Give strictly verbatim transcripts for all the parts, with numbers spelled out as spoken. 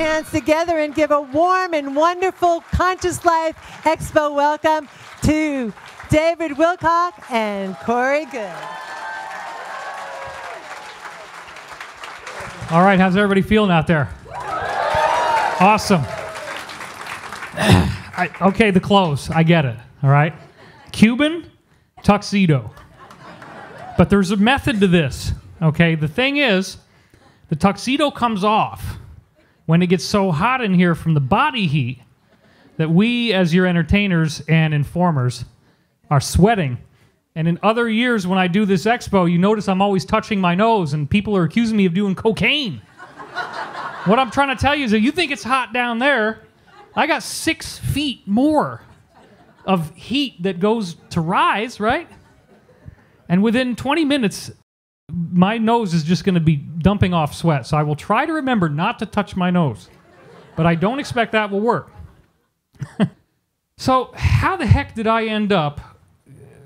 your hands together and give a warm and wonderful Conscious Life Expo welcome to David Wilcock and Corey Goode. All right, how's everybody feeling out there? Awesome. I, okay, the clothes, I get it, all right? Cuban, tuxedo. But there's a method to this, okay? The thing is, the tuxedo comes off when it gets so hot in here from the body heat that we, as your entertainers and informers, are sweating. And in other years, when I do this expo, you notice I'm always touching my nose, and people are accusing me of doing cocaine. What I'm trying to tell you is that you think it's hot down there. I got six feet more of heat that goes to rise, right? And within twenty minutes, my nose is just going to be dumping off sweat. So I will try to remember not to touch my nose. But I don't expect that will work. So how the heck did I end up,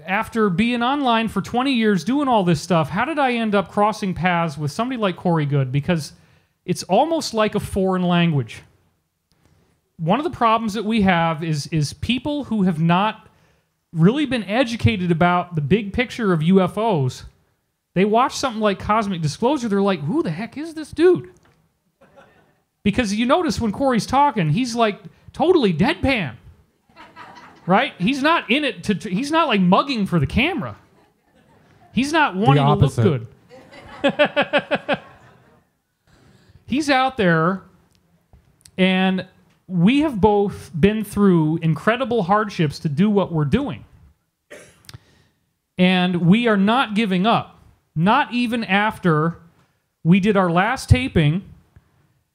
after being online for twenty years doing all this stuff, how did I end up crossing paths with somebody like Corey Goode? Because it's almost like a foreign language. One of the problems that we have is, is people who have not really been educated about the big picture of U F Os, they watch something like Cosmic Disclosure, they're like, who the heck is this dude? Because you notice when Corey's talking, he's like totally deadpan, right? He's not in it, to, to, he's not like mugging for the camera. He's not wanting to look good. He's out there, and we have both been through incredible hardships to do what we're doing. And we are not giving up, not even after we did our last taping,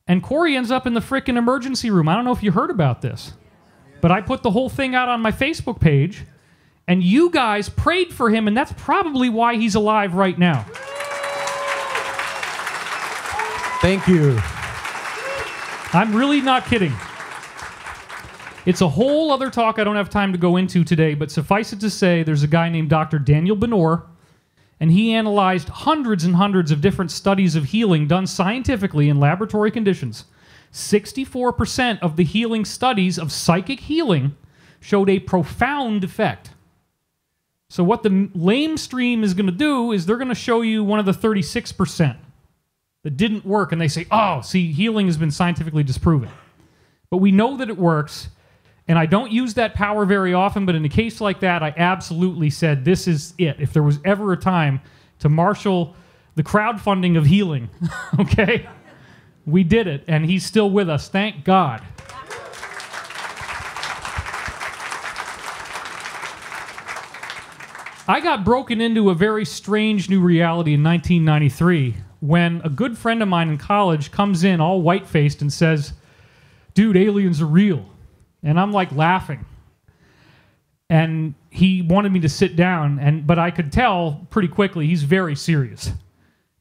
and Corey ends up in the frickin' emergency room. I don't know if you heard about this, but I put the whole thing out on my Facebook page, and you guys prayed for him, and that's probably why he's alive right now. Thank you. I'm really not kidding. It's a whole other talk I don't have time to go into today, but suffice it to say, there's a guy named Doctor Daniel Benor, and he analyzed hundreds and hundreds of different studies of healing done scientifically in laboratory conditions. sixty-four percent of the healing studies of psychic healing showed a profound effect. So what the lamestream is going to do is they're going to show you one of the thirty-six percent. That didn't work, and they say, oh, see, healing has been scientifically disproven. But we know that it works, and I don't use that power very often, but in a case like that, I absolutely said, this is it. If there was ever a time to marshal the crowdfunding of healing, okay? We did it, and he's still with us. Thank God. I got broken into a very strange new reality in nineteen ninety-three, when a good friend of mine in college comes in all white-faced and says, dude, aliens are real. And I'm like laughing. And he wanted me to sit down, and but I could tell pretty quickly he's very serious.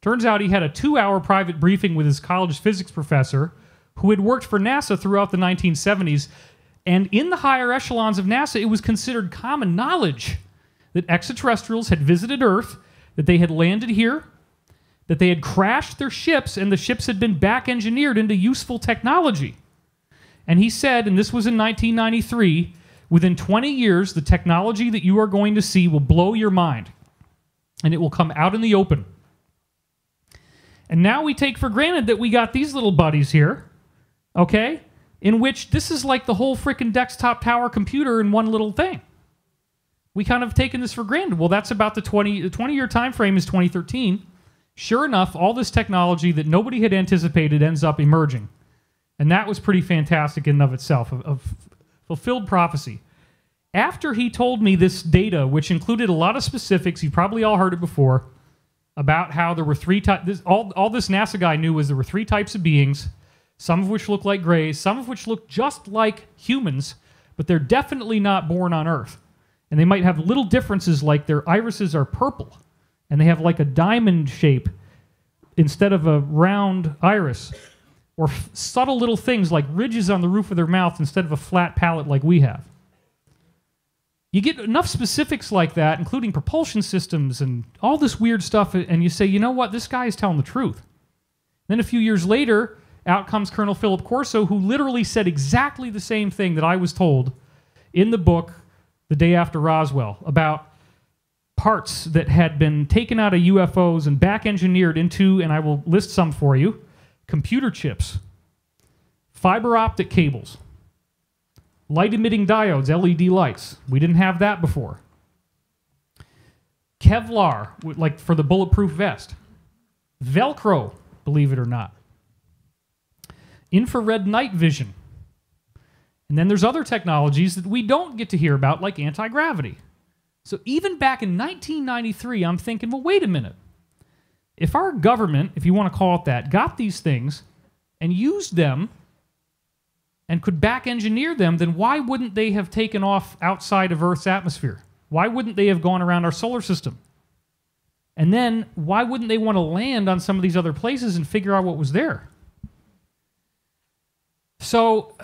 Turns out he had a two-hour private briefing with his college physics professor who had worked for NASA throughout the nineteen seventies. And in the higher echelons of NASA, it was considered common knowledge that extraterrestrials had visited Earth, that they had landed here, that they had crashed their ships, and the ships had been back-engineered into useful technology. And he said, and this was in nineteen ninety-three, within twenty years, the technology that you are going to see will blow your mind, and it will come out in the open. And now we take for granted that we got these little buddies here, okay, in which this is like the whole frickin' desktop tower computer in one little thing. We kind of taken this for granted. Well, that's about the twenty, the twenty-year time frame is twenty thirteen. Sure enough, all this technology that nobody had anticipated ends up emerging. And that was pretty fantastic in and of itself, of, of fulfilled prophecy. After he told me this data, which included a lot of specifics, you probably all heard it before, about how there were three types, all, all this NASA guy knew was there were three types of beings, some of which looked like grays, some of which looked just like humans, but they're definitely not born on Earth. And they might have little differences, like their irises are purple, and they have like a diamond shape instead of a round iris, or subtle little things like ridges on the roof of their mouth instead of a flat palate like we have. You get enough specifics like that, including propulsion systems and all this weird stuff, and you say, you know what, this guy is telling the truth. Then a few years later, out comes Colonel Philip Corso, who literally said exactly the same thing that I was told in the book the day after Roswell about parts that had been taken out of U F Os and back-engineered into, and I will list some for you, computer chips, fiber optic cables, light-emitting diodes, L E D lights. We didn't have that before. Kevlar, like for the bulletproof vest. Velcro, believe it or not. Infrared night vision. And then there's other technologies that we don't get to hear about, like anti-gravity. So even back in nineteen ninety-three, I'm thinking, well, wait a minute. If our government, if you want to call it that, got these things and used them and could back-engineer them, then why wouldn't they have taken off outside of Earth's atmosphere? Why wouldn't they have gone around our solar system? And then why wouldn't they want to land on some of these other places and figure out what was there? So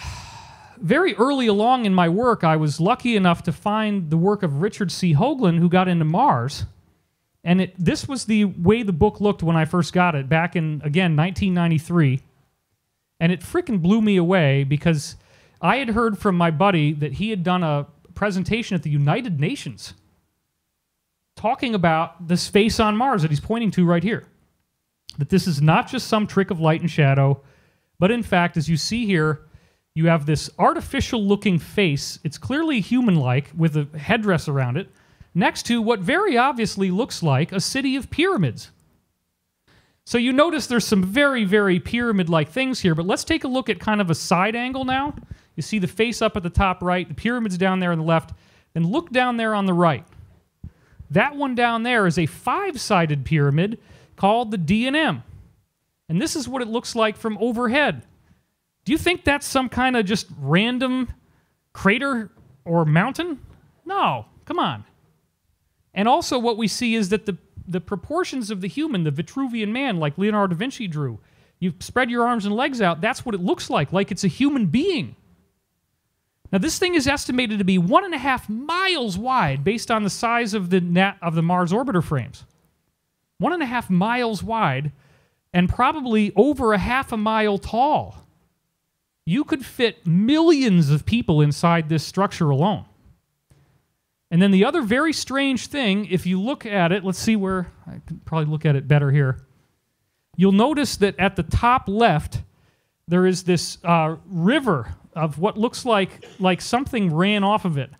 very early along in my work, I was lucky enough to find the work of Richard C. Hoagland, who got into Mars. And it, this was the way the book looked when I first got it back in, again, nineteen ninety-three. And it freaking blew me away because I had heard from my buddy that he had done a presentation at the United Nations talking about the space on Mars that he's pointing to right here. That this is not just some trick of light and shadow, but in fact, as you see here, you have this artificial-looking face. It's clearly human-like with a headdress around it, next to what very obviously looks like a city of pyramids. So you notice there's some very, very pyramid-like things here, but let's take a look at kind of a side angle now. You see the face up at the top right, the pyramids down there on the left, and look down there on the right. That one down there is a five-sided pyramid called the D and M. And this is what it looks like from overhead. Do you think that's some kind of just random crater or mountain? No, come on. And also what we see is that the, the proportions of the human, the Vitruvian man, like Leonardo da Vinci drew, you spread your arms and legs out, that's what it looks like, like it's a human being. Now this thing is estimated to be one and a half miles wide based on the size of the, nat of the Mars orbiter frames. One and a half miles wide and probably over a half a mile tall. You could fit millions of people inside this structure alone. And then the other very strange thing, if you look at it, let's see where, I can probably look at it better here. You'll notice that at the top left, there is this uh, river of what looks like, like something ran off of it.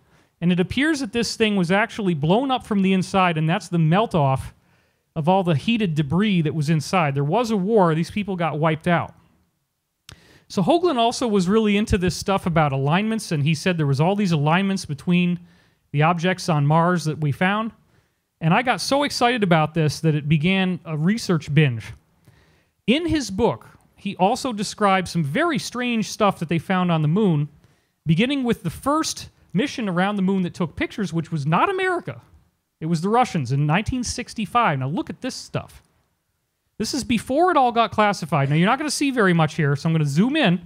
And it appears that this thing was actually blown up from the inside, and that's the melt-off of all the heated debris that was inside. There was a war. These people got wiped out. So Hoagland also was really into this stuff about alignments, and he said there was all these alignments between the objects on Mars that we found. And I got so excited about this that it began a research binge. In his book, he also describes some very strange stuff that they found on the moon, beginning with the first mission around the moon that took pictures, which was not America. It was the Russians in nineteen sixty-five. Now look at this stuff. This is before it all got classified. Now, you're not going to see very much here, so I'm going to zoom in.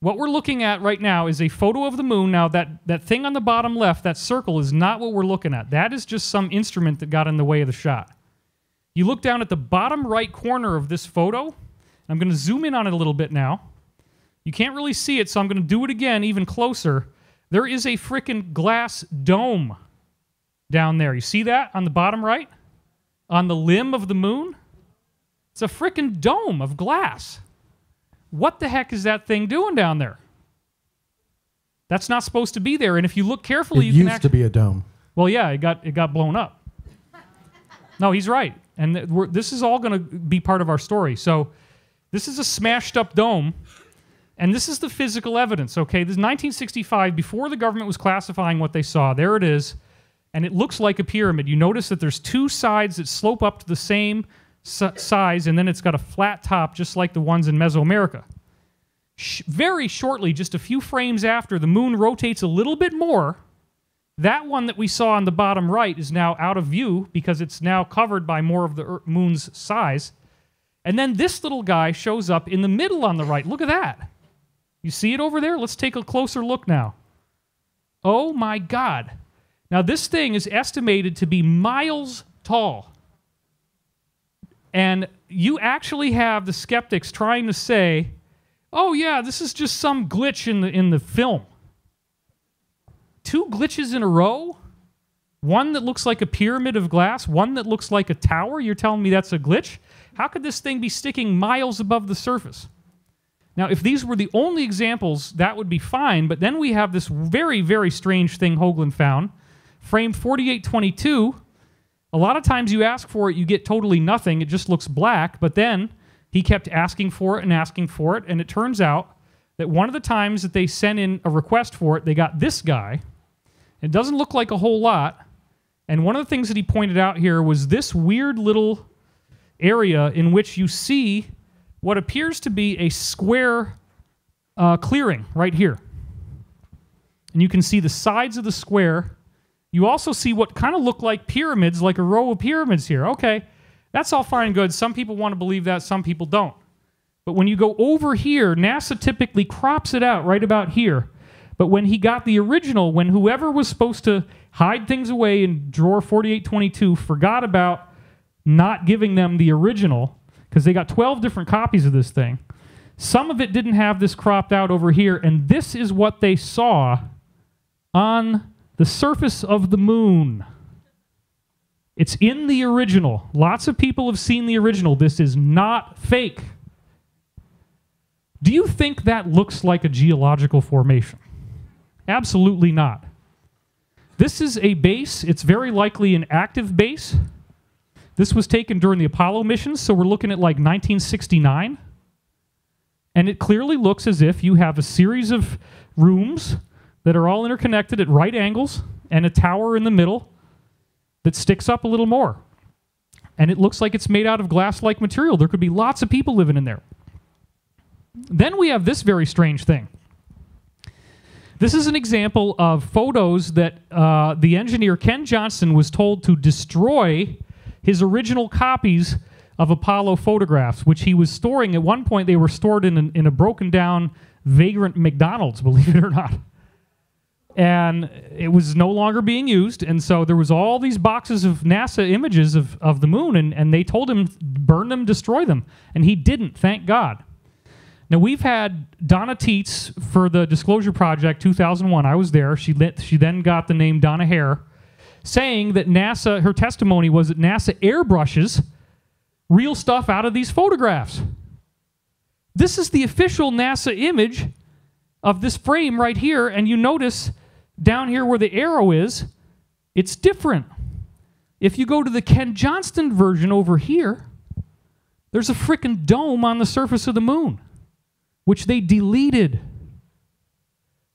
What we're looking at right now is a photo of the moon. Now, that, that thing on the bottom left, that circle, is not what we're looking at. That is just some instrument that got in the way of the shot. You look down at the bottom right corner of this photo, and I'm going to zoom in on it a little bit now. You can't really see it, so I'm going to do it again even closer. There is a freaking glass dome down there. You see that on the bottom right? On the limb of the moon? It's a frickin' dome of glass. What the heck is that thing doing down there? That's not supposed to be there. And if you look carefully, it you can used act- to be a dome. Well, yeah, it got it got blown up. No, he's right. And th we're, this is all going to be part of our story. So this is a smashed-up dome, and this is the physical evidence. Okay, this is nineteen sixty-five, before the government was classifying what they saw. There it is, and it looks like a pyramid. You notice that there's two sides that slope up to the same size, and then it's got a flat top just like the ones in Mesoamerica. Sh very shortly, just a few frames after, the moon rotates a little bit more. That one that we saw on the bottom right is now out of view because it's now covered by more of the Earth moon's size. And then this little guy shows up in the middle on the right. Look at that. You see it over there? Let's take a closer look now. Oh my God. Now this thing is estimated to be miles tall. And you actually have the skeptics trying to say oh yeah, this is just some glitch in the in the film. Two glitches in a row? One that looks like a pyramid of glass, one that looks like a tower? You're telling me that's a glitch? How could this thing be sticking miles above the surface? Now, if these were the only examples, that would be fine, but then we have this very, very strange thing Hoagland found. Frame forty-eight twenty-two, a lot of times you ask for it, you get totally nothing, it just looks black, but then he kept asking for it and asking for it, and it turns out that one of the times that they sent in a request for it, they got this guy. It doesn't look like a whole lot, and one of the things that he pointed out here was this weird little area in which you see what appears to be a square uh, clearing right here. And you can see the sides of the square. You also see what kind of look like pyramids, like a row of pyramids here. Okay, that's all fine and good. Some people want to believe that, some people don't. But when you go over here, NASA typically crops it out right about here. But when he got the original, when whoever was supposed to hide things away in drawer forty-eight twenty-two forgot about not giving them the original, because they got twelve different copies of this thing. Some of it didn't have this cropped out over here, and this is what they saw on the surface of the moon. It's in the original. Lots of people have seen the original. This is not fake. Do you think that looks like a geological formation? Absolutely not. This is a base. It's very likely an active base. This was taken during the Apollo missions, so we're looking at like nineteen sixty-nine. And it clearly looks as if you have a series of rooms that are all interconnected at right angles and a tower in the middle that sticks up a little more. And it looks like it's made out of glass-like material. There could be lots of people living in there. Then we have this very strange thing. This is an example of photos that uh, the engineer Ken Johnson was told to destroy his original copies of Apollo photographs, which he was storing. At one point, they were stored in, an, in a broken-down, vagrant McDonald's, believe it or not. And it was no longer being used, and so there was all these boxes of NASA images of, of the moon, and, and they told him, burn them, destroy them. And he didn't, thank God. Now, we've had Donna Teets for the Disclosure Project two thousand one. I was there. She, lit, she then got the name Donna Hare, saying that NASA, her testimony was that NASA airbrushes real stuff out of these photographs. This is the official NASA image of this frame right here, and you notice down here where the arrow is, it's different. If you go to the Ken Johnston version over here, there's a frickin' dome on the surface of the moon, which they deleted.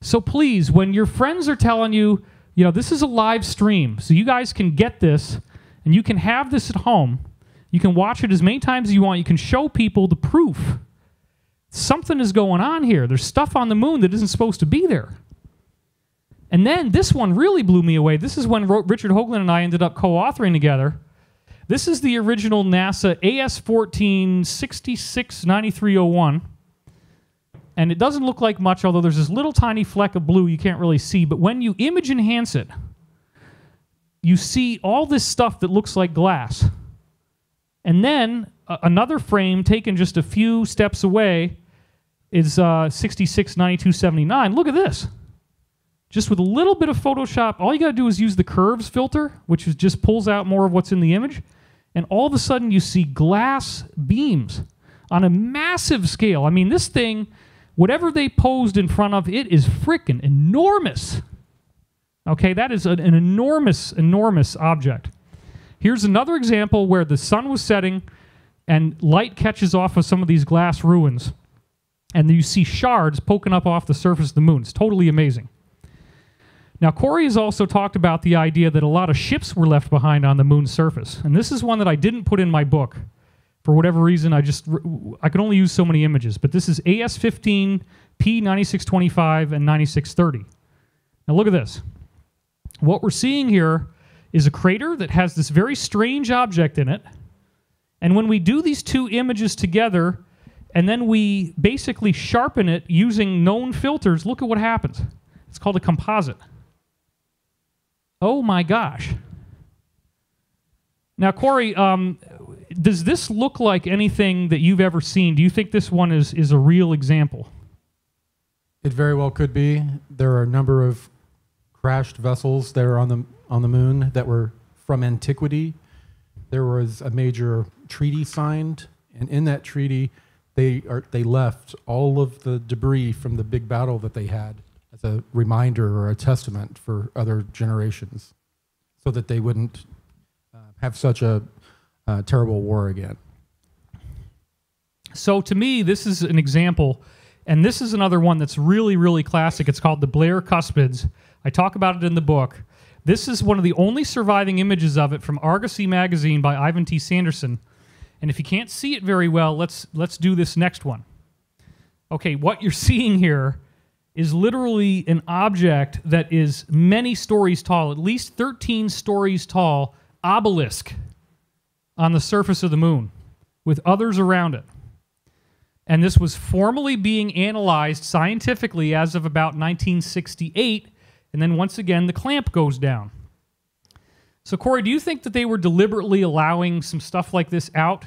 So please, when your friends are telling you, you know, this is a live stream, so you guys can get this, and you can have this at home. You can watch it as many times as you want. You can show people the proof. Something is going on here. There's stuff on the moon that isn't supposed to be there. And then this one really blew me away. This is when Richard Hoagland and I ended up co-authoring together. This is the original NASA A S fourteen sixty-six ninety-three oh one. And it doesn't look like much, although there's this little tiny fleck of blue you can't really see. But when you image enhance it, you see all this stuff that looks like glass. And then uh, another frame taken just a few steps away is uh, sixty-six ninety-two seventy-nine. Look at this. Just with a little bit of Photoshop, all you got to do is use the curves filter, which is just pulls out more of what's in the image. And all of a sudden, you see glass beams on a massive scale. I mean, this thing, whatever they posed in front of, it is frickin' enormous. Okay, that is an, an enormous, enormous object. Here's another example where the sun was setting and light catches off of some of these glass ruins. And you see shards poking up off the surface of the moon. It's totally amazing. Now, Corey has also talked about the idea that a lot of ships were left behind on the moon's surface. And this is one that I didn't put in my book. For whatever reason, I just I could only use so many images. But this is A S fifteen, P ninety-six twenty-five, and ninety-six thirty. Now look at this. What we're seeing here is a crater that has this very strange object in it. And when we do these two images together, and then we basically sharpen it using known filters, look at what happens. It's called a composite. Oh my gosh. Now, Corey, um, Does this look like anything that you've ever seen? Do you think this one is, is a real example? It very well could be. There are a number of crashed vessels there on the, on the moon that were from antiquity. There was a major treaty signed, and in that treaty, they, are, they left all of the debris from the big battle that they had as a reminder or a testament for other generations so that they wouldn't uh, have such a uh, terrible war again. So to me, this is an example, and this is another one that's really, really classic. It's called the Blair Cuspids. I talk about it in the book. This is one of the only surviving images of it from Argosy magazine by Ivan T. Sanderson. And if you can't see it very well, let's, let's do this next one. Okay, what you're seeing here is literally an object that is many stories tall, at least thirteen stories tall, obelisk on the surface of the moon with others around it. And this was formally being analyzed scientifically as of about nineteen sixty-eight, and then once again, the clamp goes down. So, Corey, do you think that they were deliberately allowing some stuff like this out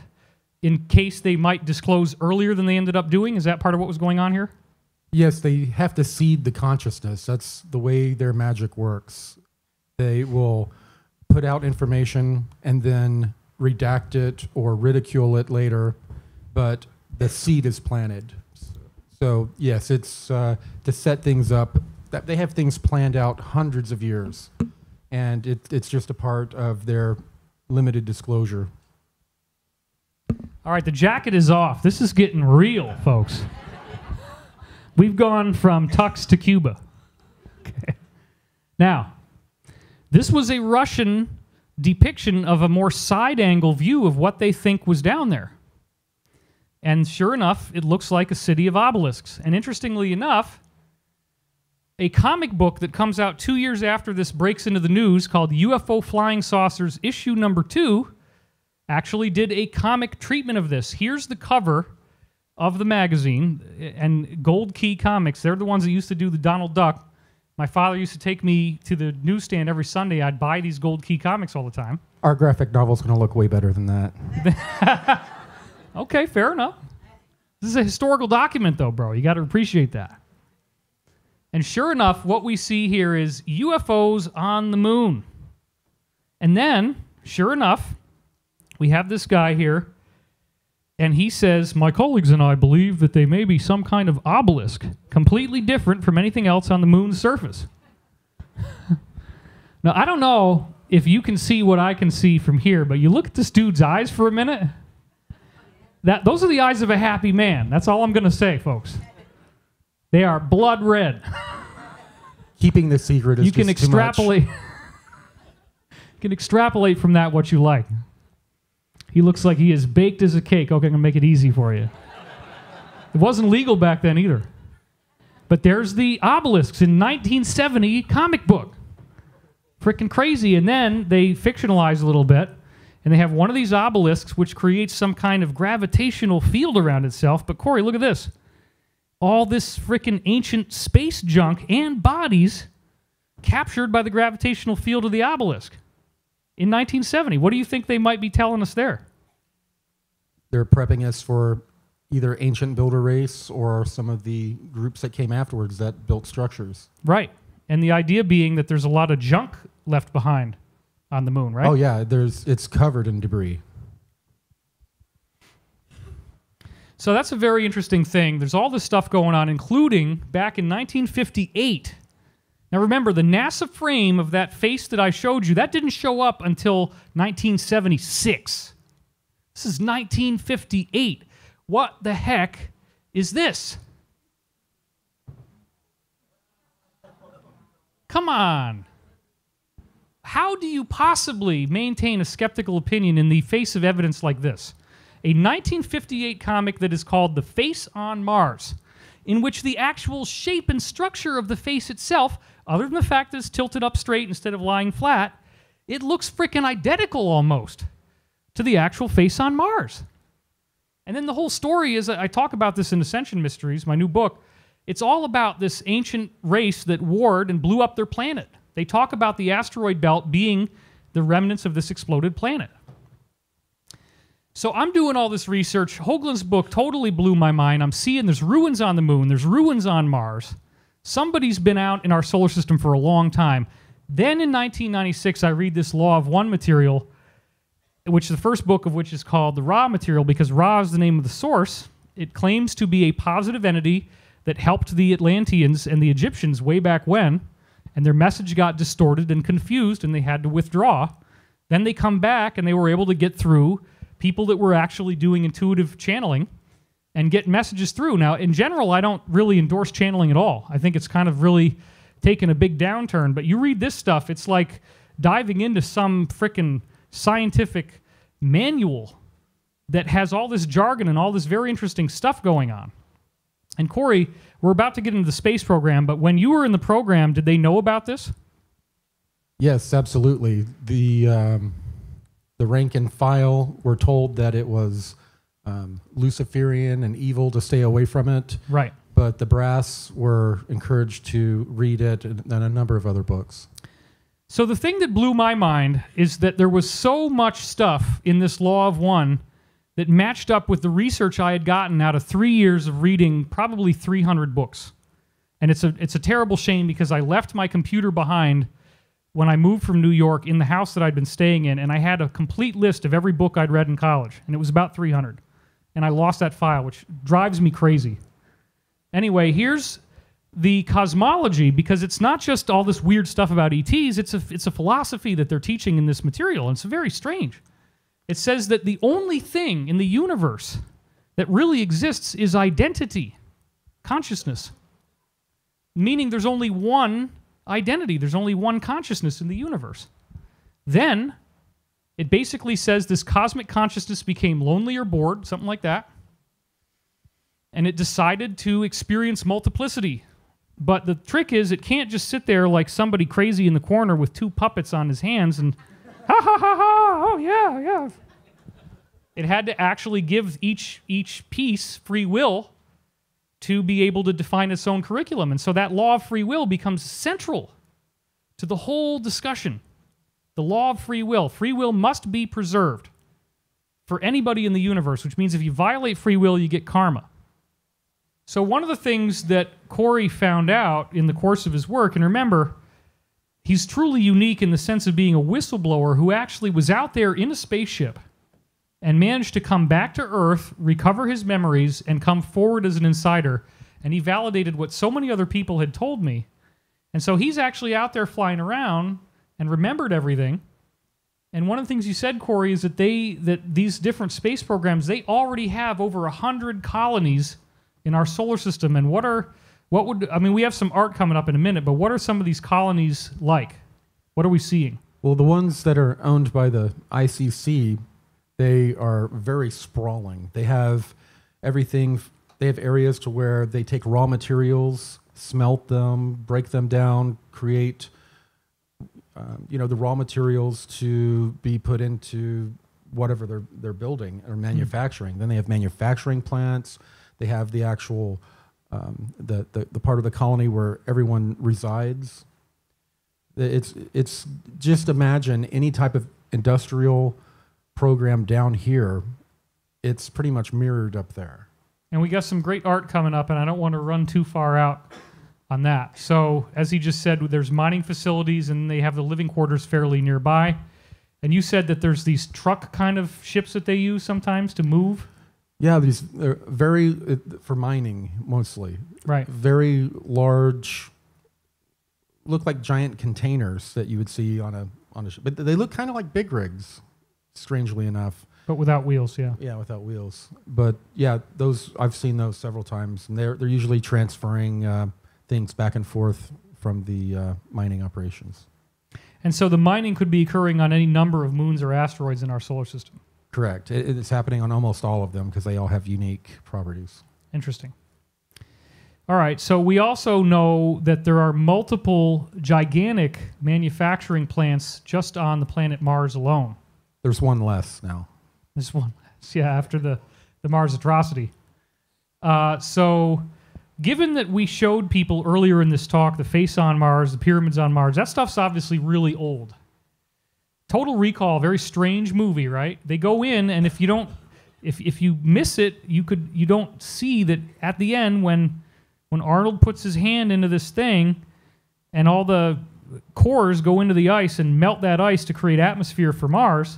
in case they might disclose earlier than they ended up doing? Is that part of what was going on here? Yes, they have to seed the consciousness. That's the way their magic works. They will put out information and then redact it or ridicule it later, but the seed is planted. So, yes, it's uh, to set things up. That they have things planned out hundreds of years. And it, it's just a part of their limited disclosure. All right, the jacket is off. This is getting real, folks. We've gone from Tux to Cuba. Okay. Now, this was a Russian depiction of a more side-angle view of what they think was down there. And sure enough, it looks like a city of obelisks. And interestingly enough, a comic book that comes out two years after this breaks into the news called U F O Flying Saucers Issue Number Two actually did a comic treatment of this. Here's the cover of the magazine, and Gold Key Comics. They're the ones that used to do the Donald Duck. My father used to take me to the newsstand every Sunday. I'd buy these Gold Key Comics all the time. Our graphic novel's going to look way better than that. Okay, fair enough. This is a historical document, though, bro. You got to appreciate that. And sure enough, what we see here is U F Os on the moon. And then, sure enough, we have this guy here, and he says, my colleagues and I believe that they may be some kind of obelisk, completely different from anything else on the moon's surface. Now, I don't know if you can see what I can see from here, but you look at this dude's eyes for a minute. That, those are the eyes of a happy man. That's all I'm going to say, folks. They are blood red. Keeping the secret is you can just extrapolate. Too much. You can extrapolate from that what you like. He looks like he is baked as a cake. Okay, I'm gonna make it easy for you. It wasn't legal back then either. But there's the obelisks in nineteen seventy comic book. Freaking crazy. And then they fictionalize a little bit, and they have one of these obelisks which creates some kind of gravitational field around itself. But Corey, look at this. All this frickin' ancient space junk and bodies captured by the gravitational field of the obelisk in nineteen seventy. What do you think they might be telling us there? They're prepping us for either ancient builder race or some of the groups that came afterwards that built structures. Right. And the idea being that there's a lot of junk left behind on the moon, right? Oh, yeah. There's, it's covered in debris. So that's a very interesting thing. There's all this stuff going on, including back in nineteen fifty-eight. Now remember, the NASA frame of that face that I showed you, that didn't show up until nineteen seventy-six. This is nineteen fifty-eight. What the heck is this? Come on. How do you possibly maintain a skeptical opinion in the face of evidence like this? A nineteen fifty-eight comic that is called The Face on Mars, in which the actual shape and structure of the face itself, other than the fact that it's tilted up straight instead of lying flat, it looks frickin' identical almost to the actual face on Mars. And then the whole story is, I talk about this in Ascension Mysteries, my new book, it's all about this ancient race that warred and blew up their planet. They talk about the asteroid belt being the remnants of this exploded planet. So I'm doing all this research. Hoagland's book totally blew my mind. I'm seeing there's ruins on the moon. There's ruins on Mars. Somebody's been out in our solar system for a long time. Then in nineteen ninety-six, I read this Law of One material, which the first book of which is called the Ra material, because Ra is the name of the source. It claims to be a positive entity that helped the Atlanteans and the Egyptians way back when, and their message got distorted and confused, and they had to withdraw. Then they come back, and they were able to get through people that were actually doing intuitive channeling and get messages through. Now, in general, I don't really endorse channeling at all. I think it's kind of really taken a big downturn. But you read this stuff, it's like diving into some frickin' scientific manual that has all this jargon and all this very interesting stuff going on. And Corey, we're about to get into the space program, but when you were in the program, did they know about this? Yes, absolutely. The um, the rank and file were told that it was um, Luciferian and evil to stay away from it. Right. But the brass were encouraged to read it and, and a number of other books. So the thing that blew my mind is that there was so much stuff in this Law of One that matched up with the research I had gotten out of three years of reading probably three hundred books. And it's a, it's a terrible shame because I left my computer behind when I moved from New York in the house that I'd been staying in, and I had a complete list of every book I'd read in college, and it was about three hundred. And I lost that file, which drives me crazy. Anyway, here's the cosmology, because it's not just all this weird stuff about E Ts, it's a, it's a philosophy that they're teaching in this material, and it's very strange. It says that the only thing in the universe that really exists is identity, consciousness. Meaning there's only one identity, there's only one consciousness in the universe. Then, it basically says this cosmic consciousness became lonely or bored, something like that. And it decided to experience multiplicity. But the trick is, it can't just sit there like somebody crazy in the corner with two puppets on his hands and ha ha ha ha, oh yeah, yeah. It had to actually give each, each piece free will to be able to define its own curriculum. And so that law of free will becomes central to the whole discussion. The law of free will. Free will must be preserved for anybody in the universe, which means if you violate free will, you get karma. So one of the things that Corey found out in the course of his work, and remember, he's truly unique in the sense of being a whistleblower who actually was out there in a spaceship and managed to come back to Earth, recover his memories, and come forward as an insider. And he validated what so many other people had told me. And so he's actually out there flying around and remembered everything. And one of the things you said, Corey, is that they that these different space programs, they already have over one hundred colonies in our solar system. And what are... What would, I mean, we have some art coming up in a minute, but what are some of these colonies like? What are we seeing? Well, the ones that are owned by the I C C, they are very sprawling. They have everything, they have areas to where they take raw materials, smelt them, break them down, create, um, you know, the raw materials to be put into whatever they're, they're building or manufacturing. Mm-hmm. Then they have manufacturing plants. They have the actual... Um, the, the, the part of the colony where everyone resides. It's, it's just imagine any type of industrial program down here. It's pretty much mirrored up there. And we got some great art coming up, and I don't want to run too far out on that. So as he just said, there's mining facilities, and they have the living quarters fairly nearby. And you said that there's these truck kind of ships that they use sometimes to move. Yeah, these they're very uh, for mining mostly. Right. Very large, look like giant containers that you would see on a on a ship, but they look kind of like big rigs, strangely enough. But without wheels, yeah. Yeah, without wheels. But yeah, those I've seen those several times, and they're they're usually transferring uh, things back and forth from the uh, mining operations. And so the mining could be occurring on any number of moons or asteroids in our solar system. Correct. It, it's happening on almost all of them because they all have unique properties. Interesting. All right, so we also know that there are multiple gigantic manufacturing plants just on the planet Mars alone. There's one less now. There's one less, yeah, after the, the Mars atrocity. Uh, so given that we showed people earlier in this talk the face on Mars, the pyramids on Mars, that stuff's obviously really old. Total Recall, very strange movie, right? They go in, and if you don't, if if you miss it, you could you don't see that at the end when when Arnold puts his hand into this thing, and all the cores go into the ice and melt that ice to create atmosphere for Mars.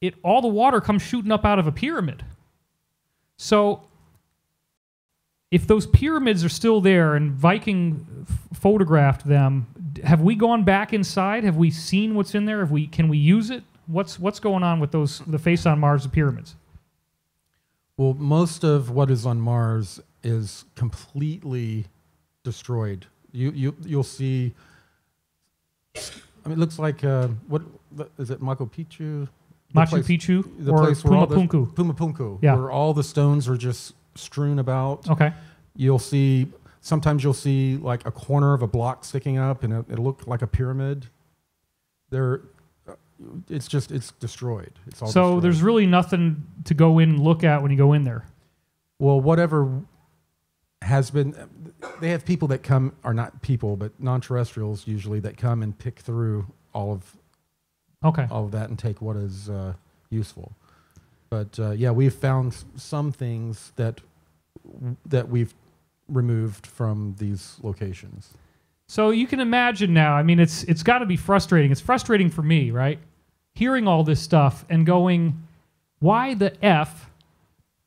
It all the water comes shooting up out of a pyramid. So if those pyramids are still there and Viking photographed them, have we gone back inside? Have we seen what's in there? Have we, can we use it? What's, what's going on with those, the face on Mars, the pyramids? Well, most of what is on Mars is completely destroyed. You, you, you'll see, I mean, it looks like, uh, what is it, Machu Picchu? Machu Picchu or Pumapunku. Pumapunku, yeah. Where all the stones are just strewn about. Okay. You'll see, sometimes you'll see like a corner of a block sticking up and it, it'll look like a pyramid. There, it's just, it's destroyed. It's all so destroyed. There's really nothing to go in and look at when you go in there. Well, whatever has been, they have people that come, are not people, but non-terrestrials usually that come and pick through all of Okay. all of that and take what is uh, useful. But uh, yeah, we've found some things that that we've removed from these locations. So you can imagine now, I mean, it's it's got to be frustrating. It's frustrating for me, right? Hearing all this stuff and going, why the F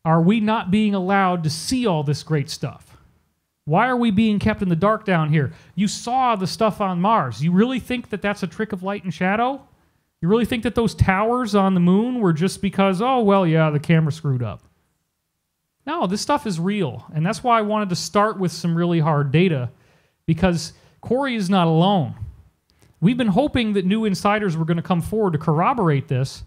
are we not being allowed to see all this great stuff? Why are we being kept in the dark down here? You saw the stuff on Mars. You really think that that's a trick of light and shadow? You really think that those towers on the moon were just because, oh, well, yeah, the camera screwed up? No, this stuff is real. And that's why I wanted to start with some really hard data, because Corey is not alone. We've been hoping that new insiders were going to come forward to corroborate this.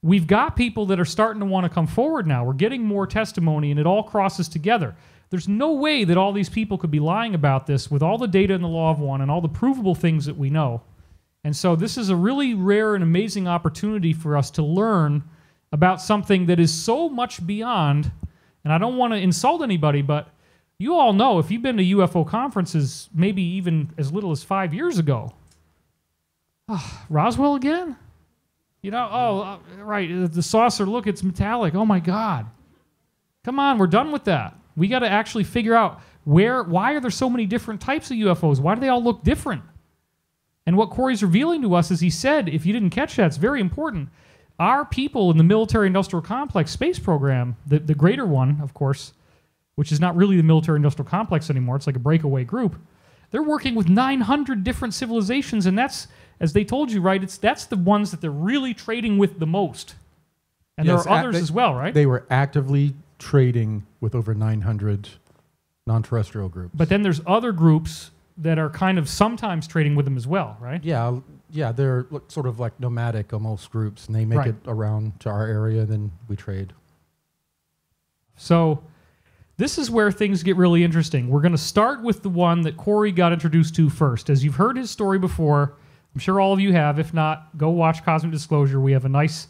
We've got people that are starting to want to come forward now. We're getting more testimony, and it all crosses together. There's no way that all these people could be lying about this with all the data in the Law of One and all the provable things that we know. And so this is a really rare and amazing opportunity for us to learn about something that is so much beyond, and I don't want to insult anybody, but you all know if you've been to U F O conferences maybe even as little as five years ago, oh, Roswell again? You know, oh, right, the saucer, look, it's metallic. Oh, my God. Come on, we're done with that. We got to actually figure out where, why are there so many different types of U F Os? Why do they all look different? And what Corey's revealing to us is he said, if you didn't catch that, it's very important. Our people in the military-industrial complex space program, the, the greater one, of course, which is not really the military-industrial complex anymore. It's like a breakaway group. They're working with nine hundred different civilizations, and that's, as they told you, right, it's that's the ones that they're really trading with the most. And yes, there are others they, as well, right? They were actively trading with over nine hundred non-terrestrial groups. But then there's other groups that are kind of sometimes trading with them as well, right? Yeah, yeah, they're sort of like nomadic almost groups, and they make right. it around to our area, then we trade. So this is where things get really interesting. We're going to start with the one that Corey got introduced to first. As you've heard his story before, I'm sure all of you have. If not, go watch Cosmic Disclosure. We have a nice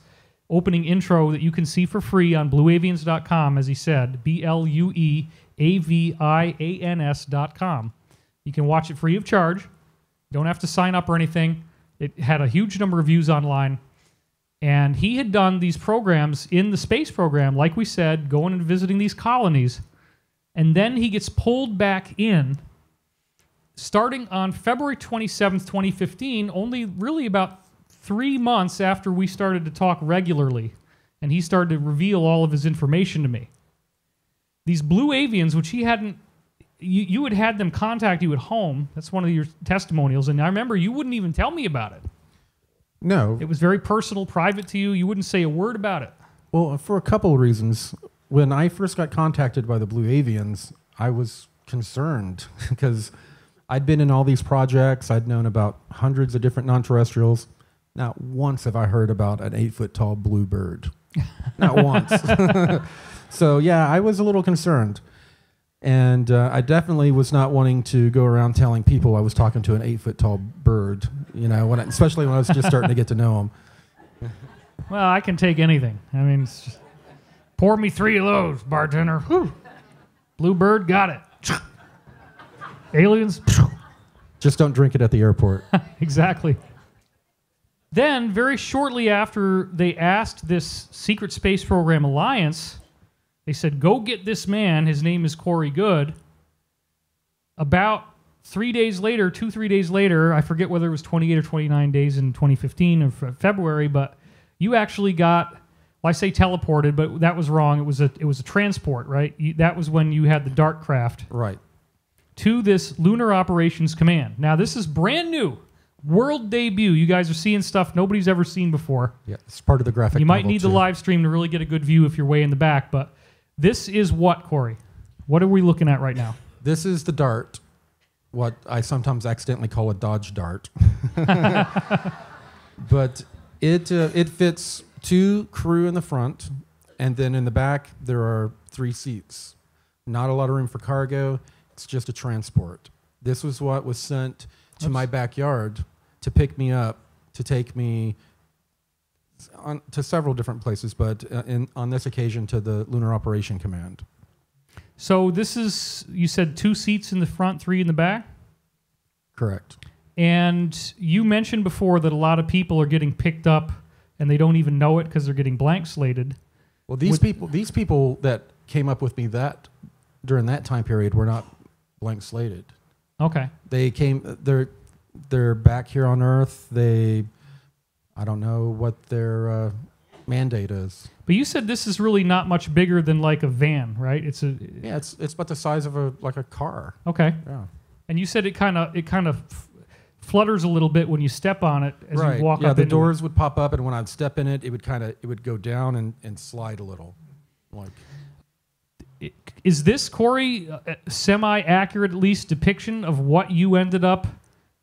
opening intro that you can see for free on blue avians dot com, as he said, B L U E A V I A N S dot com. You can watch it free of charge. You don't have to sign up or anything. It had a huge number of views online. And he had done these programs in the space program, like we said, going and visiting these colonies. And then he gets pulled back in, starting on February twenty-seventh, twenty fifteen, only really about three months after we started to talk regularly. And he started to reveal all of his information to me. These Blue Avians, which he hadn't You, you had had them contact you at home. That's one of your testimonials. And I remember you wouldn't even tell me about it. No. It was very personal, private to you. You wouldn't say a word about it. Well, for a couple of reasons. When I first got contacted by the Blue Avians, I was concerned because I'd been in all these projects. I'd known about hundreds of different non-terrestrials. Not once have I heard about an eight-foot-tall blue bird. Not once. So, yeah, I was a little concerned. And uh, I definitely was not wanting to go around telling people I was talking to an eight-foot-tall bird, you know, when I, especially when I was just starting to get to know them. Well, I can take anything. I mean, it's just, pour me three of those, bartender. Whew. Blue bird, got it. Aliens. Just don't drink it at the airport. Exactly. Then, very shortly after they asked this Secret Space Program Alliance, they said, go get this man, his name is Corey Goode. About three days later, two, three days later, I forget whether it was twenty-eight or twenty-nine days in twenty fifteen or February, but you actually got, well, I say teleported, but that was wrong. It was a, it was a transport, right? You, that was when you had the Dark Craft. Right. To this Lunar Operations Command. Now, this is brand new. World debut. You guys are seeing stuff nobody's ever seen before. Yeah, it's part of the graphic. You might need too. the live stream to really get a good view if you're way in the back, but this is what, Corey? What are we looking at right now? This is the dart, what I sometimes accidentally call a dodge dart. But it, uh, it fits two crew in the front, and then in the back there are three seats. Not a lot of room for cargo. It's just a transport. This was what was sent to Oops. my backyard to pick me up, to take me on, to several different places, but uh, in, on this occasion to the Lunar Operation Command. So this is, you said two seats in the front, three in the back? Correct. And you mentioned before that a lot of people are getting picked up and they don't even know it because they're getting blank slated. Well, these with people these people that came up with me that during that time period were not blank slated. Okay. They came, they're, they're back here on Earth. They, I don't know what their uh, mandate is. But you said this is really not much bigger than like a van, right? It's a Yeah, it's it's about the size of a like a car. Okay. Yeah. And you said it kind of it kind of flutters a little bit when you step on it as right. you walk yeah, up. Yeah, the doors it. would pop up, and when I'd step in it, it would kind of it would go down and and slide a little. Like Is this, Corey, semi-accurate at least depiction of what you ended up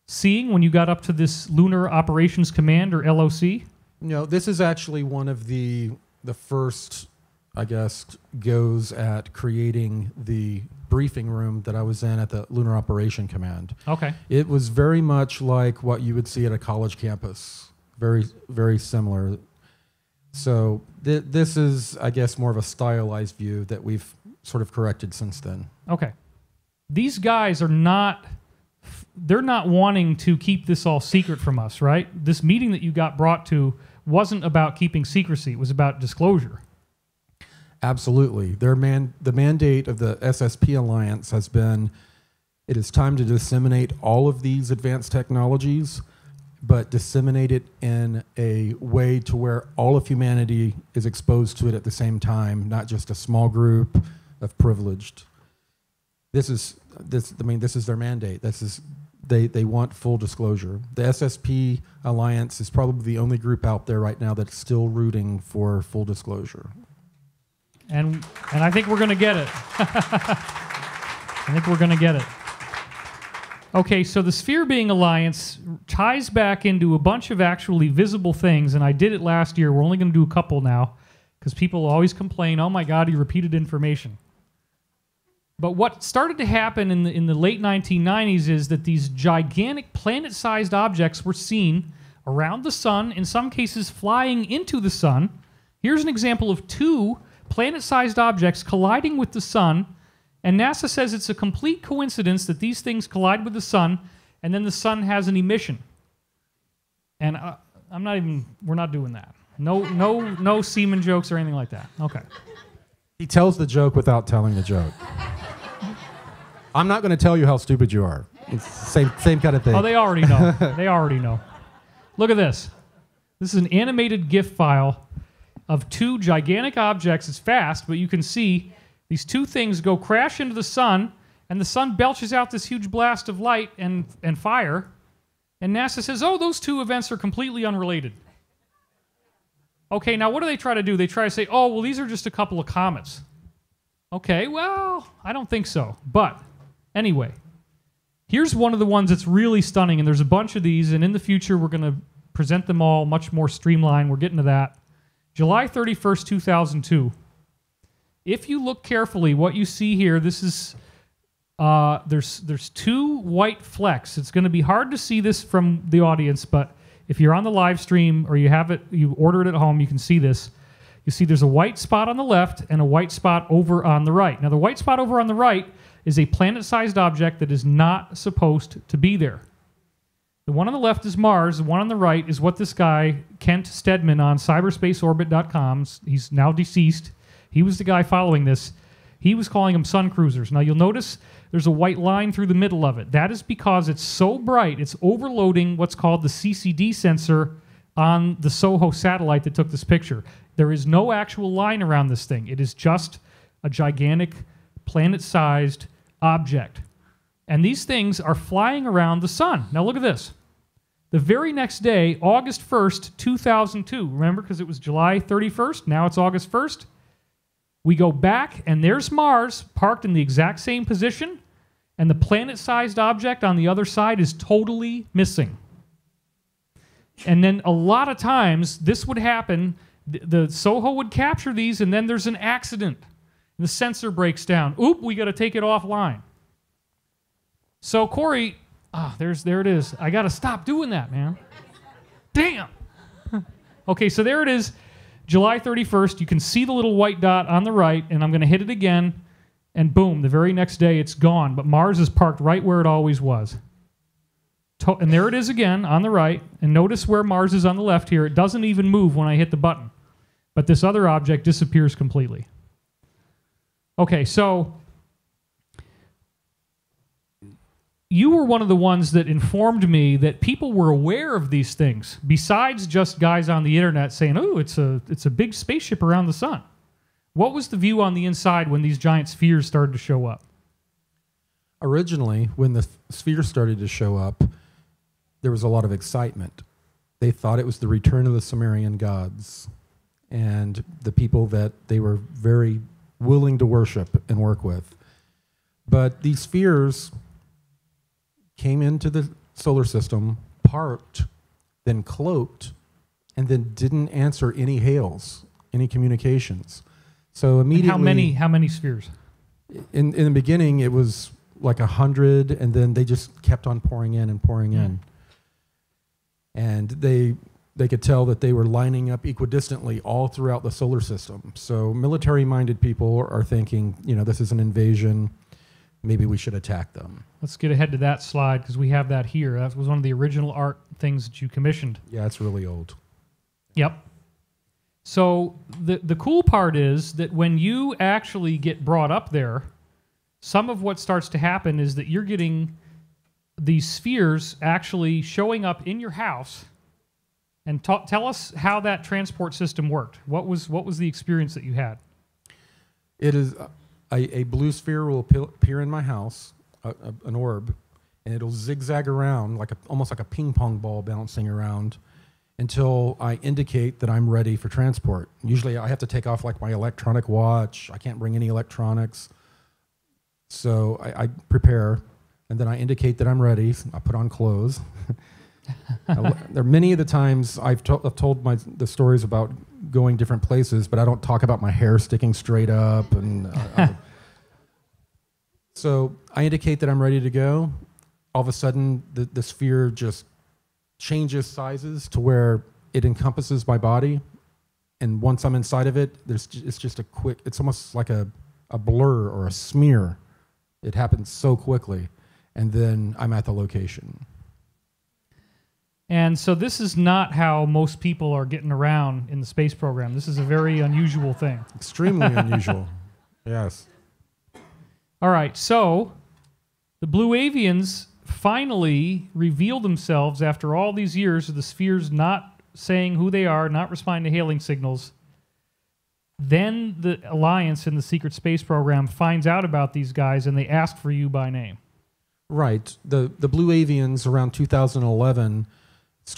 seeing when you got up to this Lunar Operations Command, or L O C? No, this is actually one of the the first, I guess, goes at creating the briefing room that I was in at the Lunar Operation Command. Okay. It was very much like what you would see at a college campus. Very, very similar. So th this is, I guess, more of a stylized view that we've sort of corrected since then. Okay. These guys are not, they're not wanting to keep this all secret from us, right? This meeting that you got brought to wasn't about keeping secrecy. It was about disclosure. Absolutely. Their man, the mandate of the S S P Alliance has been, it is time to disseminate all of these advanced technologies, but disseminate it in a way to where all of humanity is exposed to it at the same time, not just a small group of privileged. This is this. I mean, this is their mandate. This is they. They want full disclosure. The S S P Alliance is probably the only group out there right now that's still rooting for full disclosure. And and I think we're going to get it. I think we're going to get it. Okay, so the Sphere Being Alliance ties back into a bunch of actually visible things, and I did it last year. We're only going to do a couple now, because people always complain, oh my God, you repeated information. But what started to happen in the, in the late nineteen nineties is that these gigantic planet-sized objects were seen around the sun, in some cases flying into the sun. Here's an example of two planet-sized objects colliding with the sun. And NASA says it's a complete coincidence that these things collide with the sun, and then the sun has an emission. And uh, I'm not even, we're not doing that. No, no, no semen jokes or anything like that. Okay. He tells the joke without telling the joke. I'm not going to tell you how stupid you are. It's the same, same kind of thing. Oh, they already know. They already know. Look at this. This is an animated GIF file of two gigantic objects. It's fast, but you can see these two things go crash into the sun, and the sun belches out this huge blast of light and, and fire, and NASA says, oh, those two events are completely unrelated. Okay, now what do they try to do? They try to say, oh, well, these are just a couple of comets. Okay, well, I don't think so. But anyway, here's one of the ones that's really stunning, and there's a bunch of these, and in the future we're going to present them all much more streamlined. We're getting to that. July thirty-first, two thousand two. If you look carefully, what you see here, this is, uh, there's, there's two white flecks. It's going to be hard to see this from the audience, but if you're on the live stream or you have it, you order it at home, you can see this. You see there's a white spot on the left and a white spot over on the right. Now, the white spot over on the right is a planet-sized object that is not supposed to be there. The one on the left is Mars. The one on the right is what this guy, Kent Stedman, on cyberspace orbit dot com, he's now deceased. He was the guy following this. He was calling them sun cruisers. Now, you'll notice there's a white line through the middle of it. That is because it's so bright, it's overloading what's called the C C D sensor on the SOHO satellite that took this picture. There is no actual line around this thing. It is just a gigantic, planet-sized object. And these things are flying around the sun. Now, look at this. The very next day, August first, two thousand two, remember, because it was July thirty-first, now it's August first, we go back, and there's Mars parked in the exact same position, and the planet-sized object on the other side is totally missing. And then a lot of times, this would happen. The, the SOHO would capture these, and then there's an accident. The sensor breaks down. Oop, we got to take it offline. So, Corey, ah, oh, there's, there it is. I got to stop doing that, man. Damn. Okay, so there it is. July thirty-first, you can see the little white dot on the right, and I'm going to hit it again, and boom, the very next day it's gone. But Mars is parked right where it always was. To and there it is again on the right, and notice where Mars is on the left here. It doesn't even move when I hit the button, but this other object disappears completely. Okay, so you were one of the ones that informed me that people were aware of these things, besides just guys on the internet saying, oh, it's a, it's a big spaceship around the sun. What was the view on the inside when these giant spheres started to show up? Originally, when the spheres started to show up, there was a lot of excitement. They thought it was the return of the Sumerian gods, and the people that they were very willing to worship and work with. But these spheres came into the solar system, parked, then cloaked, and then didn't answer any hails, any communications. So immediately, and how many? How many spheres? In in the beginning, it was like a hundred, and then they just kept on pouring in and pouring mm. in, and they they could tell that they were lining up equidistantly all throughout the solar system. So military-minded people are thinking, you know, this is an invasion. Maybe we should attack them. Let's get ahead to that slide because we have that here. That was one of the original art things that you commissioned. Yeah, it's really old. Yep. So the, the cool part is that when you actually get brought up there, some of what starts to happen is that you're getting these spheres actually showing up in your house. And ta tell us how that transport system worked. What was, what was the experience that you had? It is... Uh, A, a blue sphere will appear in my house, a, a, an orb, and it'll zigzag around, like a, almost like a ping pong ball bouncing around, until I indicate that I'm ready for transport. Usually I have to take off like my electronic watch. I can't bring any electronics. So I, I prepare, and then I indicate that I'm ready. I put on clothes. There are many of the times I've, to I've told my, the stories about going different places, but I don't talk about my hair sticking straight up. And uh, I, so I indicate that I'm ready to go. All of a sudden, the, the sphere just changes sizes to where it encompasses my body. And once I'm inside of it, there's, it's just a quick, it's almost like a, a blur or a smear. It happens so quickly. And then I'm at the location. And so this is not how most people are getting around in the space program. This is a very unusual thing. Extremely unusual. Yes. All right. So the Blue Avians finally reveal themselves after all these years of the spheres not saying who they are, not responding to hailing signals. Then the Alliance in the secret space program finds out about these guys, and they ask for you by name. Right. The, the Blue Avians around two thousand eleven...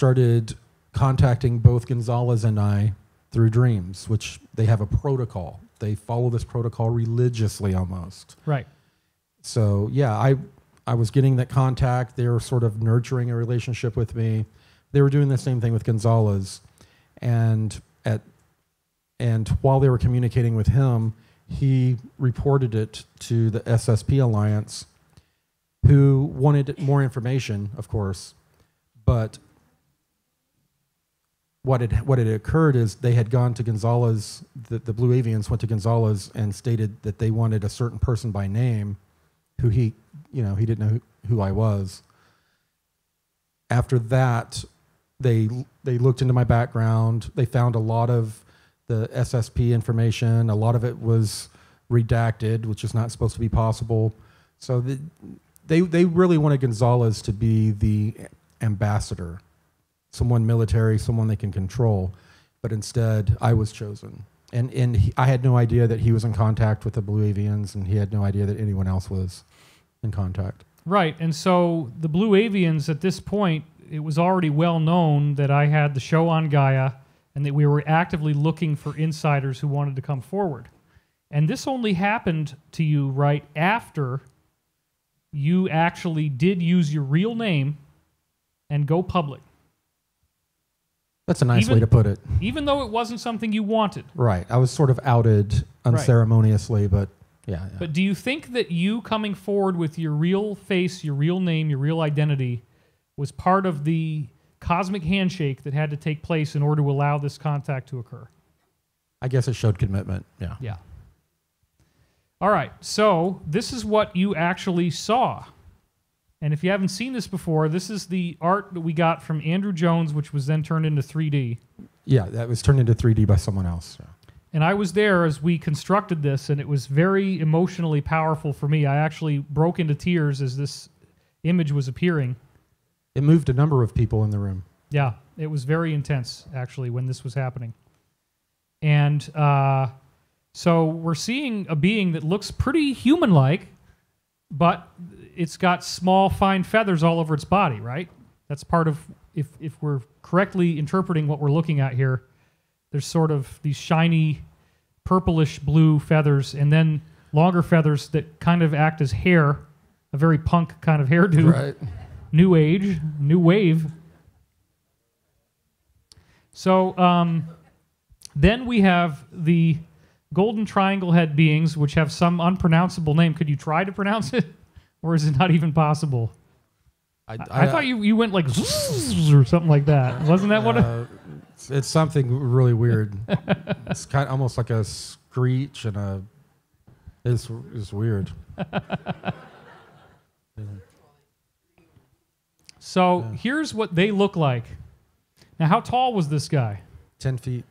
started contacting both Gonzalez and I through dreams, which they have a protocol. They follow this protocol religiously almost. Right. So, yeah, I, I was getting that contact. They were sort of nurturing a relationship with me. They were doing the same thing with Gonzalez. And, at, and while they were communicating with him, he reported it to the S S P Alliance, who wanted more information, of course, but... What had, what had occurred is they had gone to Gonzalez, the, the Blue Avians went to Gonzalez and stated that they wanted a certain person by name who he, you know, he didn't know who, who I was. After that, they they looked into my background. They found a lot of the S S P information. A lot of it was redacted, which is not supposed to be possible. So the, they they really wanted Gonzalez to be the ambassador, someone military, someone they can control. But instead, I was chosen. And, and he, I had no idea that he was in contact with the Blue Avians, and he had no idea that anyone else was in contact. Right, and so the Blue Avians, at this point, it was already well known that I had the show on Gaia and that we were actively looking for insiders who wanted to come forward. And this only happened to you right after you actually did use your real name and go public. That's a nice even, way to put it. Even though it wasn't something you wanted. Right. I was sort of outed unceremoniously, right. but yeah, yeah. But do you think that you coming forward with your real face, your real name, your real identity was part of the cosmic handshake that had to take place in order to allow this contact to occur? I guess it showed commitment, yeah. Yeah. All right, so this is what you actually saw. And if you haven't seen this before, this is the art that we got from Andrew Jones, which was then turned into three D. Yeah, that was turned into three D by someone else. So. And I was there as we constructed this, and it was very emotionally powerful for me. I actually broke into tears as this image was appearing. It moved a number of people in the room. Yeah, it was very intense, actually, when this was happening. And uh, so we're seeing a being that looks pretty human-like, but it's got small, fine feathers all over its body, right? That's part of, if, if we're correctly interpreting what we're looking at here, there's sort of these shiny, purplish-blue feathers, and then longer feathers that kind of act as hair, a very punk kind of hairdo. Right. New age, new wave. So um, then we have the golden triangle head beings, which have some unpronounceable name. Could you try to pronounce it? Or is it not even possible? I, I, I thought you, you went like or something like that. Wasn't that uh, what? A it's something really weird. It's kind of almost like a screech and a... It's, it's weird. Yeah. So yeah. Here's what they look like. Now, how tall was this guy? Ten feet.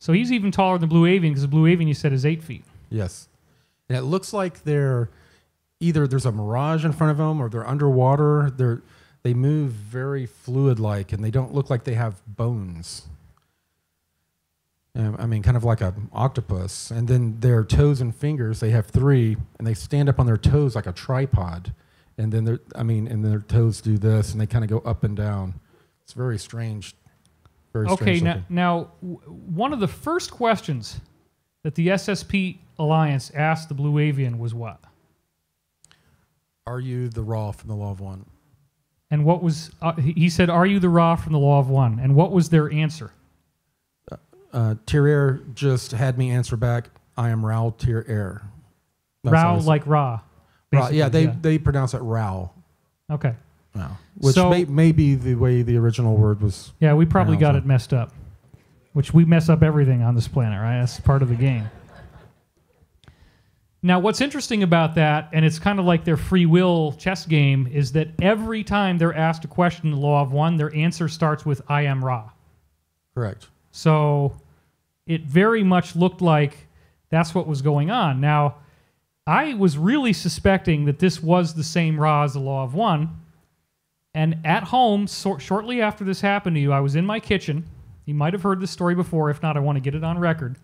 So he's even taller than Blue Avian, because the Blue Avian, you said, is eight feet. Yes. And it looks like they're either there's a mirage in front of them, or they're underwater. They're they move very fluid-like, and they don't look like they have bones. Um, I mean, kind of like an octopus. And then their toes and fingers, they have three, and they stand up on their toes like a tripod. And then their, I mean, and their toes do this, and they kind of go up and down. It's very strange. Very okay, strange now, now one of the first questions that the S S P Alliance asked the Blue Avian was what? Are you the Ra from the Law of One? And what was, uh, he said, are you the Ra from the Law of One? And what was their answer? Uh, uh, Tyr Air just had me answer back, I am Raul Tyr Air. Raul like Ra. Ra, yeah, they, yeah. they pronounce it Raul. Okay. Wow. Which so, may, may be the way the original word was. Yeah, we probably got it messed up, which we mess up everything on this planet, right? That's part of the game. Now, what's interesting about that, and it's kind of like their free will chess game, is that every time they're asked a question in the Law of One, their answer starts with, I am Ra. Correct. So it very much looked like that's what was going on. Now, I was really suspecting that this was the same Ra as the Law of One. And at home, so shortly after this happened to you, I was in my kitchen. You might have heard this story before. If not, I want to get it on record.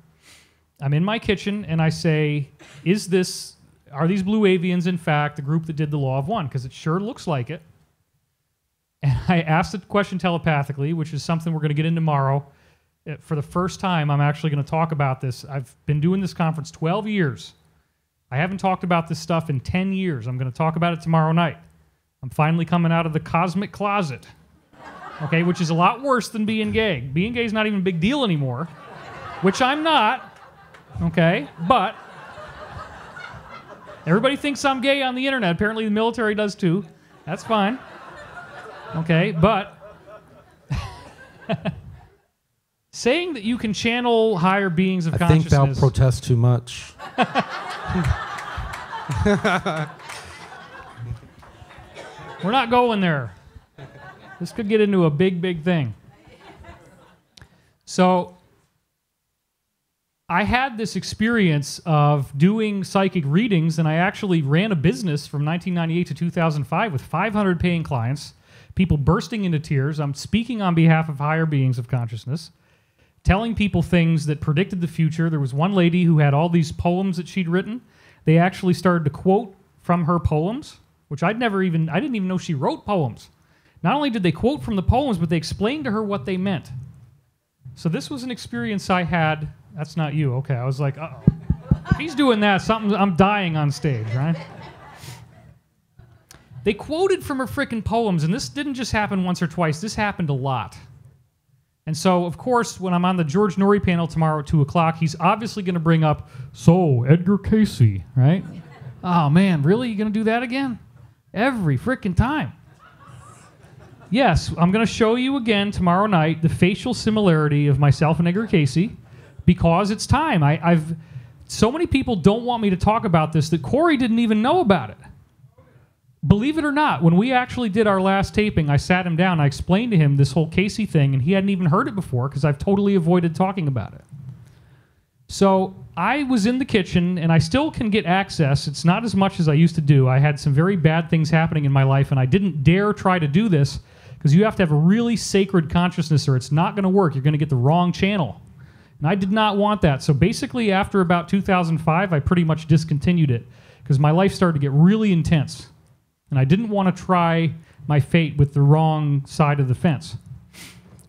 I'm in my kitchen, and I say, is this, are these Blue Avians, in fact, the group that did the Law of One? Because it sure looks like it. And I asked the question telepathically, which is something we're going to get in tomorrow. For the first time, I'm actually going to talk about this. I've been doing this conference twelve years. I haven't talked about this stuff in ten years. I'm going to talk about it tomorrow night. I'm finally coming out of the cosmic closet, okay, which is a lot worse than being gay. Being gay is not even a big deal anymore, which I'm not, okay, but everybody thinks I'm gay on the internet. Apparently the military does too. That's fine, okay, but saying that you can channel higher beings of I consciousness... I think they'll protest too much. We're not going there. This could get into a big, big thing. So I had this experience of doing psychic readings, and I actually ran a business from nineteen ninety-eight to two thousand five with five hundred paying clients, people bursting into tears. I'm speaking on behalf of higher beings of consciousness, telling people things that predicted the future. There was one lady who had all these poems that she'd written. They actually started to quote from her poems, which I'd never even, I didn't even know she wrote poems. Not only did they quote from the poems, but they explained to her what they meant. So this was an experience I had. That's not you. Okay, I was like, uh-oh. If he's doing that, something, I'm dying on stage, right? They quoted from her frickin' poems, and this didn't just happen once or twice. This happened a lot. And so, of course, when I'm on the George Norrie panel tomorrow at two o'clock, he's obviously going to bring up, so, Edgar Cayce, right? Oh, man, really? You going to do that again? Every frickin' time. Yes, I'm going to show you again tomorrow night the facial similarity of myself and Edgar Cayce because it's time. I, I've so many people don't want me to talk about this that Corey didn't even know about it. Believe it or not, when we actually did our last taping, I sat him down. I explained to him this whole Cayce thing, and he hadn't even heard it before because I've totally avoided talking about it. So I was in the kitchen, and I still can get access. It's not as much as I used to do. I had some very bad things happening in my life, and I didn't dare try to do this because you have to have a really sacred consciousness or it's not going to work. You're going to get the wrong channel. And I did not want that. So basically, after about two thousand five, I pretty much discontinued it because my life started to get really intense. And I didn't want to try my fate with the wrong side of the fence.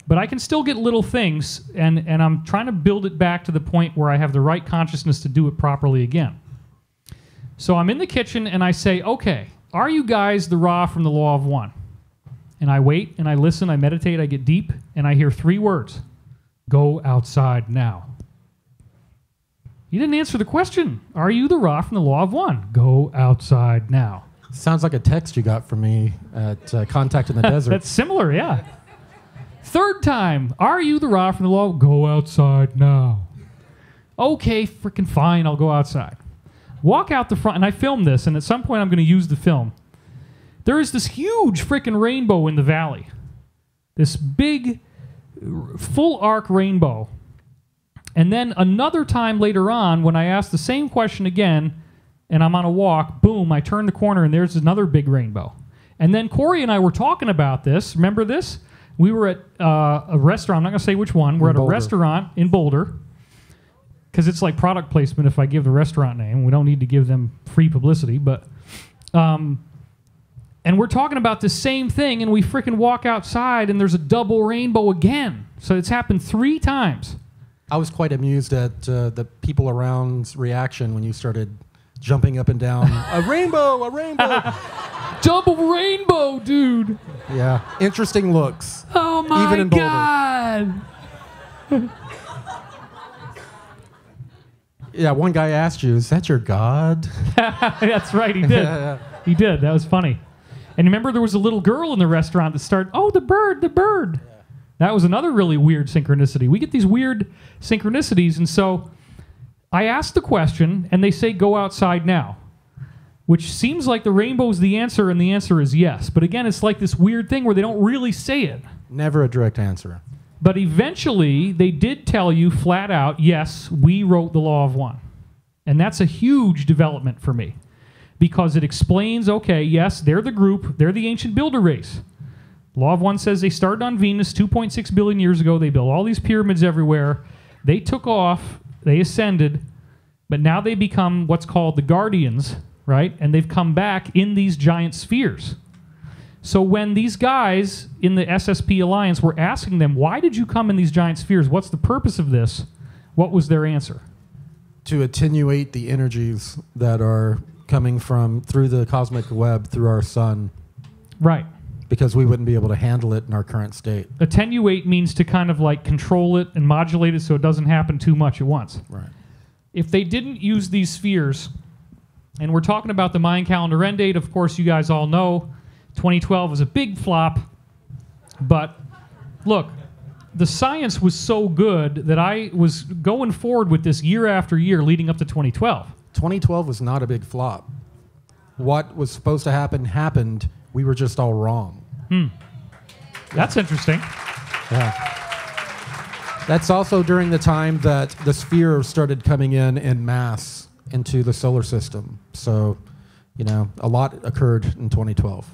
But I can still get little things, and, and I'm trying to build it back to the point where I have the right consciousness to do it properly again. So I'm in the kitchen, and I say, okay, are you guys the Ra from the Law of One? And I wait, and I listen, I meditate, I get deep, and I hear three words. Go outside now. You didn't answer the question. Are you the Ra from the Law of One? Go outside now. Sounds like a text you got from me at uh, Contact in the Desert. That's similar, yeah. Third time, are you the Ra from the Law? Go outside now. Okay, freaking fine, I'll go outside. Walk out the front, and I filmed this, and at some point I'm going to use the film. There is this huge freaking rainbow in the valley. This big, full arc rainbow. And then another time later on, when I asked the same question again, and I'm on a walk, boom, I turn the corner, and there's another big rainbow. And then Corey and I were talking about this. Remember this? We were at uh, a restaurant. I'm not going to say which one. We're in at Boulder. a restaurant in Boulder because it's like product placement if I give the restaurant name. We don't need to give them free publicity. But, um, and we're talking about the same thing, and we freaking walk outside, and there's a double rainbow again. So it's happened three times. I was quite amused at uh, the people around's reaction when you started jumping up and down. A rainbow, a rainbow. Double rainbow, dude. Yeah, interesting looks. Oh, my Even in God. Boulder. Yeah, one guy asked you, is that your God? That's right, he did. Yeah, yeah. He did. That was funny. And remember, there was a little girl in the restaurant that started, oh, the bird, the bird. Yeah. That was another really weird synchronicity. We get these weird synchronicities, and so I asked the question, and they say, go outside now, which seems like the rainbow is the answer, and the answer is yes. But again, it's like this weird thing where they don't really say it. Never a direct answer. But eventually, they did tell you flat out, yes, we wrote the Law of One. And that's a huge development for me because it explains, okay, yes, they're the group. They're the ancient builder race. Law of One says they started on Venus two point six billion years ago. They built all these pyramids everywhere. They took off. They ascended, but now they become what's called the Guardians, right? And they've come back in these giant spheres. So when these guys in the S S P Alliance were asking them, why did you come in these giant spheres? What's the purpose of this? What was their answer? To attenuate the energies that are coming from through the cosmic web, through our sun. Right. Because we wouldn't be able to handle it in our current state. Attenuate means to kind of like control it and modulate it so it doesn't happen too much at once. Right. If they didn't use these spheres, and we're talking about the Mayan calendar end date, of course you guys all know, twenty twelve was a big flop, but look, the science was so good that I was going forward with this year after year leading up to twenty twelve. twenty twelve was not a big flop. What was supposed to happen happened. We were just all wrong. Hmm. That's interesting. Yeah. That's also during the time that the sphere started coming in en masse into the solar system. So, you know, a lot occurred in twenty twelve.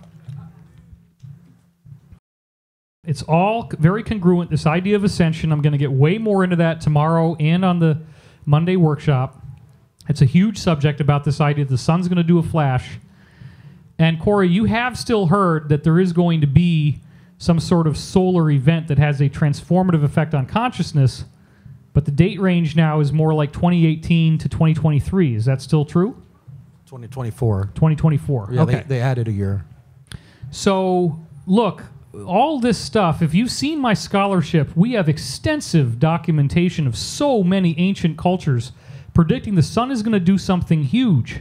It's all very congruent, this idea of ascension. I'm going to get way more into that tomorrow and on the Monday workshop. It's a huge subject about this idea the sun's going to do a flash. And Corey, you have still heard that there is going to be some sort of solar event that has a transformative effect on consciousness, but the date range now is more like twenty eighteen to twenty twenty-three. Is that still true? twenty twenty-four. twenty twenty-four. Yeah, okay. They, they added a year. So, look, all this stuff, if you've seen my scholarship, we have extensive documentation of so many ancient cultures predicting the sun is going to do something huge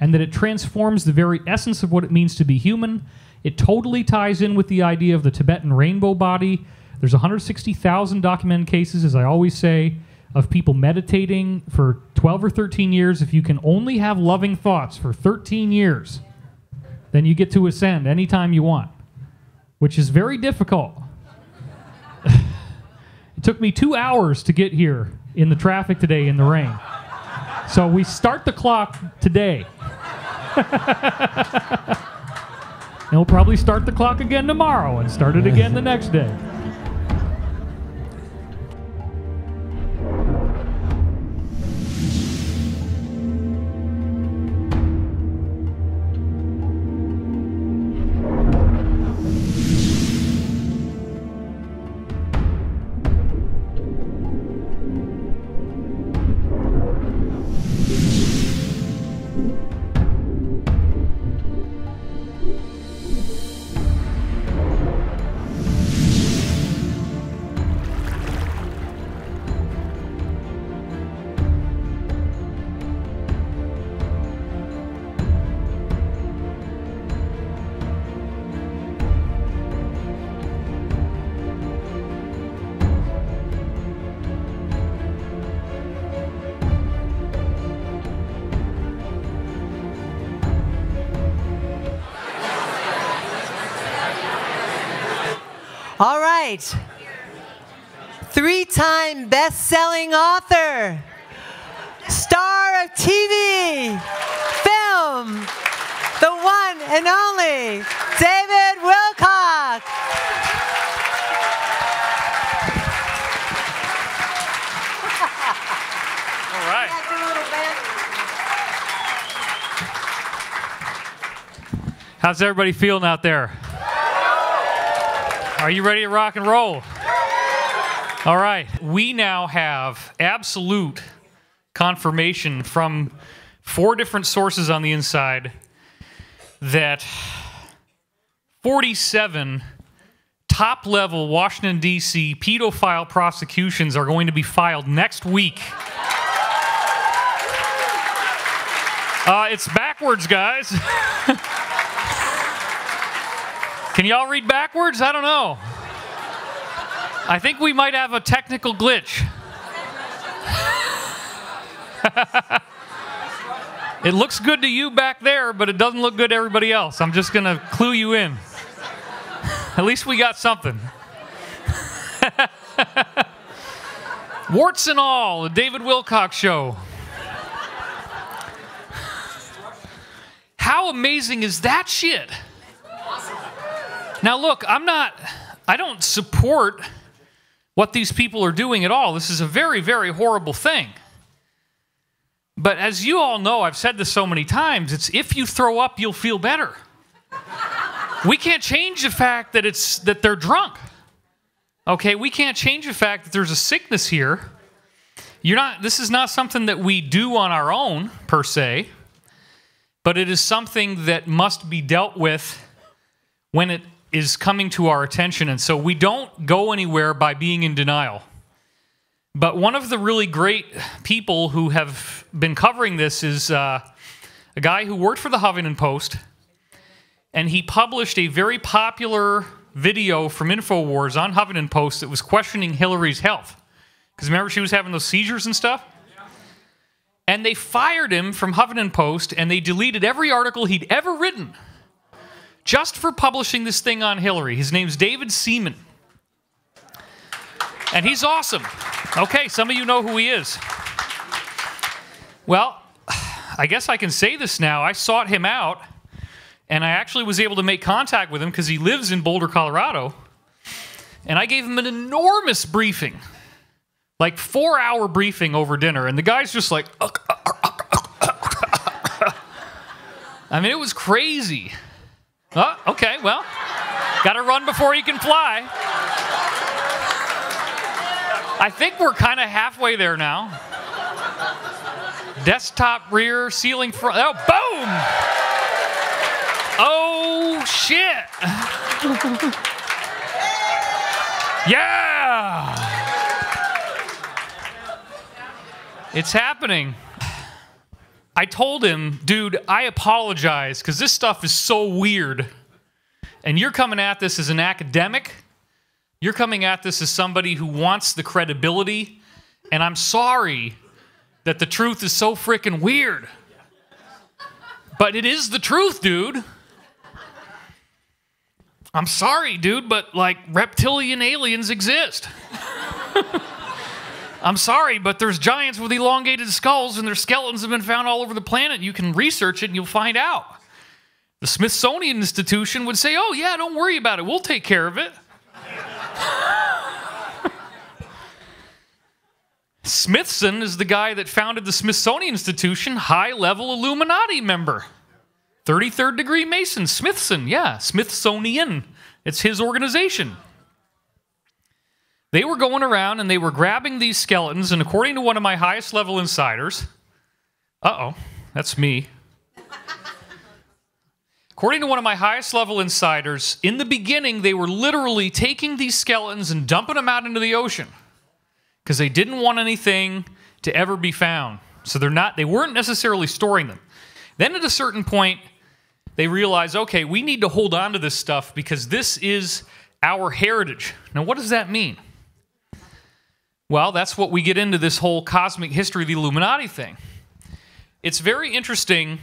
and that it transforms the very essence of what it means to be human. It totally ties in with the idea of the Tibetan rainbow body. There's one hundred sixty thousand documented cases, as I always say, of people meditating for twelve or thirteen years. If you can only have loving thoughts for thirteen years, then you get to ascend anytime you want, which is very difficult. It took me two hours to get here in the traffic today in the rain. So we start the clock today. And we'll probably start the clock again tomorrow and start it again the next day. All right, three-time best-selling author, star of T V, film, the one and only David Wilcock. All right. How's everybody feeling out there? Are you ready to rock and roll? All right. We now have absolute confirmation from four different sources on the inside that forty-seven top-level Washington, D C pedophile prosecutions are going to be filed next week. Uh, it's backwards, guys. Can y'all read backwards? I don't know. I think we might have a technical glitch. It looks good to you back there, but it doesn't look good to everybody else. I'm just going to clue you in. At least we got something. Warts and all, the David Wilcock Show. How amazing is that shit? Now, look, I'm not, I don't support what these people are doing at all. This is a very, very horrible thing. But as you all know, I've said this so many times, it's if you throw up, you'll feel better. We can't change the fact that it's, that they're drunk. Okay, we can't change the fact that there's a sickness here. You're not, this is not something that we do on our own, per se, but it is something that must be dealt with when it is coming to our attention, and so we don't go anywhere by being in denial. But one of the really great people who have been covering this is uh, a guy who worked for the Huffington Post, and he published a very popular video from InfoWars on Huffington Post that was questioning Hillary's health. Because remember, she was having those seizures and stuff? Yeah. And they fired him from Huffington Post, and they deleted every article he'd ever written just for publishing this thing on Hillary. His name's David Seaman. And he's awesome. Okay, some of you know who he is. Well, I guess I can say this now. I sought him out, and I actually was able to make contact with him because he lives in Boulder, Colorado. And I gave him an enormous briefing, like four-hour briefing over dinner. And the guy's just like, ugh, ugh, ugh, ugh, ugh. I mean, it was crazy. Oh, okay, well, got to run before you can fly. I think we're kind of halfway there now. Desktop, rear, ceiling, front. Oh, boom! Oh, shit! Yeah! It's happening. I told him, dude, I apologize, because this stuff is so weird. And you're coming at this as an academic. You're coming at this as somebody who wants the credibility. And I'm sorry that the truth is so freaking weird. But it is the truth, dude. I'm sorry, dude, but, like, reptilian aliens exist. I'm sorry, but there's giants with elongated skulls, and their skeletons have been found all over the planet. You can research it, and you'll find out. The Smithsonian Institution would say, oh, yeah, don't worry about it. We'll take care of it. Smithson is the guy that founded the Smithsonian Institution, high-level Illuminati member. thirty-third degree Mason, Smithson, yeah, Smithsonian. It's his organization. They were going around and they were grabbing these skeletons, and according to one of my highest level insiders, uh-oh, that's me. According to one of my highest level insiders, in the beginning they were literally taking these skeletons and dumping them out into the ocean because they didn't want anything to ever be found. So they're not, they weren't necessarily storing them. Then at a certain point, they realize, okay, we need to hold on to this stuff because this is our heritage. Now, what does that mean? Well, that's what we get into this whole cosmic history of the Illuminati thing. It's very interesting.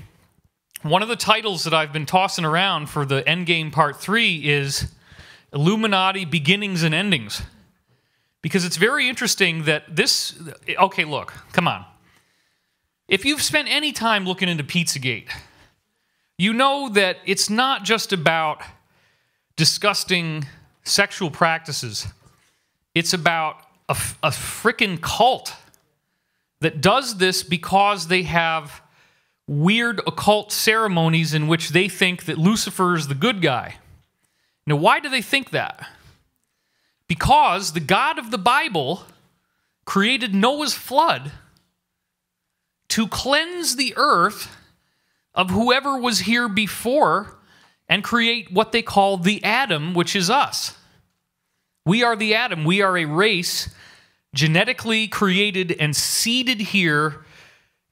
One of the titles that I've been tossing around for the Endgame Part three is Illuminati Beginnings and Endings. Because it's very interesting that this... Okay, look, come on. If you've spent any time looking into Pizzagate, you know that it's not just about disgusting sexual practices. It's about a, a frickin' cult that does this because they have weird occult ceremonies in which they think that Lucifer is the good guy. Now, why do they think that? Because the God of the Bible created Noah's flood to cleanse the earth of whoever was here before and create what they call the Adam, which is us. We are the Adam. We are a race genetically created and seeded here,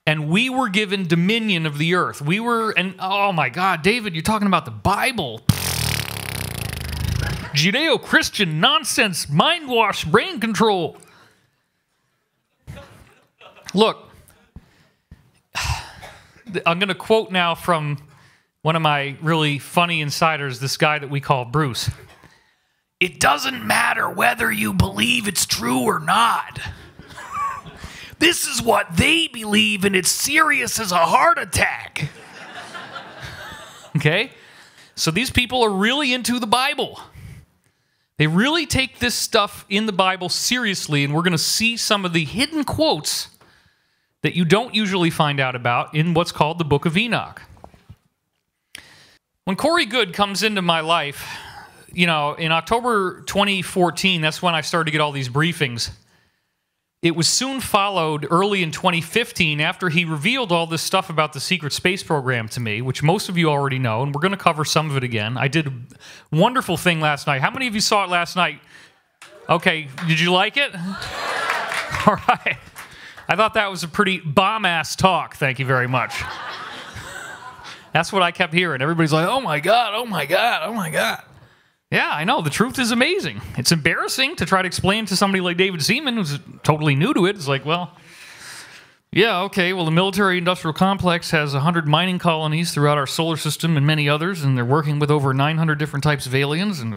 and we were given dominion of the earth. We were, and oh my God, David, you're talking about the Bible. Judeo-Christian nonsense, mind wash, brain control. Look. I'm going to quote now from one of my really funny insiders, this guy that we call Bruce. It doesn't matter whether you believe it's true or not. This is what they believe, and it's serious as a heart attack. Okay? So these people are really into the Bible. They really take this stuff in the Bible seriously, and we're going to see some of the hidden quotes that you don't usually find out about in what's called the Book of Enoch. When Corey Goode comes into my life, you know, in October twenty fourteen, that's when I started to get all these briefings. It was soon followed early in twenty fifteen after he revealed all this stuff about the secret space program to me, which most of you already know, and we're going to cover some of it again. I did a wonderful thing last night. How many of you saw it last night? Okay, did you like it? All right. I thought that was a pretty bomb-ass talk, thank you very much. That's what I kept hearing. Everybody's like, oh my God, oh my God, oh my God. Yeah, I know, the truth is amazing. It's embarrassing to try to explain to somebody like David Seaman, who's totally new to it. It's like, well, Yeah, okay. Well, the military-industrial complex has one hundred mining colonies throughout our solar system and many others, and they're working with over nine hundred different types of aliens. And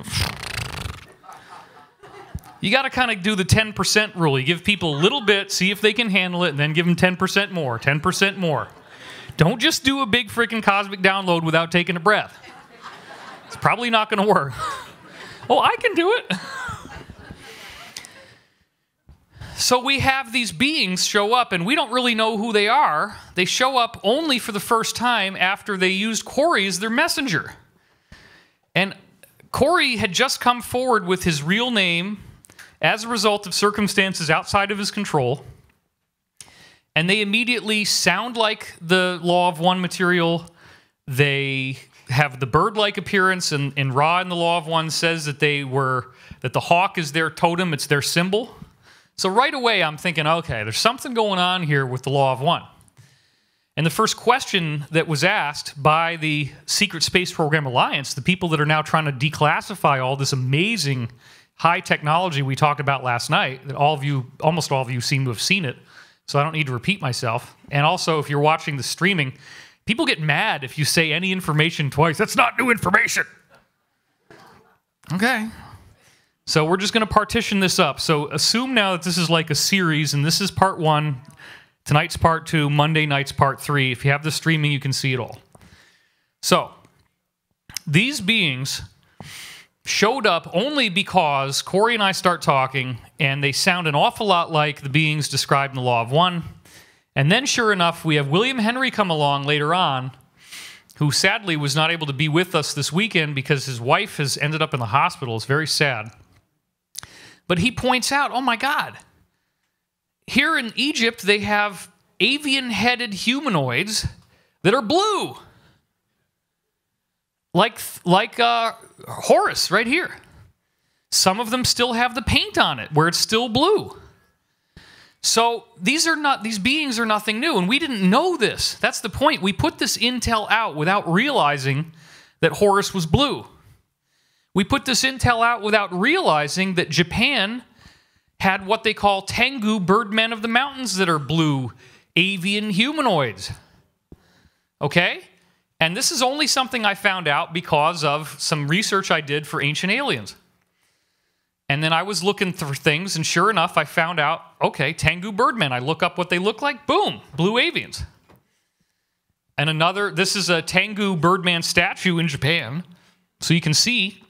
you got to kind of do the ten percent rule. You give people a little bit, see if they can handle it, and then give them ten percent more, ten percent more. Don't just do a big freaking cosmic download without taking a breath. It's probably not going to work. Oh, I can do it. So we have these beings show up, and we don't really know who they are. They show up only for the first time after they used Corey as their messenger. And Corey had just come forward with his real name as a result of circumstances outside of his control. And they immediately sound like the Law of One material. They have the bird-like appearance, and, and Ra in the Law of One says that they were, that the hawk is their totem, it's their symbol. So right away, I'm thinking, okay, there's something going on here with the Law of One. And the first question that was asked by the Secret Space Program Alliance, the people that are now trying to declassify all this amazing high technology we talked about last night, that all of you, almost all of you seem to have seen it, so I don't need to repeat myself. And also, if you're watching the streaming, people get mad if you say any information twice. That's not new information. Okay. So we're just going to partition this up. So assume now that this is like a series, and this is part one, tonight's part two, Monday night's part three. If you have the streaming, you can see it all. So these beings showed up only because Corey and I start talking, and they sound an awful lot like the beings described in the Law of One. And then, sure enough, we have William Henry come along later on, who sadly was not able to be with us this weekend because his wife has ended up in the hospital. It's very sad. But he points out, oh my God, here in Egypt they have avian-headed humanoids that are blue, like, like uh, Horus right here. Some of them still have the paint on it where it's still blue. So these are not, these beings are nothing new, and we didn't know this. That's the point. We put this intel out without realizing that Horus was blue. We put this intel out without realizing that Japan had what they call Tengu, birdmen of the mountains, that are blue avian humanoids. Okay? And this is only something I found out because of some research I did for Ancient Aliens. And then I was looking through things, and sure enough, I found out, okay, Tengu birdmen. I look up what they look like. Boom! Blue avians. And another, this is a Tengu birdman statue in Japan. So you can see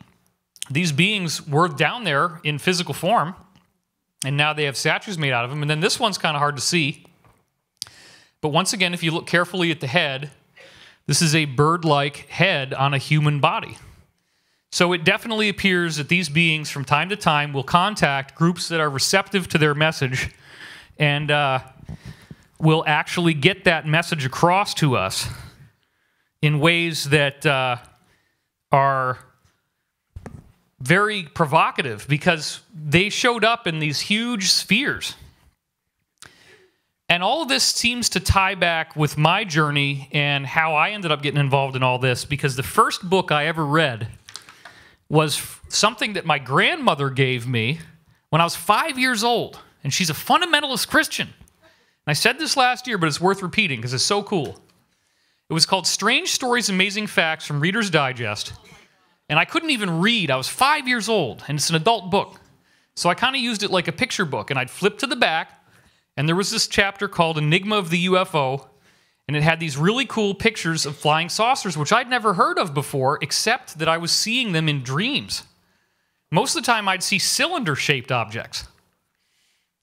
these beings were down there in physical form, and now they have statues made out of them. And then this one's kind of hard to see. But once again, if you look carefully at the head, this is a bird-like head on a human body. So it definitely appears that these beings from time to time will contact groups that are receptive to their message and uh, will actually get that message across to us in ways that uh, are very provocative, because they showed up in these huge spheres. And all of this seems to tie back with my journey and how I ended up getting involved in all this, because the first book I ever read was something that my grandmother gave me when I was five years old, and she's a fundamentalist Christian. And I said this last year, but it's worth repeating because it's so cool. It was called Strange Stories, Amazing Facts from Reader's Digest. And I couldn't even read. I was five years old, and it's an adult book. So I kind of used it like a picture book, and I'd flip to the back, and there was this chapter called Enigma of the U F O, and it had these really cool pictures of flying saucers, which I'd never heard of before, except that I was seeing them in dreams. Most of the time, I'd see cylinder-shaped objects.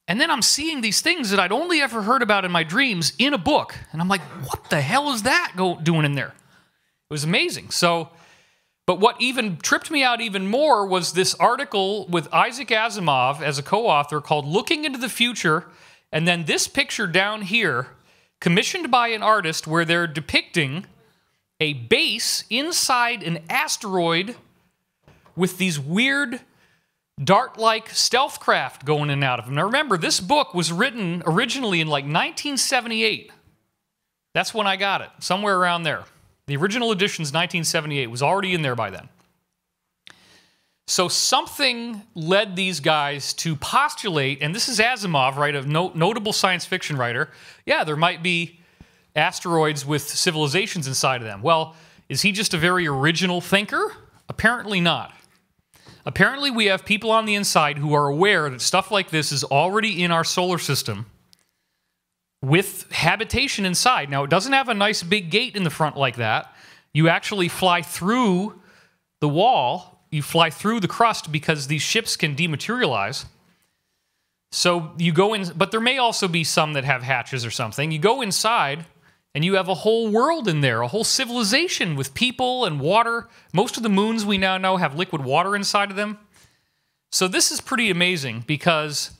And then I'm seeing these things that I'd only ever heard about in my dreams in a book, and I'm like, what the hell is that go doing in there? It was amazing. So... But what even tripped me out even more was this article with Isaac Asimov as a co-author called Looking into the Future, and then this picture down here, commissioned by an artist, where they're depicting a base inside an asteroid with these weird dart-like stealth craft going in and out of them. Now remember, this book was written originally in like nineteen seventy-eight. That's when I got it, somewhere around there. The original edition's nineteen seventy-eight, was already in there by then. So something led these guys to postulate, and this is Asimov, right, a no, notable science fiction writer, yeah, there might be asteroids with civilizations inside of them. Well, is he just a very original thinker? Apparently not. Apparently we have people on the inside who are aware that stuff like this is already in our solar system with habitation inside. Now, it doesn't have a nice big gate in the front like that. You actually fly through the wall. You fly through the crust because these ships can dematerialize. So you go in, but there may also be some that have hatches or something. You go inside and you have a whole world in there, a whole civilization with people and water. Most of the moons we now know have liquid water inside of them. So this is pretty amazing because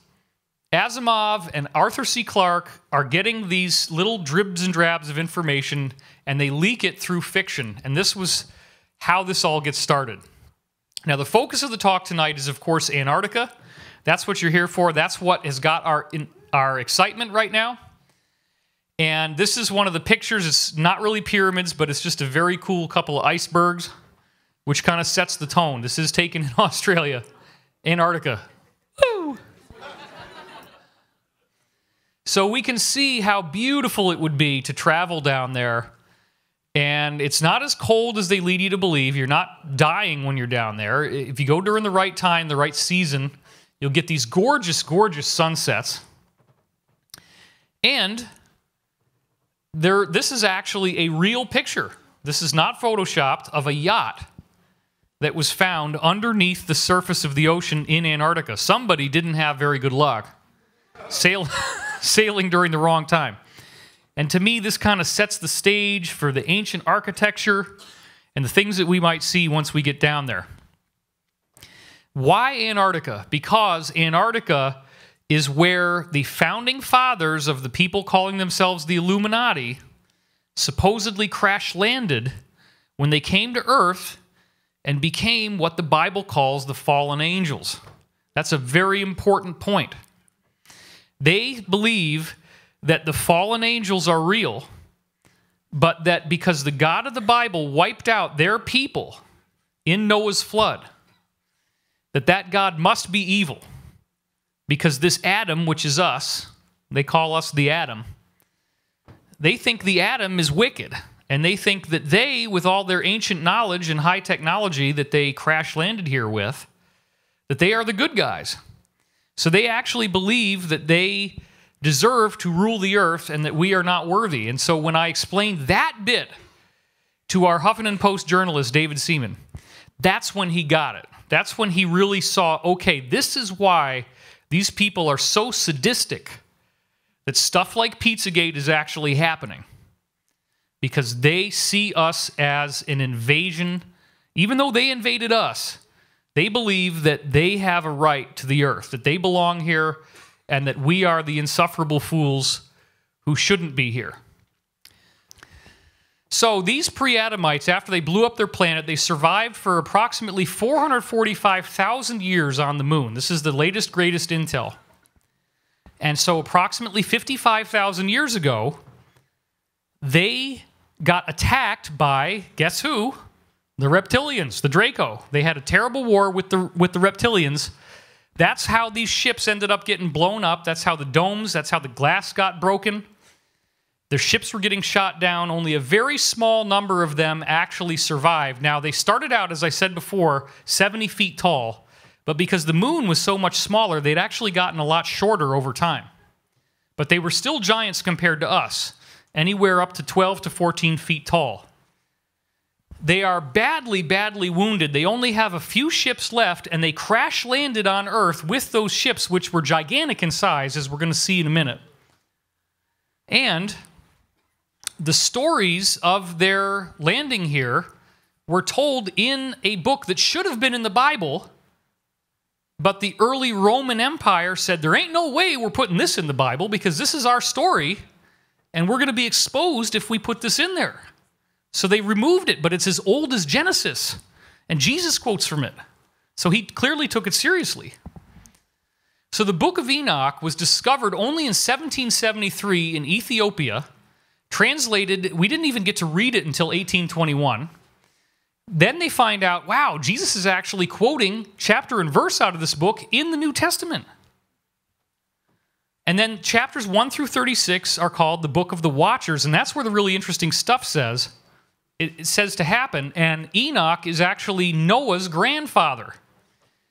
Asimov and Arthur C. Clarke are getting these little dribs and drabs of information and they leak it through fiction. And this was how this all gets started. Now, the focus of the talk tonight is, of course, Antarctica. That's what you're here for. That's what has got our, in, our excitement right now. And this is one of the pictures. It's not really pyramids, but it's just a very cool couple of icebergs, which kind of sets the tone. This is taken in Australia, Antarctica. Woo! So we can see how beautiful it would be to travel down there. And it's not as cold as they lead you to believe. You're not dying when you're down there. If you go during the right time, the right season, you'll get these gorgeous, gorgeous sunsets. And there, this is actually a real picture. This is not photoshopped, of a yacht that was found underneath the surface of the ocean in Antarctica. Somebody didn't have very good luck sail, sailing during the wrong time. And to me, this kind of sets the stage for the ancient architecture and the things that we might see once we get down there. Why Antarctica? Because Antarctica is where the founding fathers of the people calling themselves the Illuminati supposedly crash-landed when they came to Earth and became what the Bible calls the fallen angels. That's a very important point. They believe that the fallen angels are real, but that because the God of the Bible wiped out their people in Noah's flood, that that God must be evil, because this Adam, which is us, they call us the Adam, they think the Adam is wicked, and they think that they, with all their ancient knowledge and high technology that they crash-landed here with, that they are the good guys. So they actually believe that they deserve to rule the earth and that we are not worthy. And so when I explained that bit to our Huffington Post journalist, David Seaman, that's when he got it. That's when he really saw, okay, this is why these people are so sadistic that stuff like Pizzagate is actually happening. Because they see us as an invasion. Even though they invaded us, they believe that they have a right to the earth, that they belong here, and that we are the insufferable fools who shouldn't be here. So these pre-Adamites, after they blew up their planet, they survived for approximately four hundred forty-five thousand years on the moon. This is the latest, greatest intel. And so approximately fifty-five thousand years ago, they got attacked by, guess who? The Reptilians, the Draco. They had a terrible war with the, with the Reptilians. That's how these ships ended up getting blown up. That's how the domes, that's how the glass got broken. Their ships were getting shot down. Only a very small number of them actually survived. Now, they started out, as I said before, seventy feet tall. But because the moon was so much smaller, they'd actually gotten a lot shorter over time. But they were still giants compared to us, anywhere up to twelve to fourteen feet tall. They are badly, badly wounded. They only have a few ships left, and they crash-landed on Earth with those ships, which were gigantic in size, as we're going to see in a minute. And the stories of their landing here were told in a book that should have been in the Bible, but the early Roman Empire said, there ain't no way we're putting this in the Bible, because this is our story, and we're going to be exposed if we put this in there. So they removed it, but it's as old as Genesis, and Jesus quotes from it. So he clearly took it seriously. So the Book of Enoch was discovered only in seventeen seventy-three in Ethiopia, translated, we didn't even get to read it until eighteen twenty-one, Then they find out, wow, Jesus is actually quoting chapter and verse out of this book in the New Testament. And then chapters one through thirty-six are called the Book of the Watchers, and that's where the really interesting stuff says. It, it says to happen, and Enoch is actually Noah's grandfather.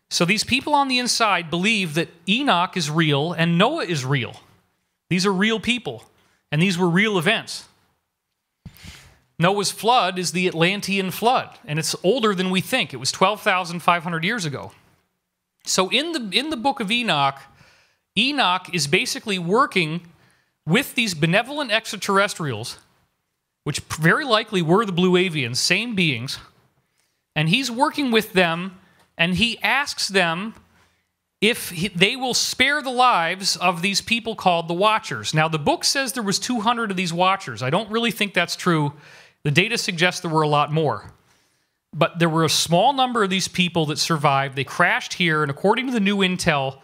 So these people on the inside believe that Enoch is real and Noah is real. These are real people, and these were real events. Noah's flood is the Atlantean flood, and it's older than we think. It was twelve thousand five hundred years ago. So in the, in the Book of Enoch, Enoch is basically working with these benevolent extraterrestrials, which very likely were the Blue Avians, same beings, and he's working with them, and he asks them if he, they will spare the lives of these people called the Watchers. Now, the book says there was two hundred of these Watchers. I don't really think that's true. The data suggests there were a lot more. But there were a small number of these people that survived. They crashed here, and according to the new intel,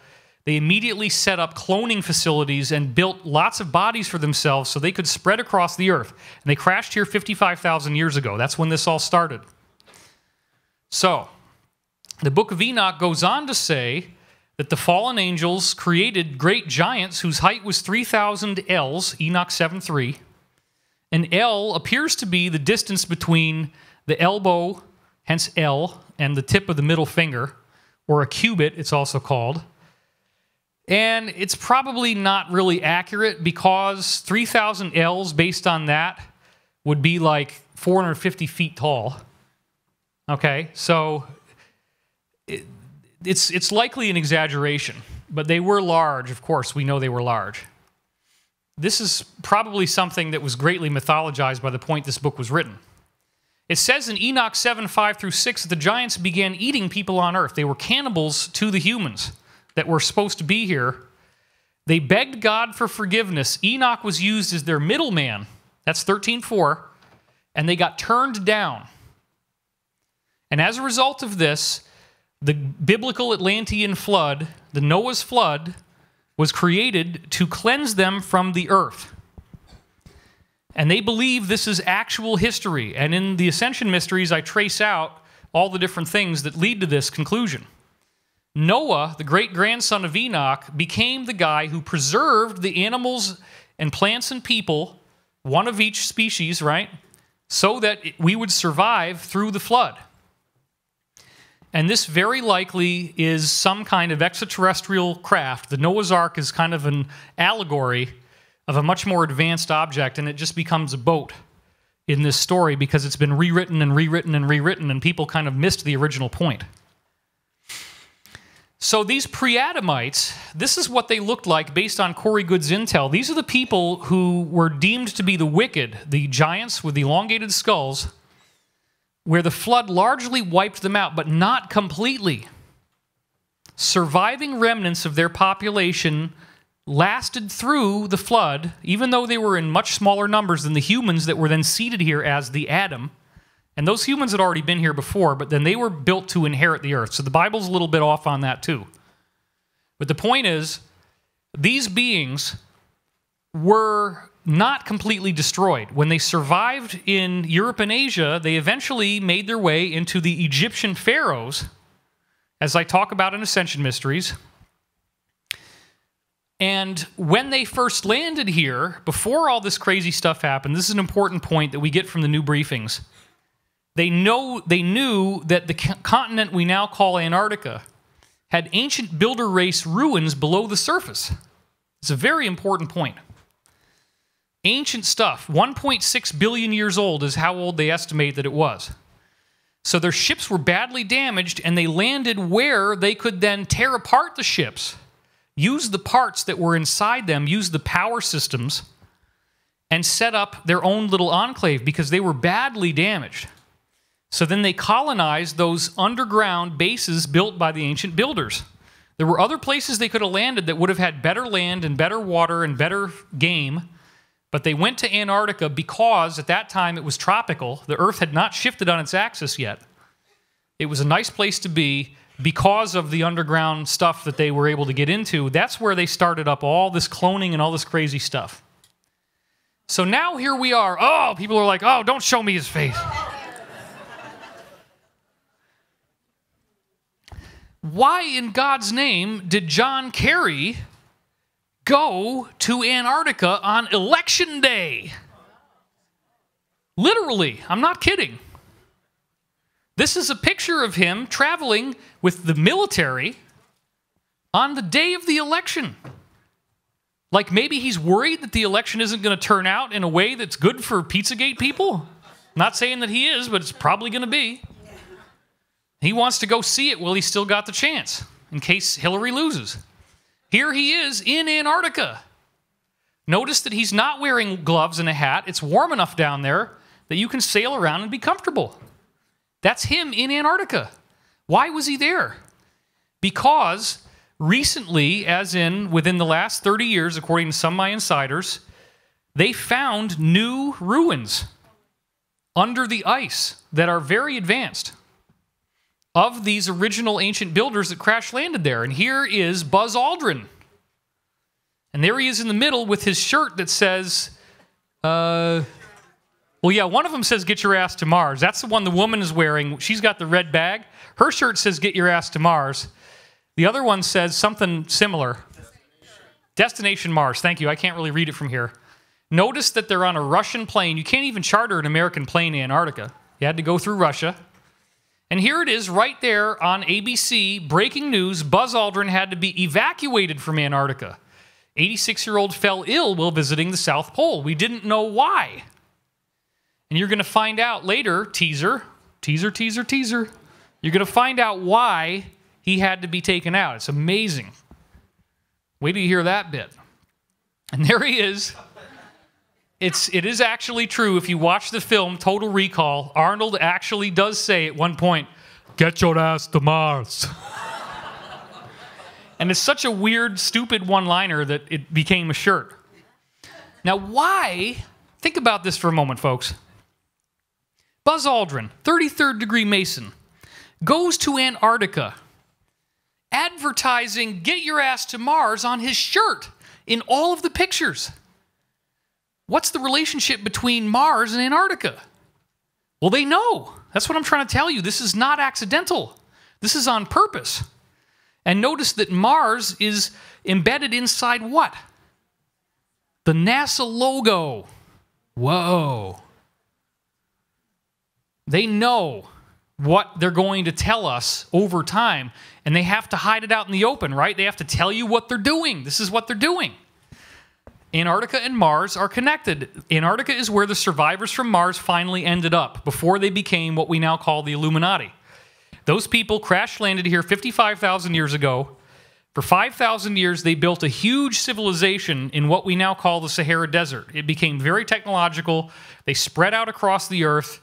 they immediately set up cloning facilities and built lots of bodies for themselves so they could spread across the earth. And they crashed here fifty-five thousand years ago. That's when this all started. So, the Book of Enoch goes on to say that the fallen angels created great giants whose height was three thousand ells, Enoch seven three. An ell appears to be the distance between the elbow, hence L, and the tip of the middle finger, or a cubit, it's also called. And it's probably not really accurate because three thousand ells, based on that, would be like four hundred fifty feet tall. Okay, so It, It's, it's likely an exaggeration, but they were large, of course. We know they were large. This is probably something that was greatly mythologized by the point this book was written. It says in Enoch seven, five through six, that the giants began eating people on earth. They were cannibals to the humans that were supposed to be here. They begged God for forgiveness. Enoch was used as their middleman. That's thirteen four. And they got turned down. And as a result of this, the biblical Atlantean flood, the Noah's flood, was created to cleanse them from the earth. And they believe this is actual history. And in the Ascension Mysteries, I trace out all the different things that lead to this conclusion. Noah, the great-grandson of Enoch, became the guy who preserved the animals and plants and people, one of each species, right? So that we would survive through the flood. And this very likely is some kind of extraterrestrial craft. The Noah's Ark is kind of an allegory of a much more advanced object, and it just becomes a boat in this story because it's been rewritten and rewritten and rewritten, and people kind of missed the original point. So these pre-Adamites, this is what they looked like based on Corey Goode's intel. These are the people who were deemed to be the wicked, the giants with elongated skulls, where the flood largely wiped them out, but not completely. Surviving remnants of their population lasted through the flood, even though they were in much smaller numbers than the humans that were then seated here as the Adam. And those humans had already been here before, but then they were built to inherit the earth. So the Bible's a little bit off on that too. But the point is, these beings were not completely destroyed. When they survived in Europe and Asia, they eventually made their way into the Egyptian pharaohs, as I talk about in Ascension Mysteries. And when they first landed here, before all this crazy stuff happened, this is an important point that we get from the new briefings. They know, they knew that the continent we now call Antarctica had ancient builder race ruins below the surface. It's a very important point. Ancient stuff, one point six billion years old is how old they estimate that it was. So their ships were badly damaged, and they landed where they could then tear apart the ships, use the parts that were inside them, use the power systems, and set up their own little enclave because they were badly damaged. So then they colonized those underground bases built by the ancient builders. There were other places they could have landed that would have had better land and better water and better game, but they went to Antarctica because at that time it was tropical. The Earth had not shifted on its axis yet. It was a nice place to be because of the underground stuff that they were able to get into. That's where they started up all this cloning and all this crazy stuff. So now here we are. Oh, people are like, oh, don't show me his face. why in God's name did John Kerry go to Antarctica on election day? Literally, I'm not kidding. This is a picture of him traveling with the military on the day of the election. Like maybe he's worried that the election isn't going to turn out in a way that's good for Pizzagate people. Not saying that he is, but it's probably going to be. He wants to go see it while he's still got the chance in case Hillary loses. Here he is in Antarctica. Notice that he's not wearing gloves and a hat. It's warm enough down there that you can sail around and be comfortable. That's him in Antarctica. Why was he there? Because recently, as in within the last thirty years, according to some of my insiders, they found new ruins under the ice that are very advanced of these original ancient builders that crash landed there. And here is Buzz Aldrin. And there he is in the middle with his shirt that says, uh, well, yeah, one of them says, "Get your ass to Mars." That's the one the woman is wearing. She's got the red bag. Her shirt says, "Get your ass to Mars." The other one says something similar. Destination Mars. Thank you. I can't really read it from here. Notice that they're on a Russian plane. You can't even charter an American plane in Antarctica. You had to go through Russia. And here it is right there on A B C, breaking news, Buzz Aldrin had to be evacuated from Antarctica. eighty-six-year-old fell ill while visiting the South Pole. We didn't know why. And you're going to find out later, teaser, teaser, teaser, teaser, you're going to find out why he had to be taken out. It's amazing. Wait till you hear that bit. And there he is. It's, it is actually true. If you watch the film Total Recall, Arnold actually does say at one point, "Get your ass to Mars." And it's such a weird, stupid one-liner that it became a shirt. Now, why? Think about this for a moment, folks. Buzz Aldrin, thirty-third degree Mason, goes to Antarctica, advertising "Get your ass to Mars" on his shirt in all of the pictures. What's the relationship between Mars and Antarctica? Well, they know. That's what I'm trying to tell you. This is not accidental. This is on purpose. And notice that Mars is embedded inside what? The NASA logo. Whoa. They know what they're going to tell us over time, and they have to hide it out in the open, right? They have to tell you what they're doing. This is what they're doing. Antarctica and Mars are connected. Antarctica is where the survivors from Mars finally ended up before they became what we now call the Illuminati. Those people crash-landed here fifty-five thousand years ago. For five thousand years, they built a huge civilization in what we now call the Sahara Desert. It became very technological. They spread out across the earth.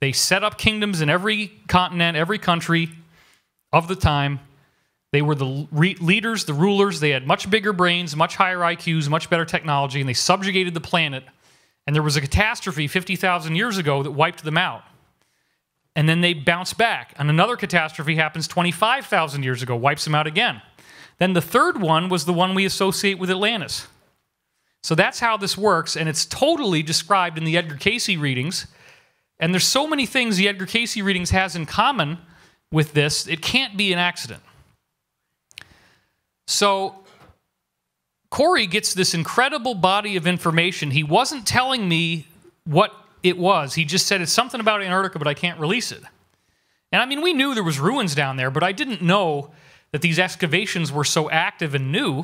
They set up kingdoms in every continent, every country of the time. They were the re- leaders, the rulers. They had much bigger brains, much higher I Qs, much better technology, and they subjugated the planet. And there was a catastrophe fifty thousand years ago that wiped them out. And then they bounce back. And another catastrophe happens twenty-five thousand years ago, wipes them out again. Then the third one was the one we associate with Atlantis. So that's how this works, and it's totally described in the Edgar Cayce readings. And there's so many things the Edgar Cayce readings has in common with this, it can't be an accident. So Corey gets this incredible body of information. He wasn't telling me what it was. He just said, "It's something about Antarctica, but I can't release it." And I mean, we knew there was ruins down there, but I didn't know that these excavations were so active and new.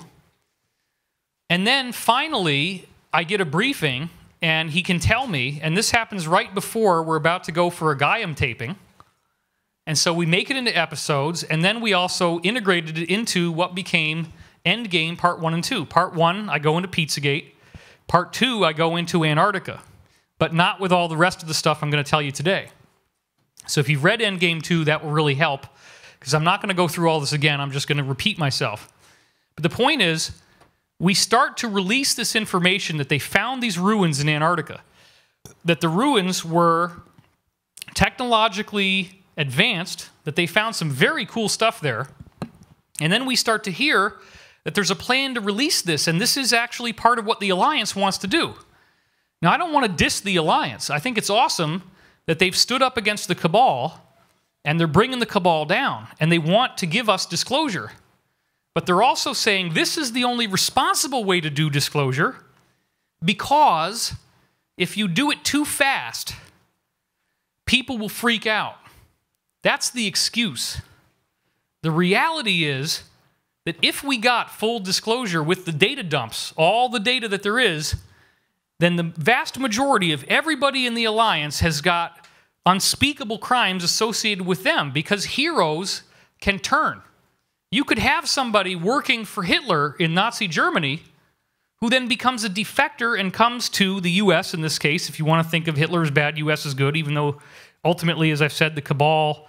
And then finally, I get a briefing, and he can tell me, and this happens right before we're about to go for a Gaiam taping. And so we make it into episodes, and then we also integrated it into what became Endgame Part one and two. Part one, I go into Pizzagate. Part two, I go into Antarctica, but not with all the rest of the stuff I'm going to tell you today. So if you've read Endgame two, that will really help, because I'm not going to go through all this again. I'm just going to repeat myself. But the point is, we start to release this information that they found these ruins in Antarctica, that the ruins were technologically advanced, that they found some very cool stuff there. And then we start to hear that there's a plan to release this, and this is actually part of what the Alliance wants to do. Now, I don't want to diss the Alliance. I think it's awesome that they've stood up against the cabal and they're bringing the cabal down, and they want to give us disclosure. But they're also saying this is the only responsible way to do disclosure, because if you do it too fast, people will freak out. That's the excuse. The reality is that if we got full disclosure with the data dumps, all the data that there is, then the vast majority of everybody in the Alliance has got unspeakable crimes associated with them, because heroes can turn. You could have somebody working for Hitler in Nazi Germany who then becomes a defector and comes to the U S in this case, if you want to think of Hitler as bad, U S as good, even though ultimately, as I've said, the cabal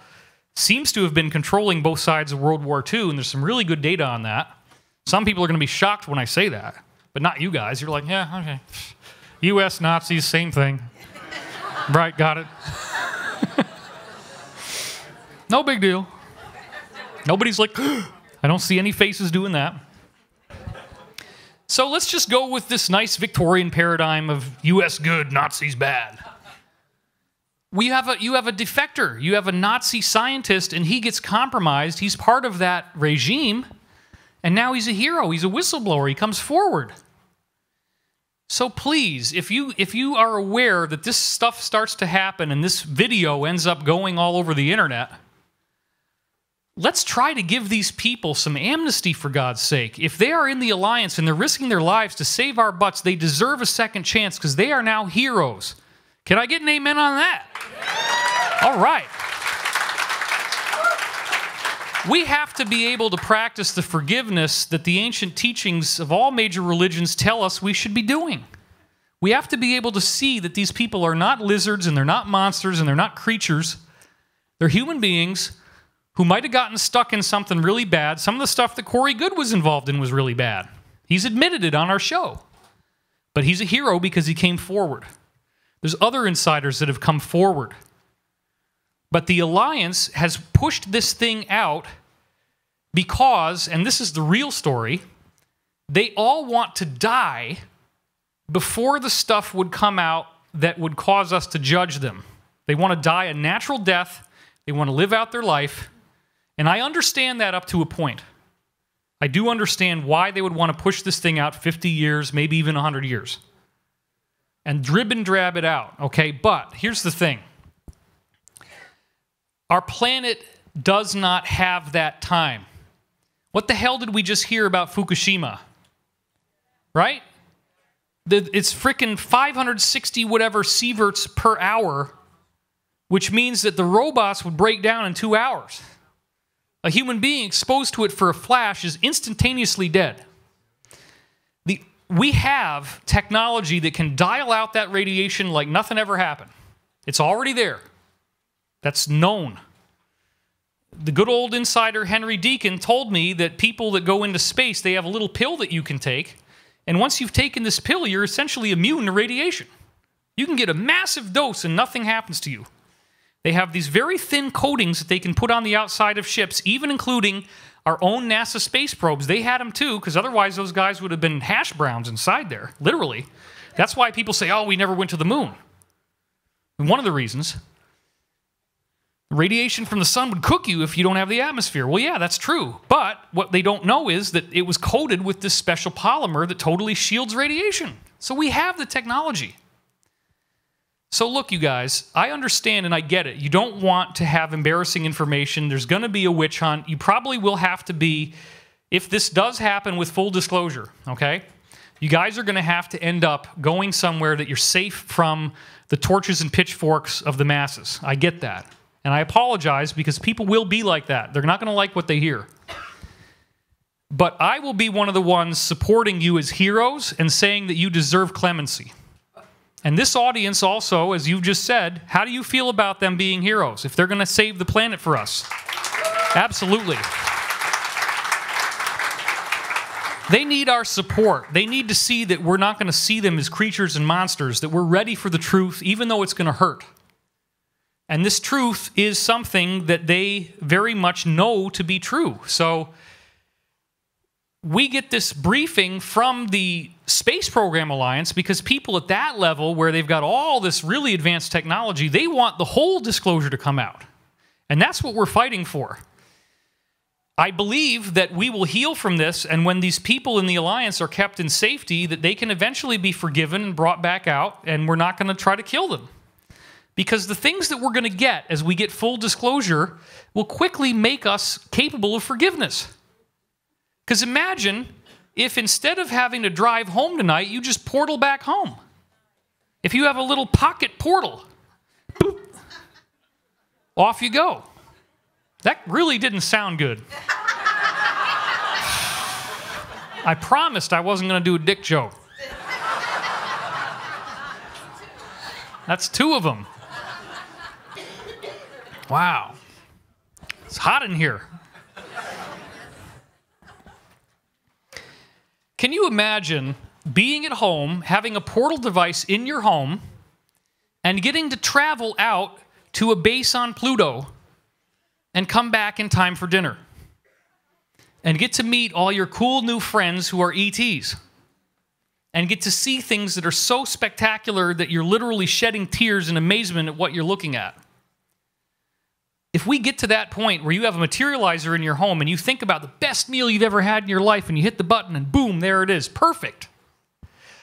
seems to have been controlling both sides of World War Two, and there's some really good data on that. Some people are going to be shocked when I say that, but not you guys. You're like, yeah, okay. U S Nazis, same thing. Right, got it. No big deal. Nobody's like, I don't see any faces doing that. So let's just go with this nice Victorian paradigm of U S good, Nazis bad. We have a, you have a defector. You have a Nazi scientist, and he gets compromised. He's part of that regime, and now he's a hero. He's a whistleblower. He comes forward. So please, if you, if you are aware that this stuff starts to happen and this video ends up going all over the internet, let's try to give these people some amnesty, for God's sake. If they are in the Alliance and they're risking their lives to save our butts, they deserve a second chance, because they are now heroes. Can I get an amen on that? Yeah. All right. We have to be able to practice the forgiveness that the ancient teachings of all major religions tell us we should be doing. We have to be able to see that these people are not lizards, and they're not monsters, and they're not creatures. They're human beings who might have gotten stuck in something really bad. Some of the stuff that Corey Goode was involved in was really bad. He's admitted it on our show. But he's a hero because he came forward. There's other insiders that have come forward. But the Alliance has pushed this thing out because, and this is the real story, they all want to die before the stuff would come out that would cause us to judge them. They want to die a natural death. They want to live out their life. And I understand that up to a point. I do understand why they would want to push this thing out fifty years, maybe even a hundred years. And drib and drab it out, okay? But here's the thing. Our planet does not have that time. What the hell did we just hear about Fukushima? Right? It's frickin' five hundred sixty whatever sieverts per hour, which means that the robots would break down in two hours. A human being exposed to it for a flash is instantaneously dead. The, we have technology that can dial out that radiation like nothing ever happened. It's already there. That's known. The good old insider Henry Deacon told me that people that go into space, they have a little pill that you can take, and once you've taken this pill, you're essentially immune to radiation. You can get a massive dose and nothing happens to you. They have these very thin coatings that they can put on the outside of ships, even including our own NASA space probes. They had them too, because otherwise those guys would have been hash browns inside there, literally. That's why people say, oh, we never went to the moon. And one of the reasons, radiation from the sun would cook you if you don't have the atmosphere. Well, yeah, that's true. But what they don't know is that it was coated with this special polymer that totally shields radiation. So we have the technology. So look, you guys, I understand and I get it. You don't want to have embarrassing information. There's going to be a witch hunt. You probably will have to be, if this does happen with full disclosure, okay? You guys are going to have to end up going somewhere that you're safe from the torches and pitchforks of the masses. I get that. And I apologize, because people will be like that. They're not going to like what they hear. But I will be one of the ones supporting you as heroes and saying that you deserve clemency. And this audience also, as you've just said, how do you feel about them being heroes if they're going to save the planet for us? Absolutely. They need our support. They need to see that we're not going to see them as creatures and monsters, that we're ready for the truth, even though it's going to hurt. And this truth is something that they very much know to be true. So we get this briefing from the Space Program Alliance, because people at that level, where they've got all this really advanced technology, they want the whole disclosure to come out. And that's what we're fighting for. I believe that we will heal from this, and when these people in the Alliance are kept in safety, that they can eventually be forgiven and brought back out, and we're not going to try to kill them. Because the things that we're going to get as we get full disclosure will quickly make us capable of forgiveness. Because imagine if instead of having to drive home tonight, you just portal back home. If you have a little pocket portal, boop, off you go. That really didn't sound good. I promised I wasn't going to do a dick joke. That's two of them. Wow. It's hot in here. Can you imagine being at home, having a portal device in your home, and getting to travel out to a base on Pluto and come back in time for dinner, and get to meet all your cool new friends who are E Ts, and get to see things that are so spectacular that you're literally shedding tears in amazement at what you're looking at? If we get to that point where you have a materializer in your home and you think about the best meal you've ever had in your life, and you hit the button and boom, there it is, perfect.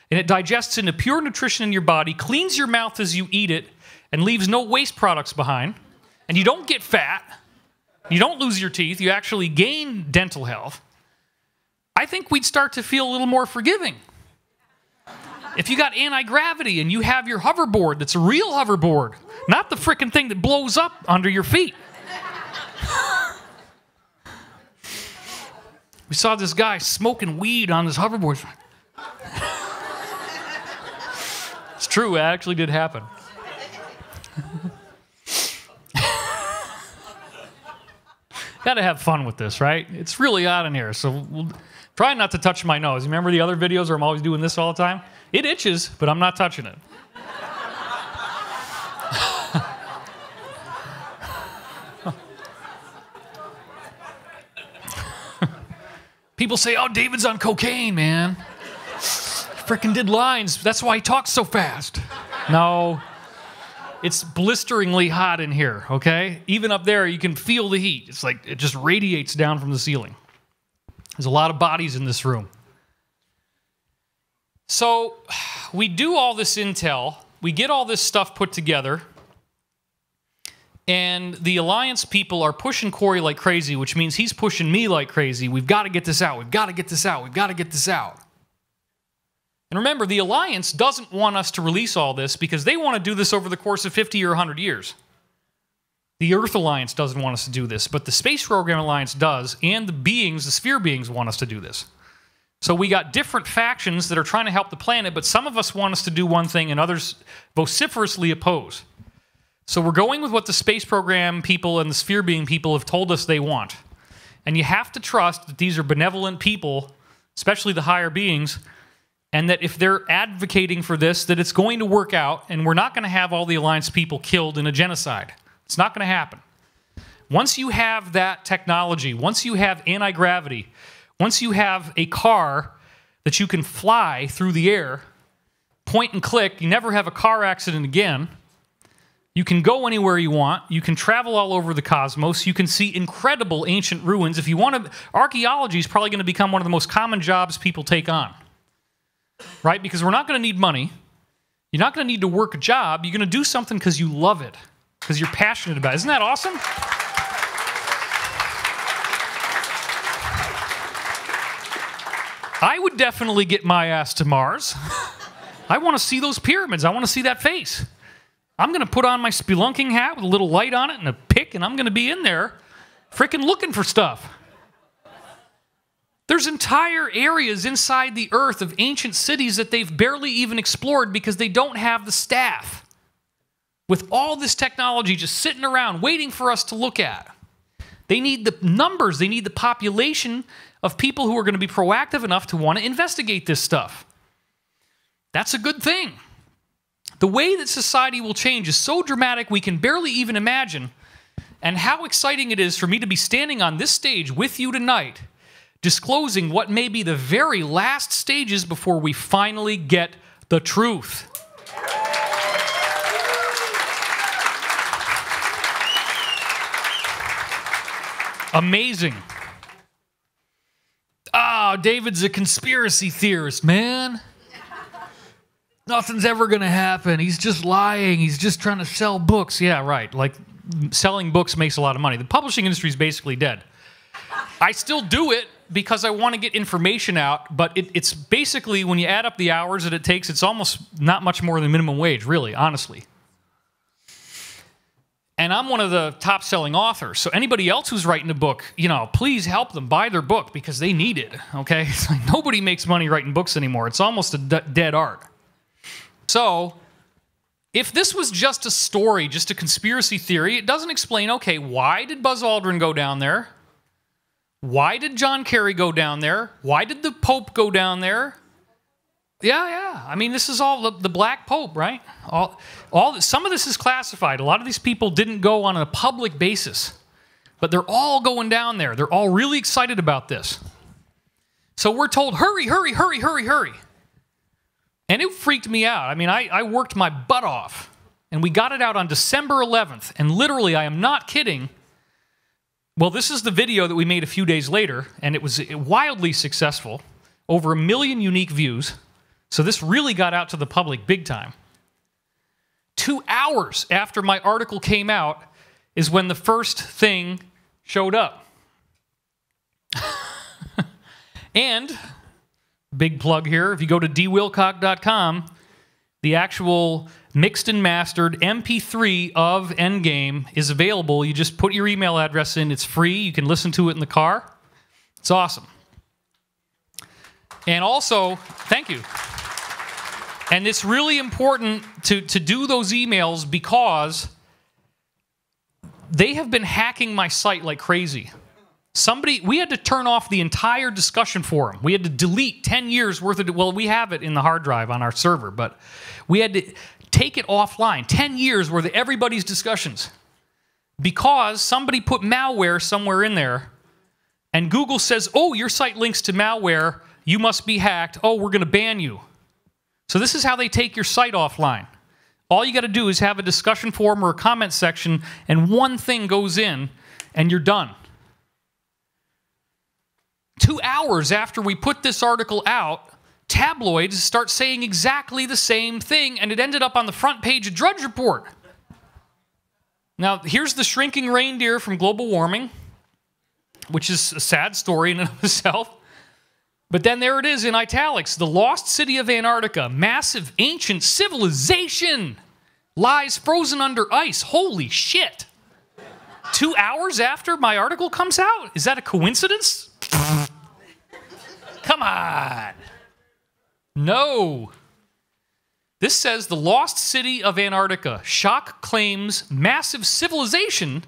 And it digests into pure nutrition in your body, cleans your mouth as you eat it, and leaves no waste products behind, and you don't get fat, you don't lose your teeth, you actually gain dental health, I think we'd start to feel a little more forgiving. If you got anti-gravity and you have your hoverboard that's a real hoverboard, not the frickin' thing that blows up under your feet. We saw this guy smoking weed on his hoverboard. It's true, it actually did happen. Gotta have fun with this, right? It's really hot in here, so we'll try not to touch my nose. Remember the other videos where I'm always doing this all the time? It itches, but I'm not touching it. People say, oh, David's on cocaine, man. Frickin' did lines, that's why he talks so fast. No. It's blisteringly hot in here, okay? Even up there, you can feel the heat. It's like it just radiates down from the ceiling. There's a lot of bodies in this room. So we do all this intel. We get all this stuff put together. And the Alliance people are pushing Corey like crazy, which means he's pushing me like crazy. We've got to get this out. We've got to get this out. We've got to get this out. And remember, the Alliance doesn't want us to release all this because they want to do this over the course of fifty or a hundred years. The Earth Alliance doesn't want us to do this, but the Space Program Alliance does, and the beings, the sphere beings, want us to do this. So we got different factions that are trying to help the planet, but some of us want us to do one thing and others vociferously oppose. So we're going with what the Space Program people and the sphere being people have told us they want. And you have to trust that these are benevolent people, especially the higher beings, and that if they're advocating for this, that it's going to work out, and we're not going to have all the Alliance people killed in a genocide. It's not going to happen. Once you have that technology, once you have anti-gravity, once you have a car that you can fly through the air, point and click, you never have a car accident again, you can go anywhere you want, you can travel all over the cosmos, you can see incredible ancient ruins. If you want to, archaeology is probably going to become one of the most common jobs people take on. Right? Because we're not going to need money. You're not going to need to work a job. You're going to do something because you love it, because you're passionate about it. Isn't that awesome? I would definitely get my ass to Mars. I want to see those pyramids. I want to see that face. I'm going to put on my spelunking hat with a little light on it and a pick, and I'm going to be in there freaking looking for stuff. There's entire areas inside the Earth of ancient cities that they've barely even explored because they don't have the staff. With all this technology just sitting around waiting for us to look at. They need the numbers, they need the population of people who are going to be proactive enough to want to investigate this stuff. That's a good thing. The way that society will change is so dramatic we can barely even imagine. And how exciting it is for me to be standing on this stage with you tonight, disclosing what may be the very last stages before we finally get the truth. Amazing. Ah, oh, David's a conspiracy theorist, man. Nothing's ever going to happen. He's just lying. He's just trying to sell books. Yeah, right. Like, selling books makes a lot of money. The publishing industry is basically dead. I still do it because I want to get information out, but it, it's basically, when you add up the hours that it takes, it's almost not much more than minimum wage, really, honestly. And I'm one of the top-selling authors, so anybody else who's writing a book, you know, please help them buy their book because they need it, okay? It's like nobody makes money writing books anymore. It's almost a d- dead art. So, if this was just a story, just a conspiracy theory, it doesn't explain, okay, why did Buzz Aldrin go down there? Why did John Kerry go down there? Why did the Pope go down there? Yeah, yeah. I mean, this is all the, the Black Pope, right? All, all. Some of this is classified. A lot of these people didn't go on a public basis, but they're all going down there. They're all really excited about this. So we're told, hurry, hurry, hurry, hurry, hurry. And it freaked me out. I mean, I, I worked my butt off, and we got it out on December eleventh, and literally, I am not kidding. Well, this is the video that we made a few days later, and it was wildly successful, over a million unique views, so this really got out to the public big time. Two hours after my article came out is when the first thing showed up. And... big plug here, if you go to d wilcock dot com, the actual mixed and mastered M P three of Endgame is available. You just put your email address in. It's free. You can listen to it in the car. It's awesome. And also, thank you. And it's really important to, to do those emails because they have been hacking my site like crazy. Somebody, we had to turn off the entire discussion forum. We had to delete ten years worth of, well, we have it in the hard drive on our server, but we had to take it offline. ten years worth of everybody's discussions because somebody put malware somewhere in there and Google says, oh, your site links to malware. You must be hacked. Oh, we're going to ban you. So this is how they take your site offline. All you got to do is have a discussion forum or a comment section and one thing goes in and you're done. Two hours after we put this article out, tabloids start saying exactly the same thing, and it ended up on the front page of Drudge Report. Now, here's the shrinking reindeer from global warming, which is a sad story in and of itself. But then there it is in italics, the lost city of Antarctica, massive ancient civilization, lies frozen under ice. Holy shit. Two hours after my article comes out? Is that a coincidence? Come on. No. This says the lost city of Antarctica. Shock claims massive civilization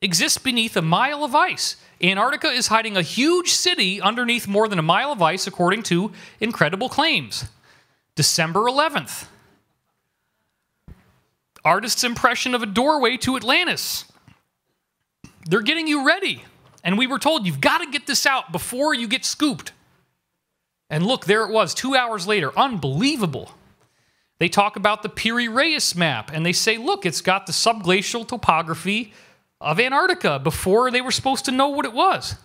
exists beneath a mile of ice. Antarctica is hiding a huge city underneath more than a mile of ice, according to incredible claims. December eleventh. Artist's impression of a doorway to Atlantis. They're getting you ready. And we were told, you've got to get this out before you get scooped. And look, there it was, two hours later. Unbelievable. They talk about the Piri-Reis map, and they say, look, it's got the subglacial topography of Antarctica before they were supposed to know what it was.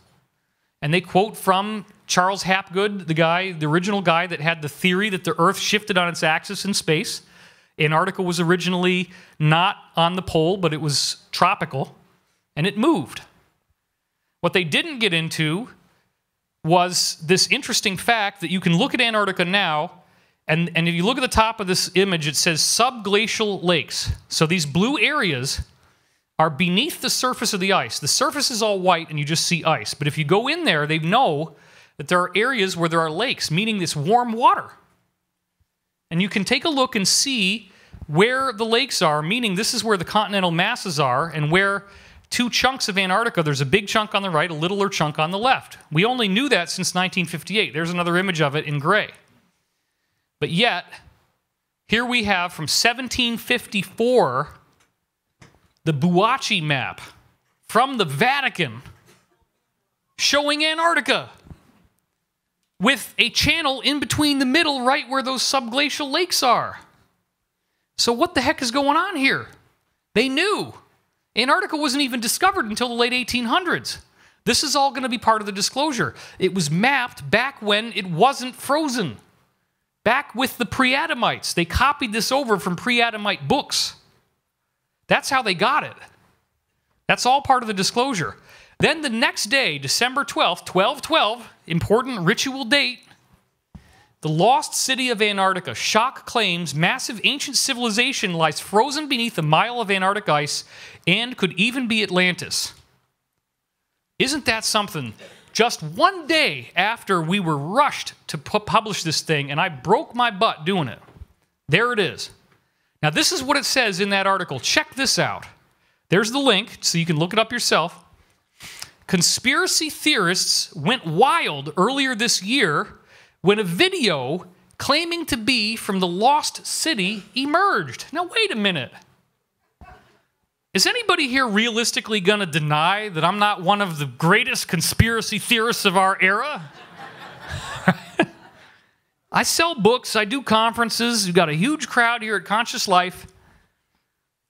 And they quote from Charles Hapgood, the guy, the original guy that had the theory that the Earth shifted on its axis in space. Antarctica was originally not on the pole, but it was tropical, and it moved. What they didn't get into was this interesting fact that you can look at Antarctica now, and, and if you look at the top of this image, it says subglacial lakes. So these blue areas are beneath the surface of the ice. The surface is all white, and you just see ice. But if you go in there, they know that there are areas where there are lakes, meaning it's warm water. And you can take a look and see where the lakes are, meaning this is where the continental masses are and where... two chunks of Antarctica. There's a big chunk on the right, a littler chunk on the left. We only knew that since nineteen fifty-eight. There's another image of it in gray. But yet, here we have from seventeen fifty-four, the Buacci map from the Vatican showing Antarctica with a channel in between the middle right where those subglacial lakes are. So what the heck is going on here? They knew. Antarctica wasn't even discovered until the late eighteen hundreds. This is all going to be part of the disclosure. It was mapped back when it wasn't frozen. Back with the pre-Adamites. They copied this over from pre-Adamite books. That's how they got it. That's all part of the disclosure. Then the next day, December twelfth, twelve twelve, important ritual date, the lost city of Antarctica. Shock claims massive ancient civilization lies frozen beneath a mile of Antarctic ice and could even be Atlantis. Isn't that something? Just one day after we were rushed to pu- publish this thing, and I broke my butt doing it. There it is. Now, this is what it says in that article. Check this out. There's the link, so you can look it up yourself. Conspiracy theorists went wild earlier this year when a video claiming to be from the lost city emerged. Now, wait a minute. Is anybody here realistically going to deny that I'm not one of the greatest conspiracy theorists of our era? I sell books. I do conferences. We've got a huge crowd here at Conscious Life.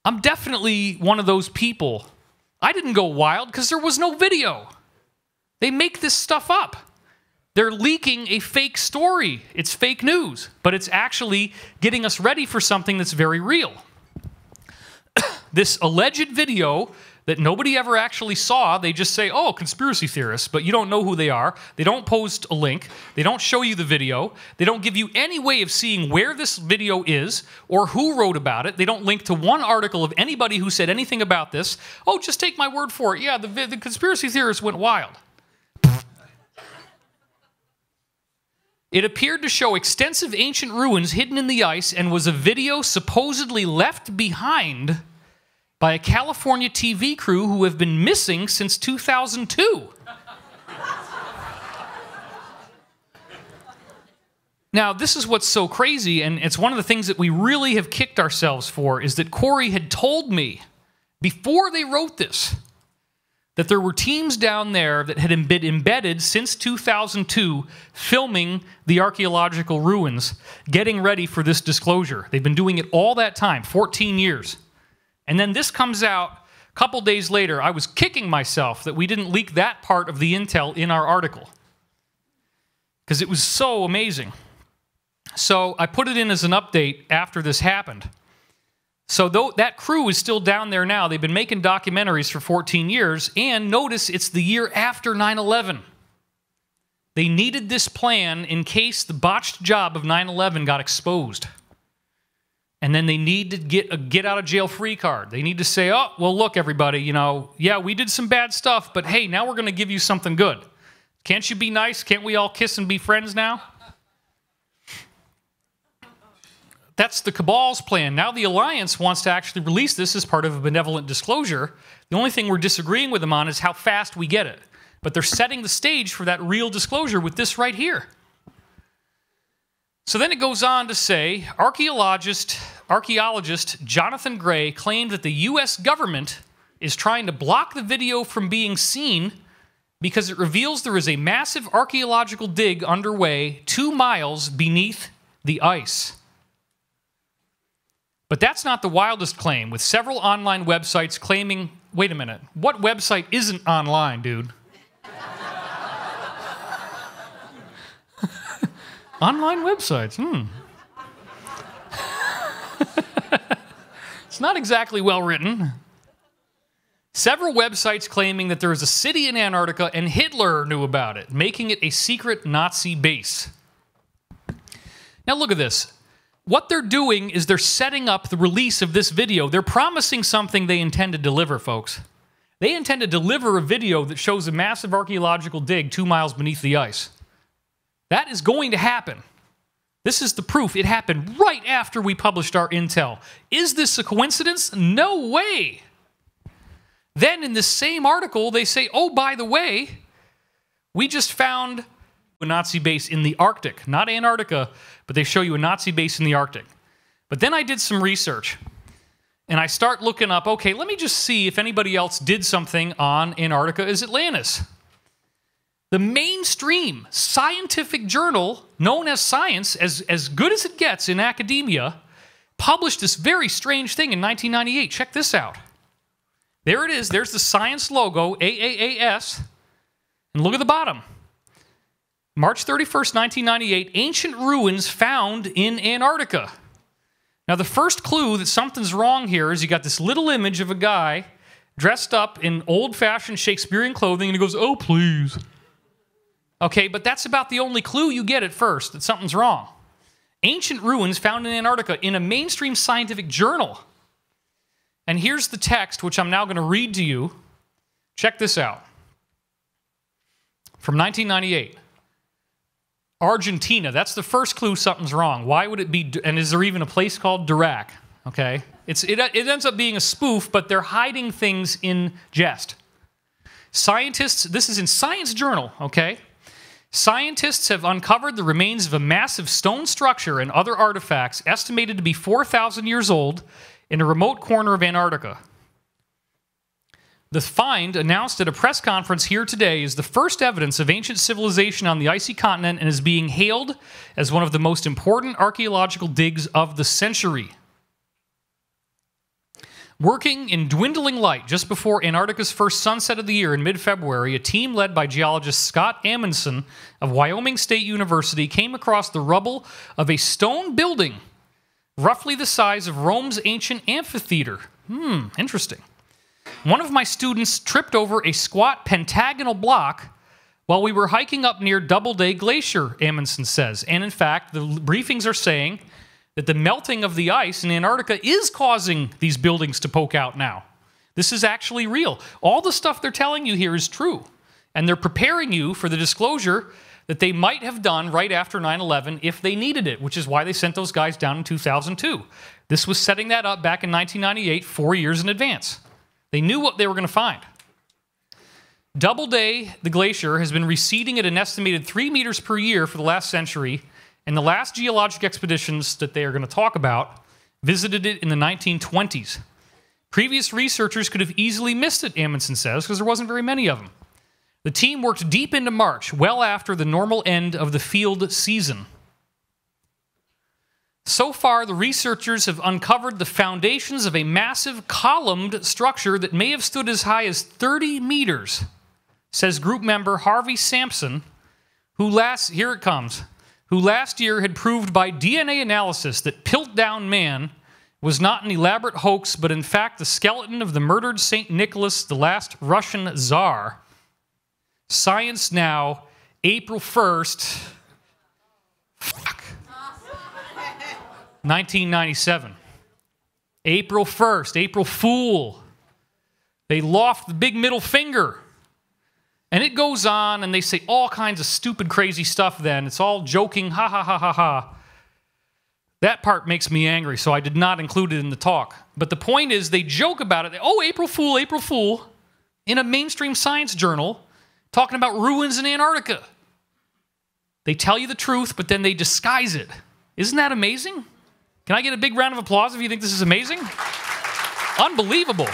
I'm definitely one of those people. I didn't go wild because there was no video. They make this stuff up. They're leaking a fake story. It's fake news, but it's actually getting us ready for something that's very real. This alleged video that nobody ever actually saw, they just say, oh, conspiracy theorists, but you don't know who they are. They don't post a link. They don't show you the video. They don't give you any way of seeing where this video is or who wrote about it. They don't link to one article of anybody who said anything about this. Oh, just take my word for it. Yeah, the, the conspiracy theorists went wild. It appeared to show extensive ancient ruins hidden in the ice and was a video supposedly left behind by a California T V crew who have been missing since two thousand two. Now, this is what's so crazy, and it's one of the things that we really have kicked ourselves for, is that Corey had told me before they wrote this that there were teams down there that had been embedded since two thousand two filming the archaeological ruins, getting ready for this disclosure. They've been doing it all that time, fourteen years. And then this comes out a couple days later. I was kicking myself that we didn't leak that part of the intel in our article because it was so amazing. So I put it in as an update after this happened. So though that crew is still down there now. They've been making documentaries for fourteen years, and notice it's the year after nine eleven. They needed this plan in case the botched job of nine eleven got exposed. And then they need to get a get-out-of-jail-free card. They need to say, oh, well, look, everybody, you know, yeah, we did some bad stuff, but hey, now we're going to give you something good. Can't you be nice? Can't we all kiss and be friends now? That's the cabal's plan. Now the Alliance wants to actually release this as part of a benevolent disclosure. The only thing we're disagreeing with them on is how fast we get it. But they're setting the stage for that real disclosure with this right here. So then it goes on to say, archaeologist, archaeologist Jonathan Gray claimed that the U S government is trying to block the video from being seen because it reveals there is a massive archaeological dig underway two miles beneath the ice. But that's not the wildest claim, with several online websites claiming, wait a minute, what website isn't online, dude? Online websites, hmm. It's not exactly well written. Several websites claiming that there is a city in Antarctica and Hitler knew about it, making it a secret Nazi base. Now look at this. What they're doing is they're setting up the release of this video. They're promising something they intend to deliver, folks. They intend to deliver a video that shows a massive archaeological dig two miles beneath the ice. That is going to happen. This is the proof. It happened right after we published our intel. Is this a coincidence? No way. Then in this same article, they say, oh, by the way, we just found a Nazi base in the Arctic, not Antarctica, but they show you a Nazi base in the Arctic. But then I did some research, and I start looking up, okay, let me just see if anybody else did something on Antarctica as Atlantis. The mainstream scientific journal, known as Science, as, as good as it gets in academia, published this very strange thing in nineteen ninety-eight. Check this out. There it is. There's the Science logo, A A A S. And look at the bottom. March thirty-first, nineteen ninety-eight, ancient ruins found in Antarctica. Now, the first clue that something's wrong here is you got this little image of a guy dressed up in old-fashioned Shakespearean clothing, and he goes, "Oh, please." Okay, but that's about the only clue you get at first, that something's wrong. Ancient ruins found in Antarctica in a mainstream scientific journal. And here's the text, which I'm now going to read to you. Check this out. From nineteen ninety-eight. Argentina. That's the first clue something's wrong. Why would it be... And is there even a place called Dirac? Okay. It's, it, it ends up being a spoof, but they're hiding things in jest. Scientists... This is in Science Journal, okay? Scientists have uncovered the remains of a massive stone structure and other artifacts estimated to be four thousand years old in a remote corner of Antarctica. The find, announced at a press conference here today, is the first evidence of ancient civilization on the icy continent and is being hailed as one of the most important archaeological digs of the century. Working in dwindling light just before Antarctica's first sunset of the year in mid-February, a team led by geologist Scott Amundsen of Wyoming State University came across the rubble of a stone building roughly the size of Rome's ancient amphitheater. Hmm, interesting. One of my students tripped over a squat pentagonal block while we were hiking up near Doubleday Glacier, Amundsen says. And in fact, the briefings are saying that the melting of the ice in Antarctica is causing these buildings to poke out now. This is actually real. All the stuff they're telling you here is true. And they're preparing you for the disclosure that they might have done right after nine eleven if they needed it, which is why they sent those guys down in two thousand two. This was setting that up back in nineteen ninety-eight, four years in advance. They knew what they were going to find. Doubleday, the glacier, has been receding at an estimated three meters per year for the last century, and the last geologic expeditions that they are going to talk about visited it in the nineteen twenties. Previous researchers could have easily missed it, Amundsen says, because there wasn't very many of them. The team worked deep into March, well after the normal end of the field season. So far, the researchers have uncovered the foundations of a massive columned structure that may have stood as high as thirty meters, says group member Harvey Sampson, who last, here it comes, who last year had proved by D N A analysis that Piltdown Man was not an elaborate hoax, but in fact the skeleton of the murdered Saint Nicholas, the last Russian Tsar. Science Now, April first, fuck, nineteen ninety-seven. April first, April Fool. They loft the big middle finger. And it goes on, and they say all kinds of stupid, crazy stuff then. It's all joking, ha, ha, ha, ha, ha. That part makes me angry, so I did not include it in the talk. But the point is, they joke about it. They, oh, April Fool, April Fool, in a mainstream science journal, talking about ruins in Antarctica. They tell you the truth, but then they disguise it. Isn't that amazing? Can I get a big round of applause if you think this is amazing? Unbelievable.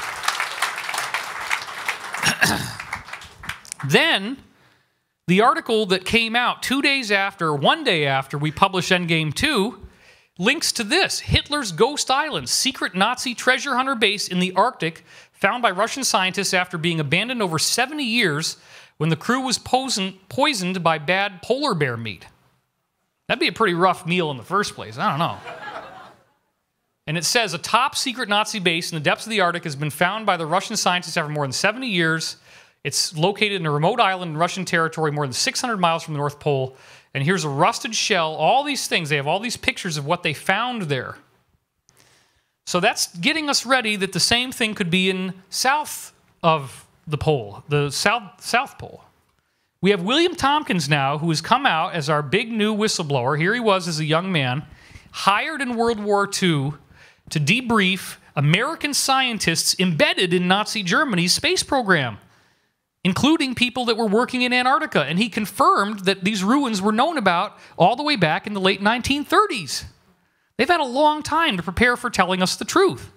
Then, the article that came out two days after, one day after we published Endgame two, links to this. Hitler's Ghost Island, secret Nazi treasure hunter base in the Arctic, found by Russian scientists after being abandoned over seventy years when the crew was poison, poisoned by bad polar bear meat. That'd be a pretty rough meal in the first place. I don't know. And it says, a top-secret Nazi base in the depths of the Arctic has been found by the Russian scientists after more than seventy years. It's located in a remote island in Russian territory more than six hundred miles from the North Pole. And here's a rusted shell. All these things. They have all these pictures of what they found there. So that's getting us ready that the same thing could be in south of the pole, the south South Pole. We have William Tompkins now, who has come out as our big new whistleblower. Here he was as a young man, hired in World War Two to debrief American scientists embedded in Nazi Germany's space program, including people that were working in Antarctica. And he confirmed that these ruins were known about all the way back in the late nineteen thirties. They've had a long time to prepare for telling us the truth,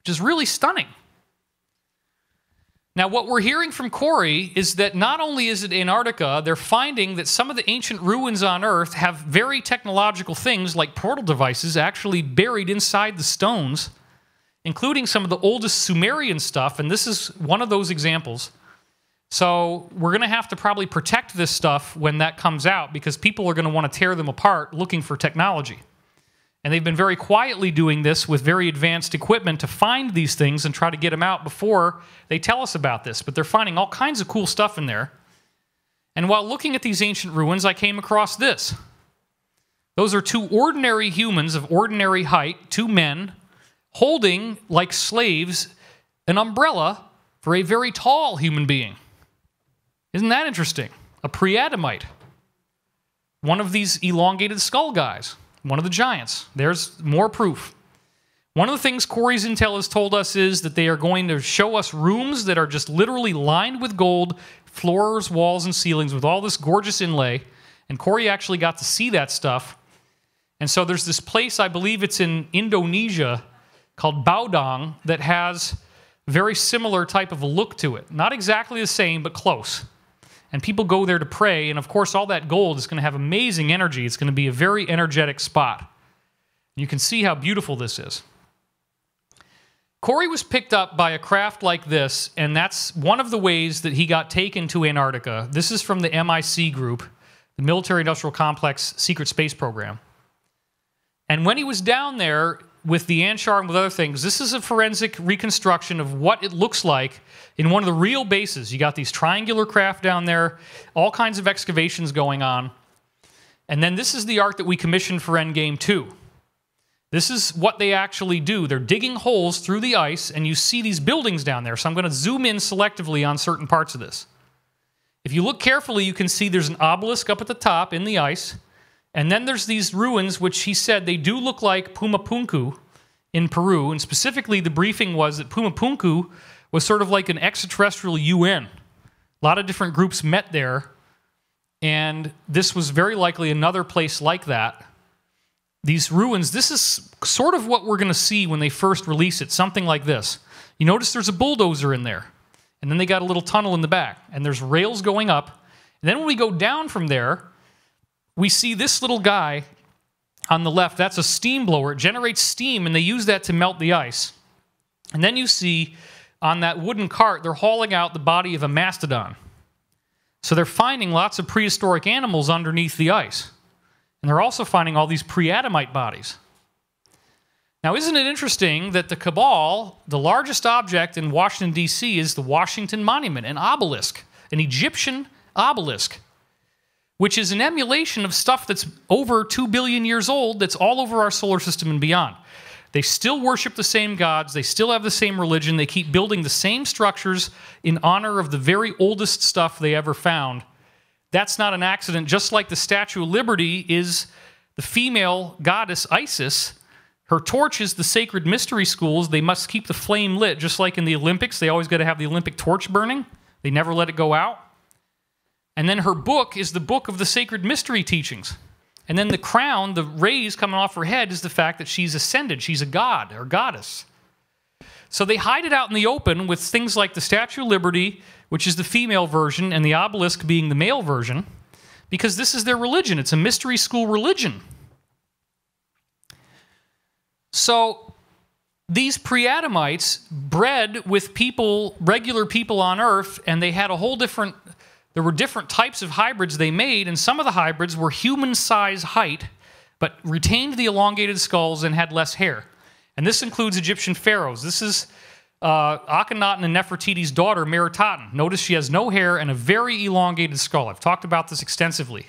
which is really stunning. Now, what we're hearing from Corey is that not only is it Antarctica, they're finding that some of the ancient ruins on Earth have very technological things like portal devices actually buried inside the stones, including some of the oldest Sumerian stuff, and this is one of those examples. So we're going to have to probably protect this stuff when that comes out, because people are going to want to tear them apart looking for technology. And they've been very quietly doing this with very advanced equipment to find these things and try to get them out before they tell us about this. But they're finding all kinds of cool stuff in there. And while looking at these ancient ruins, I came across this. Those are two ordinary humans of ordinary height, two men, holding, like slaves, an umbrella for a very tall human being. Isn't that interesting? A pre-Adamite. One of these elongated skull guys. One of the giants. There's more proof. One of the things Corey's intel has told us is that they are going to show us rooms that are just literally lined with gold, floors, walls, and ceilings with all this gorgeous inlay. And Corey actually got to see that stuff. And so there's this place, I believe it's in Indonesia, called Baudang, that has a very similar type of a look to it. Not exactly the same, but close. And people go there to pray, and of course all that gold is going to have amazing energy. It's going to be a very energetic spot. You can see how beautiful this is. Corey was picked up by a craft like this, and that's one of the ways that he got taken to Antarctica. This is from the M I C group, the Military Industrial Complex Secret Space Program. And when he was down there with the Anshar and with other things, this is a forensic reconstruction of what it looks like in one of the real bases. You got these triangular craft down there, all kinds of excavations going on. And then this is the art that we commissioned for Endgame two. This is what they actually do. They're digging holes through the ice, and you see these buildings down there. So I'm going to zoom in selectively on certain parts of this. If you look carefully, you can see there's an obelisk up at the top in the ice. And then there's these ruins, which he said they do look like Pumapunku in Peru. And specifically, the briefing was that Pumapunku was sort of like an extraterrestrial U N. A lot of different groups met there. And this was very likely another place like that. These ruins, this is sort of what we're going to see when they first release it. Something like this. You notice there's a bulldozer in there. And then they got a little tunnel in the back. And there's rails going up. And then when we go down from there, we see this little guy on the left. That's a steam blower. It generates steam, and they use that to melt the ice. And then you see on that wooden cart, they're hauling out the body of a mastodon. So they're finding lots of prehistoric animals underneath the ice. And they're also finding all these pre-Adamite bodies. Now, isn't it interesting that the Cabal, the largest object in Washington, D C, is the Washington Monument, an obelisk, an Egyptian obelisk, which is an emulation of stuff that's over two billion years old that's all over our solar system and beyond. They still worship the same gods. They still have the same religion. They keep building the same structures in honor of the very oldest stuff they ever found. That's not an accident, just like the Statue of Liberty is the female goddess ISIS. Her torch is the sacred mystery schools. They must keep the flame lit, just like in the Olympics. They always got to have the Olympic torch burning. They never let it go out. And then her book is the book of the sacred mystery teachings. And then the crown, the rays coming off her head, is the fact that she's ascended. She's a god or goddess. So they hide it out in the open with things like the Statue of Liberty, which is the female version, and the obelisk being the male version, because this is their religion. It's a mystery school religion. So these pre-Adamites bred with people, regular people on Earth, and they had a whole different... There were different types of hybrids they made, and some of the hybrids were human-size height, but retained the elongated skulls and had less hair. And this includes Egyptian pharaohs. This is uh, Akhenaten and Nefertiti's daughter, Meritaten. Notice she has no hair and a very elongated skull. I've talked about this extensively.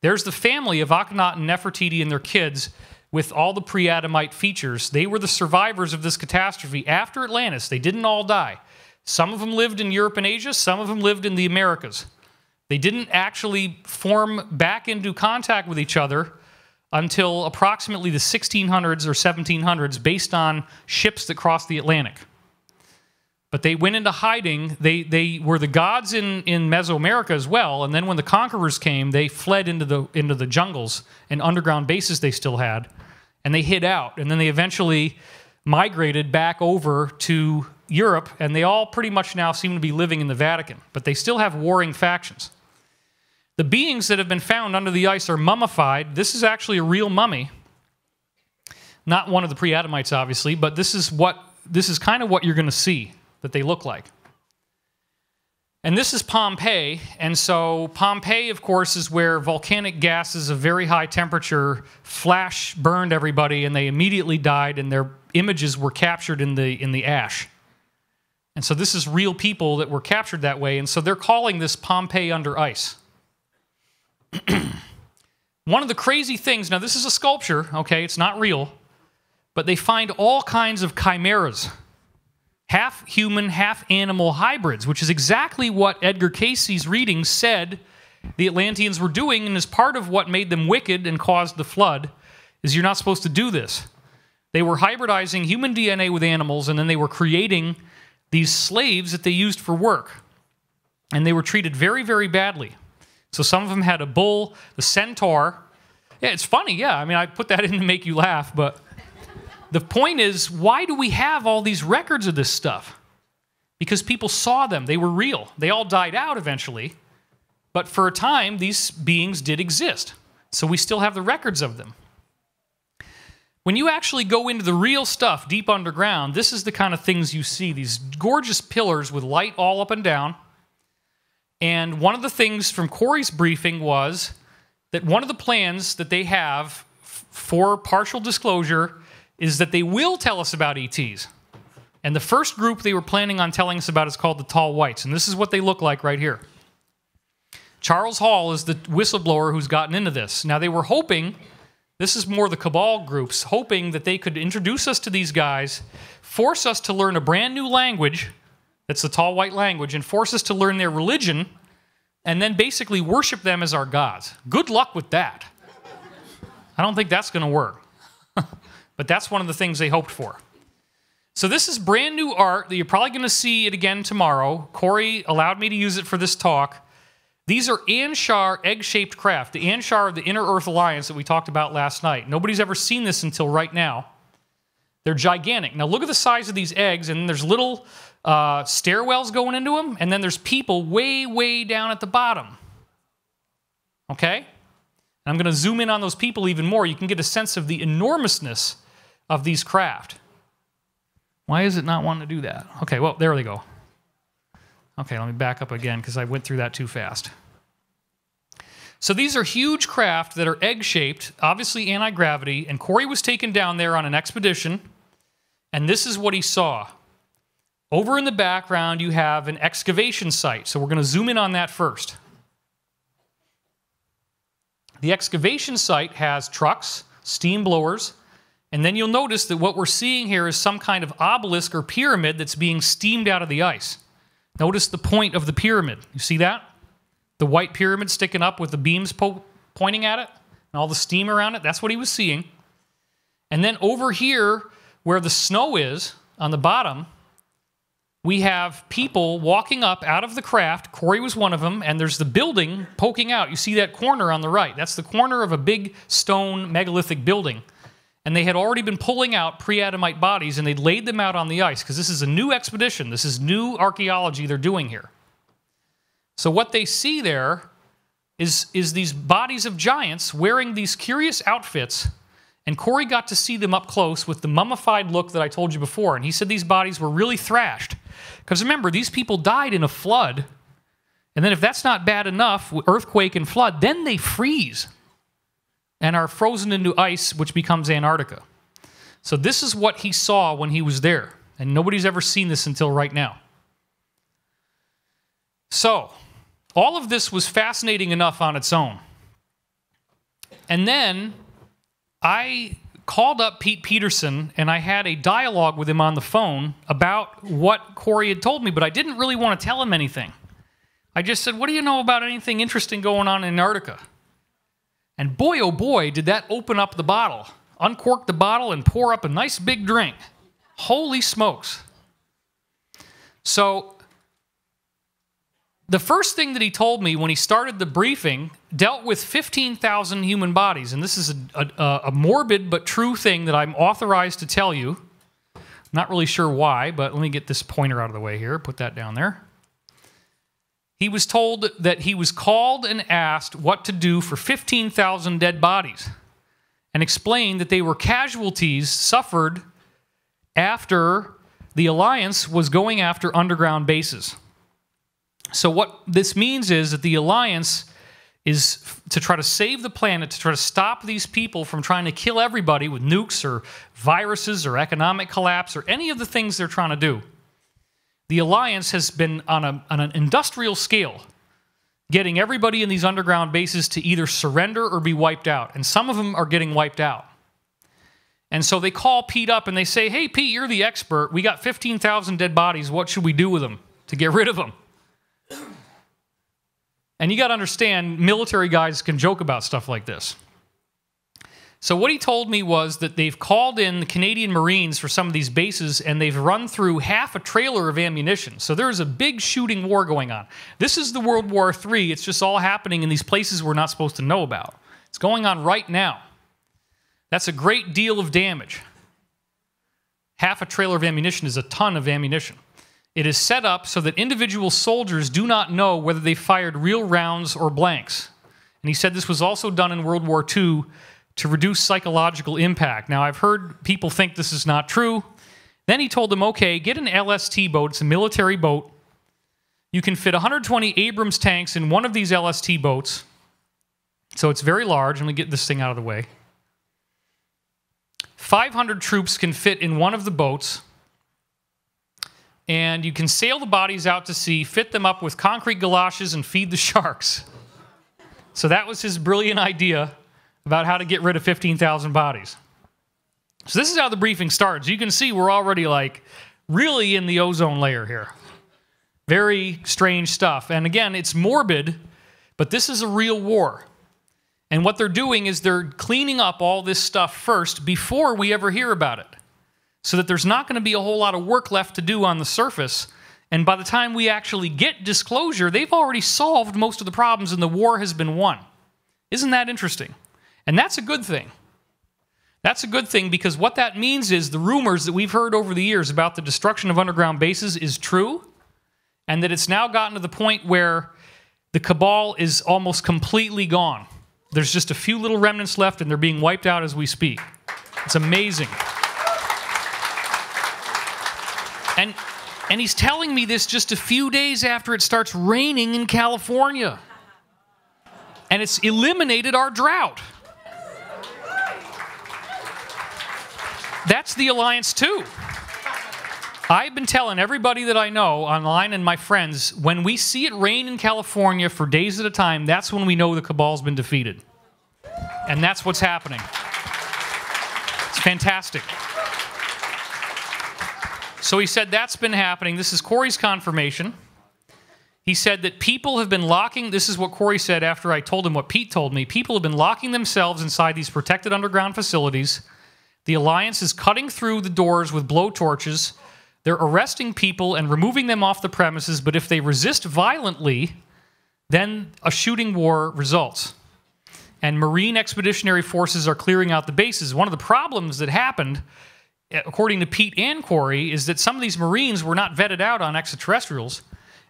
There's the family of Akhenaten and Nefertiti and their kids with all the pre-Adamite features. They were the survivors of this catastrophe after Atlantis. They didn't all die. Some of them lived in Europe and Asia. Some of them lived in the Americas. They didn't actually form back into contact with each other until approximately the sixteen hundreds or seventeen hundreds, based on ships that crossed the Atlantic. But they went into hiding. They, they were the gods in, in Mesoamerica as well, and then when the conquerors came, they fled into the, into the jungles and underground bases they still had, and they hid out, and then they eventually migrated back over to Europe, and they all pretty much now seem to be living in the Vatican, but they still have warring factions. The beings that have been found under the ice are mummified. This is actually a real mummy. Not one of the pre-Adamites, obviously, but this is what this is kind of what you're going to see that they look like. And this is Pompeii, and so Pompeii, of course, is where volcanic gases of very high temperature flash burned everybody, and they immediately died, and their images were captured in the, in the ash. And so this is real people that were captured that way, and so they're calling this Pompeii under ice. One of the crazy things, now this is a sculpture, okay, it's not real, but they find all kinds of chimeras. Half human, half animal hybrids, which is exactly what Edgar Cayce's readings said the Atlanteans were doing, and is part of what made them wicked and caused the flood, is you're not supposed to do this. They were hybridizing human D N A with animals, and then they were creating these slaves that they used for work. And they were treated very, very badly. So some of them had a bull, the centaur. Yeah, it's funny, yeah. I mean, I put that in to make you laugh, but... The point is, why do we have all these records of this stuff? Because people saw them. They were real. They all died out eventually. But for a time, these beings did exist. So we still have the records of them. When you actually go into the real stuff deep underground, this is the kind of things you see. These gorgeous pillars with light all up and down. And one of the things from Corey's briefing was that one of the plans that they have for partial disclosure is that they will tell us about E Ts. And the first group they were planning on telling us about is called the Tall Whites. And this is what they look like right here. Charles Hall is the whistleblower who's gotten into this. Now, they were hoping, this is more the cabal groups, hoping that they could introduce us to these guys, force us to learn a brand new language, that's the Tall White language, and force us to learn their religion, and then basically worship them as our gods. Good luck with that. I don't think that's going to work. But that's one of the things they hoped for. So this is brand new art that you're probably going to see it again tomorrow. Corey allowed me to use it for this talk. These are Anshar egg-shaped craft, the Anshar of the Inner Earth Alliance that we talked about last night. Nobody's ever seen this until right now. They're gigantic. Now look at the size of these eggs, and there's little uh, stairwells going into them, and then there's people way, way down at the bottom. Okay? And I'm going to zoom in on those people even more. You can get a sense of the enormousness of these craft. Why is it not wanting to do that? Okay, well, there they go. Okay, let me back up again because I went through that too fast. So these are huge craft that are egg-shaped, obviously anti-gravity, and Corey was taken down there on an expedition, and this is what he saw. Over in the background, you have an excavation site, so we're going to zoom in on that first. The excavation site has trucks, steam blowers, and then you'll notice that what we're seeing here is some kind of obelisk or pyramid that's being steamed out of the ice. Notice the point of the pyramid. You see that? The white pyramid sticking up with the beams po pointing at it and all the steam around it. That's what he was seeing. And then over here, where the snow is on the bottom, we have people walking up out of the craft. Corey was one of them. And there's the building poking out. You see that corner on the right. That's the corner of a big stone megalithic building. And they had already been pulling out pre-Adamite bodies, and they laid them out on the ice, because this is a new expedition. This is new archaeology they're doing here. So what they see there is, is these bodies of giants wearing these curious outfits, and Corey got to see them up close with the mummified look that I told you before, and he said these bodies were really thrashed. Because remember, these people died in a flood, and then if that's not bad enough, earthquake and flood, then they freeze and are frozen into ice, which becomes Antarctica. So this is what he saw when he was there, and nobody's ever seen this until right now. So, all of this was fascinating enough on its own. And then, I called up Pete Peterson, and I had a dialogue with him on the phone about what Corey had told me, but I didn't really want to tell him anything. I just said, what do you know about anything interesting going on in Antarctica? And boy, oh boy, did that open up the bottle. Uncork the bottle and pour up a nice big drink. Holy smokes. So, the first thing that he told me when he started the briefing dealt with fifteen thousand human bodies. And this is a, a, a morbid but true thing that I'm authorized to tell you. Not really sure why, but let me get this pointer out of the way here. Put that down there. He was told that he was called and asked what to do for fifteen thousand dead bodies, and explained that they were casualties suffered after the Alliance was going after underground bases. So what this means is that the Alliance is to try to save the planet, to try to stop these people from trying to kill everybody with nukes or viruses or economic collapse or any of the things they're trying to do. The Alliance has been on, a, on an industrial scale, getting everybody in these underground bases to either surrender or be wiped out. And some of them are getting wiped out. And so they call Pete up and they say, hey, Pete, you're the expert. We got fifteen thousand dead bodies. What should we do with them to get rid of them? And you got to understand, military guys can joke about stuff like this. So what he told me was that they've called in the Canadian Marines for some of these bases, and they've run through half a trailer of ammunition. So there's a big shooting war going on. This is the World War Three. It's just all happening in these places we're not supposed to know about. It's going on right now. That's a great deal of damage. Half a trailer of ammunition is a ton of ammunition. It is set up so that individual soldiers do not know whether they fired real rounds or blanks. And he said this was also done in World War Two to reduce psychological impact. Now, I've heard people think this is not true. Then he told them, okay, get an L S T boat. It's a military boat. You can fit one hundred twenty Abrams tanks in one of these L S T boats. So it's very large. Let me get this thing out of the way. five hundred troops can fit in one of the boats. And you can sail the bodies out to sea, fit them up with concrete galoshes, and feed the sharks. So that was his brilliant idea about how to get rid of fifteen thousand bodies. So this is how the briefing starts. You can see we're already, like, really in the ozone layer here. Very strange stuff. And again, it's morbid, but this is a real war. And what they're doing is they're cleaning up all this stuff first before we ever hear about it, so that there's not going to be a whole lot of work left to do on the surface. And by the time we actually get disclosure, they've already solved most of the problems and the war has been won. Isn't that interesting? And that's a good thing. That's a good thing, because what that means is the rumors that we've heard over the years about the destruction of underground bases is true, and that it's now gotten to the point where the cabal is almost completely gone. There's just a few little remnants left, and they're being wiped out as we speak. It's amazing. And, and he's telling me this just a few days after it starts raining in California. And it's eliminated our drought. That's the Alliance too. I've been telling everybody that I know online and my friends, when we see it rain in California for days at a time, that's when we know the cabal's been defeated. And that's what's happening. It's fantastic. So he said that's been happening. This is Corey's confirmation. He said that people have been locking, this is what Corey said after I told him what Pete told me, people have been locking themselves inside these protected underground facilities. The Alliance is cutting through the doors with blowtorches. They're arresting people and removing them off the premises, but if they resist violently, then a shooting war results. And Marine Expeditionary Forces are clearing out the bases. One of the problems that happened, according to Pete and Corey, is that some of these Marines were not vetted out on extraterrestrials,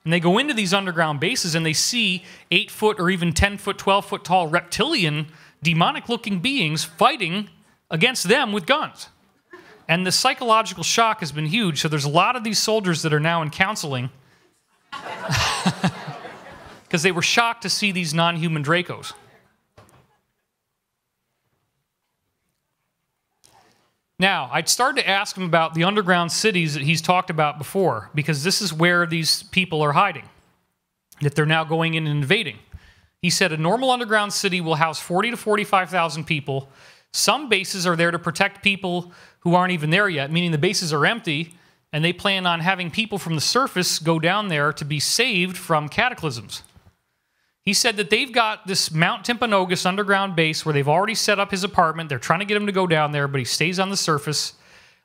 and they go into these underground bases and they see eight-foot or even ten-foot, twelve-foot tall reptilian, demonic-looking beings fighting against them with guns. And the psychological shock has been huge, so there's a lot of these soldiers that are now in counseling because they were shocked to see these non-human Dracos. Now, I'd started to ask him about the underground cities that he's talked about before, because this is where these people are hiding, that they're now going in and invading. He said a normal underground city will house forty to forty-five thousand people. Some bases are there to protect people who aren't even there yet, meaning the bases are empty, and they plan on having people from the surface go down there to be saved from cataclysms. He said that they've got this Mount Timpanogos underground base where they've already set up his apartment. They're trying to get him to go down there, but he stays on the surface.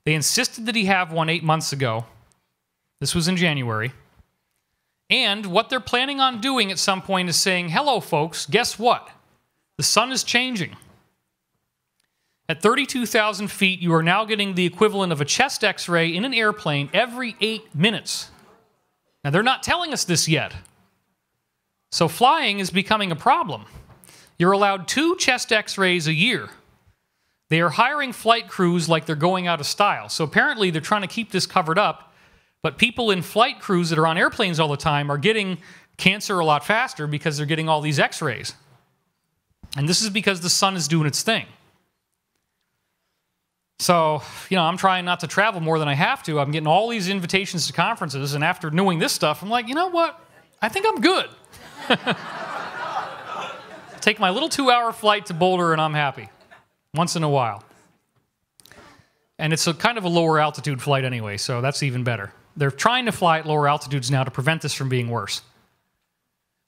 They insisted that he have one eight months ago. This was in January. And what they're planning on doing at some point is saying, hello, folks, guess what? The sun is changing. At thirty-two thousand feet, you are now getting the equivalent of a chest x-ray in an airplane every eight minutes. Now, they're not telling us this yet. So flying is becoming a problem. You're allowed two chest x-rays a year. They are hiring flight crews like they're going out of style. So apparently they're trying to keep this covered up, but people in flight crews that are on airplanes all the time are getting cancer a lot faster because they're getting all these x-rays. And this is because the sun is doing its thing. So, you know, I'm trying not to travel more than I have to. I'm getting all these invitations to conferences, and after knowing this stuff, I'm like, you know what? I think I'm good. Take my little two-hour flight to Boulder, and I'm happy. Once in a while. And it's a kind of a lower altitude flight anyway, so that's even better. They're trying to fly at lower altitudes now to prevent this from being worse.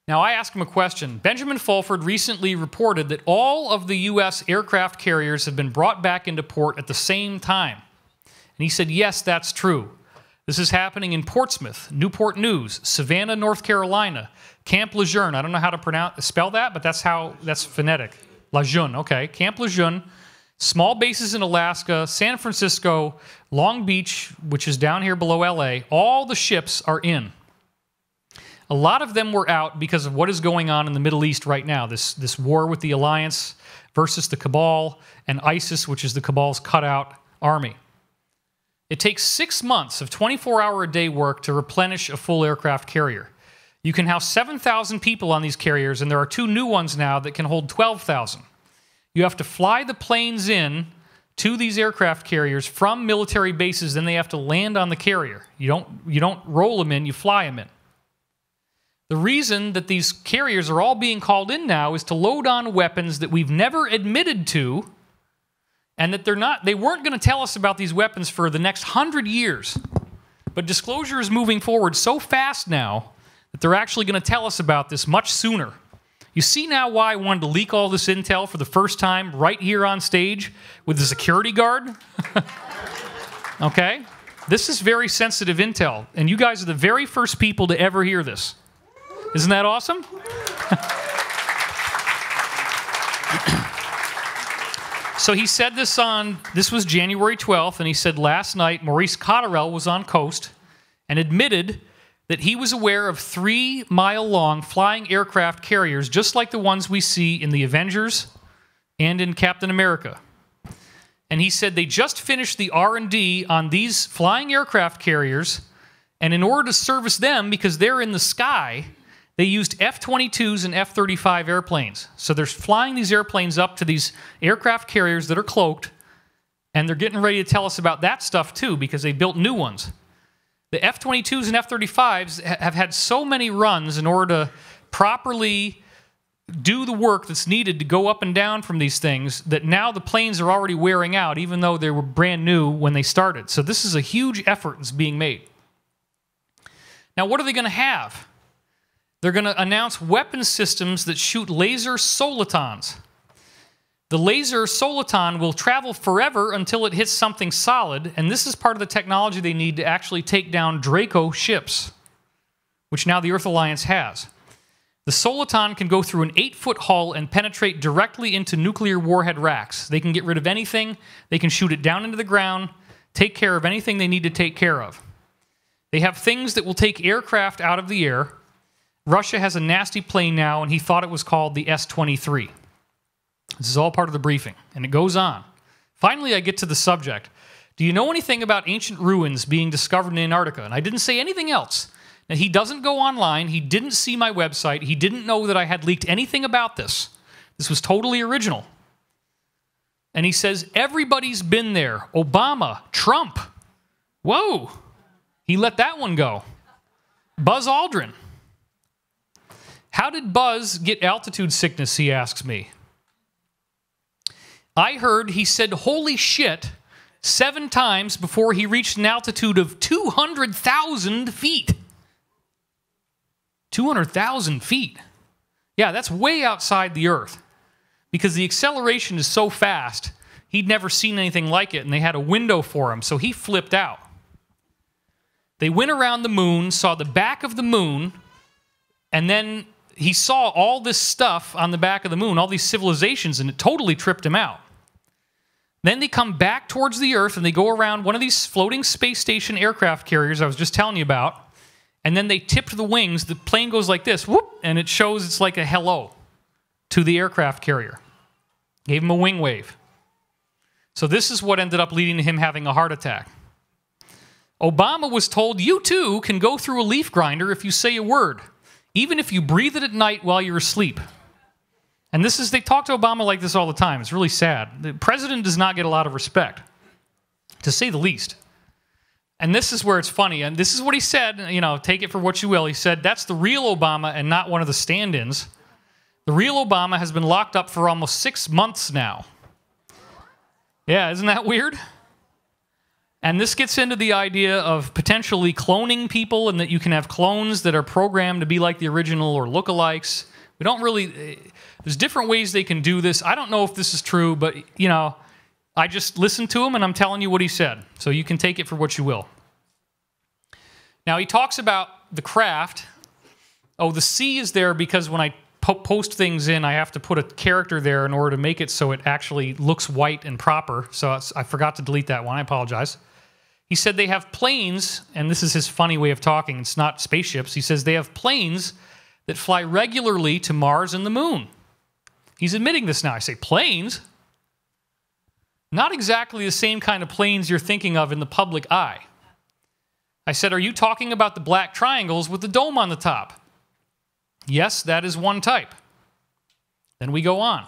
Now, I asked him a question. Benjamin Fulford recently reported that all of the U S aircraft carriers have been brought back into port at the same time. And he said, yes, that's true. This is happening in Portsmouth, Newport News, Savannah, North Carolina, Camp Lejeune. I don't know how to pronounce, spell that, but that's how, that's phonetic. Lejeune, okay. Camp Lejeune, small bases in Alaska, San Francisco, Long Beach, which is down here below L A. All the ships are in. A lot of them were out because of what is going on in the Middle East right now, this, this war with the Alliance versus the Cabal and ISIS, which is the Cabal's cutout army. It takes six months of twenty-four hour a day work to replenish a full aircraft carrier. You can house seven thousand people on these carriers, and there are two new ones now that can hold twelve thousand. You have to fly the planes in to these aircraft carriers from military bases, then they have to land on the carrier. You don't, you don't roll them in, you fly them in. The reason that these carriers are all being called in now is to load on weapons that we've never admitted to, and that they're not, they weren't going to tell us about these weapons for the next hundred years. But disclosure is moving forward so fast now that they're actually going to tell us about this much sooner. You see now why I wanted to leak all this intel for the first time right here on stage with the security guard? Okay? This is very sensitive intel, and you guys are the very first people to ever hear this. Isn't that awesome? So he said this on, this was January twelfth, and he said last night Maurice Cotterell was on Coast and admitted that he was aware of three mile long flying aircraft carriers just like the ones we see in the Avengers and in Captain America. And he said they just finished the R and D on these flying aircraft carriers, and in order to service them, because they're in the sky, they used F twenty-twos and F thirty-five airplanes. So they're flying these airplanes up to these aircraft carriers that are cloaked, and they're getting ready to tell us about that stuff too, because they built new ones. The F twenty-twos and F thirty-fives have had so many runs in order to properly do the work that's needed to go up and down from these things that now the planes are already wearing out, even though they were brand new when they started. So this is a huge effort that's being made. Now, what are they going to have? They're going to announce weapon systems that shoot laser solitons. The laser soliton will travel forever until it hits something solid, and this is part of the technology they need to actually take down Draco ships, which now the Earth Alliance has. The soliton can go through an eight foot hull and penetrate directly into nuclear warhead racks. They can get rid of anything. They can shoot it down into the ground, take care of anything they need to take care of. They have things that will take aircraft out of the air. Russia has a nasty plane now, and he thought it was called the S twenty-three. This is all part of the briefing, and it goes on. Finally, I get to the subject. Do you know anything about ancient ruins being discovered in Antarctica? And I didn't say anything else. Now, he doesn't go online. He didn't see my website. He didn't know that I had leaked anything about this. This was totally original. And he says, everybody's been there. Obama, Trump. Whoa. He let that one go. Buzz Aldrin. How did Buzz get altitude sickness, he asks me. I heard he said, holy shit, seven times before he reached an altitude of two hundred thousand feet. two hundred thousand feet. Yeah, that's way outside the Earth because the acceleration is so fast. He'd never seen anything like it, and they had a window for him, so he flipped out. They went around the moon, saw the back of the moon, and then he saw all this stuff on the back of the moon, all these civilizations, and it totally tripped him out. Then they come back towards the Earth, and they go around one of these floating space station aircraft carriers I was just telling you about, and then they tipped the wings. The plane goes like this, whoop, and it shows it's like a hello to the aircraft carrier. Gave him a wing wave. So this is what ended up leading to him having a heart attack. Obama was told, you too can go through a leaf grinder if you say a word. even if you breathe it at night while you're asleep. And this is, they talk to Obama like this all the time. It's really sad. The president does not get a lot of respect, to say the least. And this is where it's funny. And this is what he said, you know, take it for what you will. He said, that's the real Obama and not one of the stand-ins. The real Obama has been locked up for almost six months now. Yeah, isn't that weird? And this gets into the idea of potentially cloning people and that you can have clones that are programmed to be like the original or lookalikes. We don't really... There's different ways they can do this. I don't know if this is true, but, you know, I just listened to him and I'm telling you what he said. So you can take it for what you will. Now, he talks about the craft. Oh, the C is there because when I po post things in, I have to put a character there in order to make it so it actually looks white and proper. So I forgot to delete that one. I apologize. He said they have planes, and this is his funny way of talking. It's not spaceships. He says they have planes that fly regularly to Mars and the moon. He's admitting this now. I say, planes? Not exactly the same kind of planes you're thinking of in the public eye. I said, are you talking about the black triangles with the dome on the top? Yes, that is one type. Then we go on.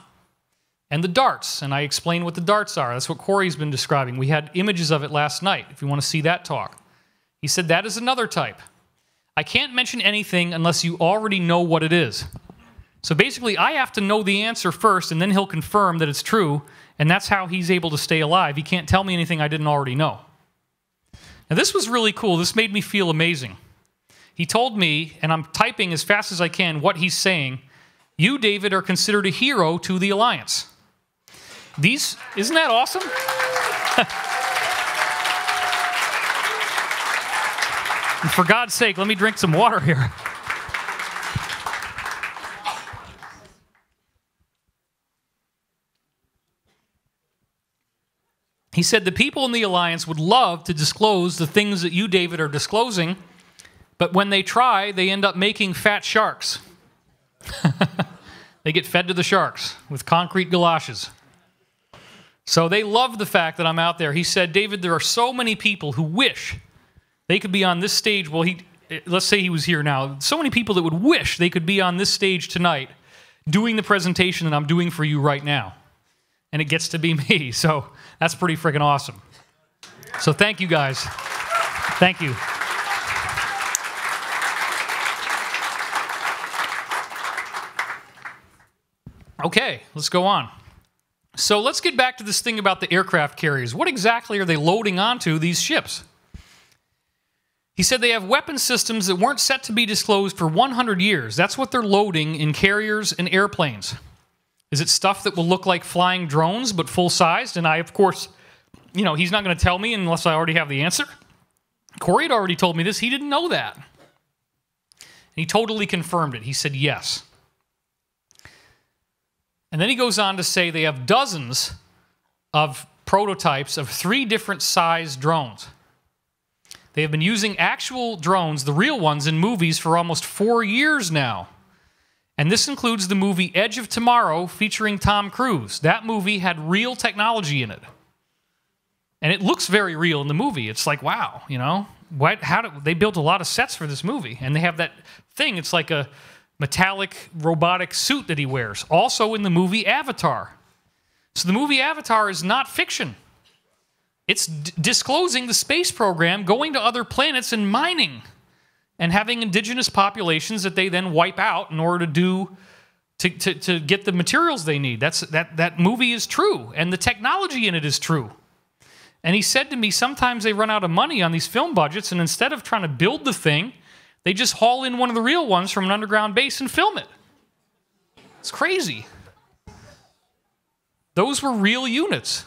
And the darts, and I explain what the darts are. That's what Corey's been describing. We had images of it last night, if you want to see that talk. He said, that is another type. I can't mention anything unless you already know what it is. So basically, I have to know the answer first, and then he'll confirm that it's true, and that's how he's able to stay alive. He can't tell me anything I didn't already know. Now, this was really cool. This made me feel amazing. He told me, and I'm typing as fast as I can, what he's saying. You, David, are considered a hero to the Alliance. These, isn't that awesome? And for God's sake, let me drink some water here. He said the people in the Alliance would love to disclose the things that you, David, are disclosing, but when they try, they end up making fat sharks. They get fed to the sharks with concrete galoshes. So they love the fact that I'm out there. He said, David, there are so many people who wish they could be on this stage. Well, he, let's say he was here now. So many people that would wish they could be on this stage tonight doing the presentation that I'm doing for you right now. And it gets to be me, so that's pretty freaking awesome. So thank you guys. Thank you. Okay, let's go on. So let's get back to this thing about the aircraft carriers. What exactly are they loading onto these ships? He said they have weapon systems that weren't set to be disclosed for one hundred years. That's what they're loading in carriers and airplanes. Is it stuff that will look like flying drones, but full-sized? And I, of course, you know, he's not going to tell me unless I already have the answer. Corey had already told me this. He didn't know that. And he totally confirmed it. He said yes. And then he goes on to say they have dozens of prototypes of three different size drones. They have been using actual drones, the real ones, in movies for almost four years now. And this includes the movie Edge of Tomorrow featuring Tom Cruise. That movie had real technology in it. And it looks very real in the movie. It's like, wow, you know? What, how do, they built a lot of sets for this movie. And they have that thing. It's like a metallic robotic suit that he wears. Also in the movie Avatar. So the movie Avatar is not fiction. It's d- disclosing the space program, going to other planets and mining. And having indigenous populations that they then wipe out in order to do to, to, to get the materials they need. That's that that movie is true, and the technology in it is true. And he said to me, sometimes they run out of money on these film budgets, and instead of trying to build the thing, they just haul in one of the real ones from an underground base and film it. It's crazy. Those were real units.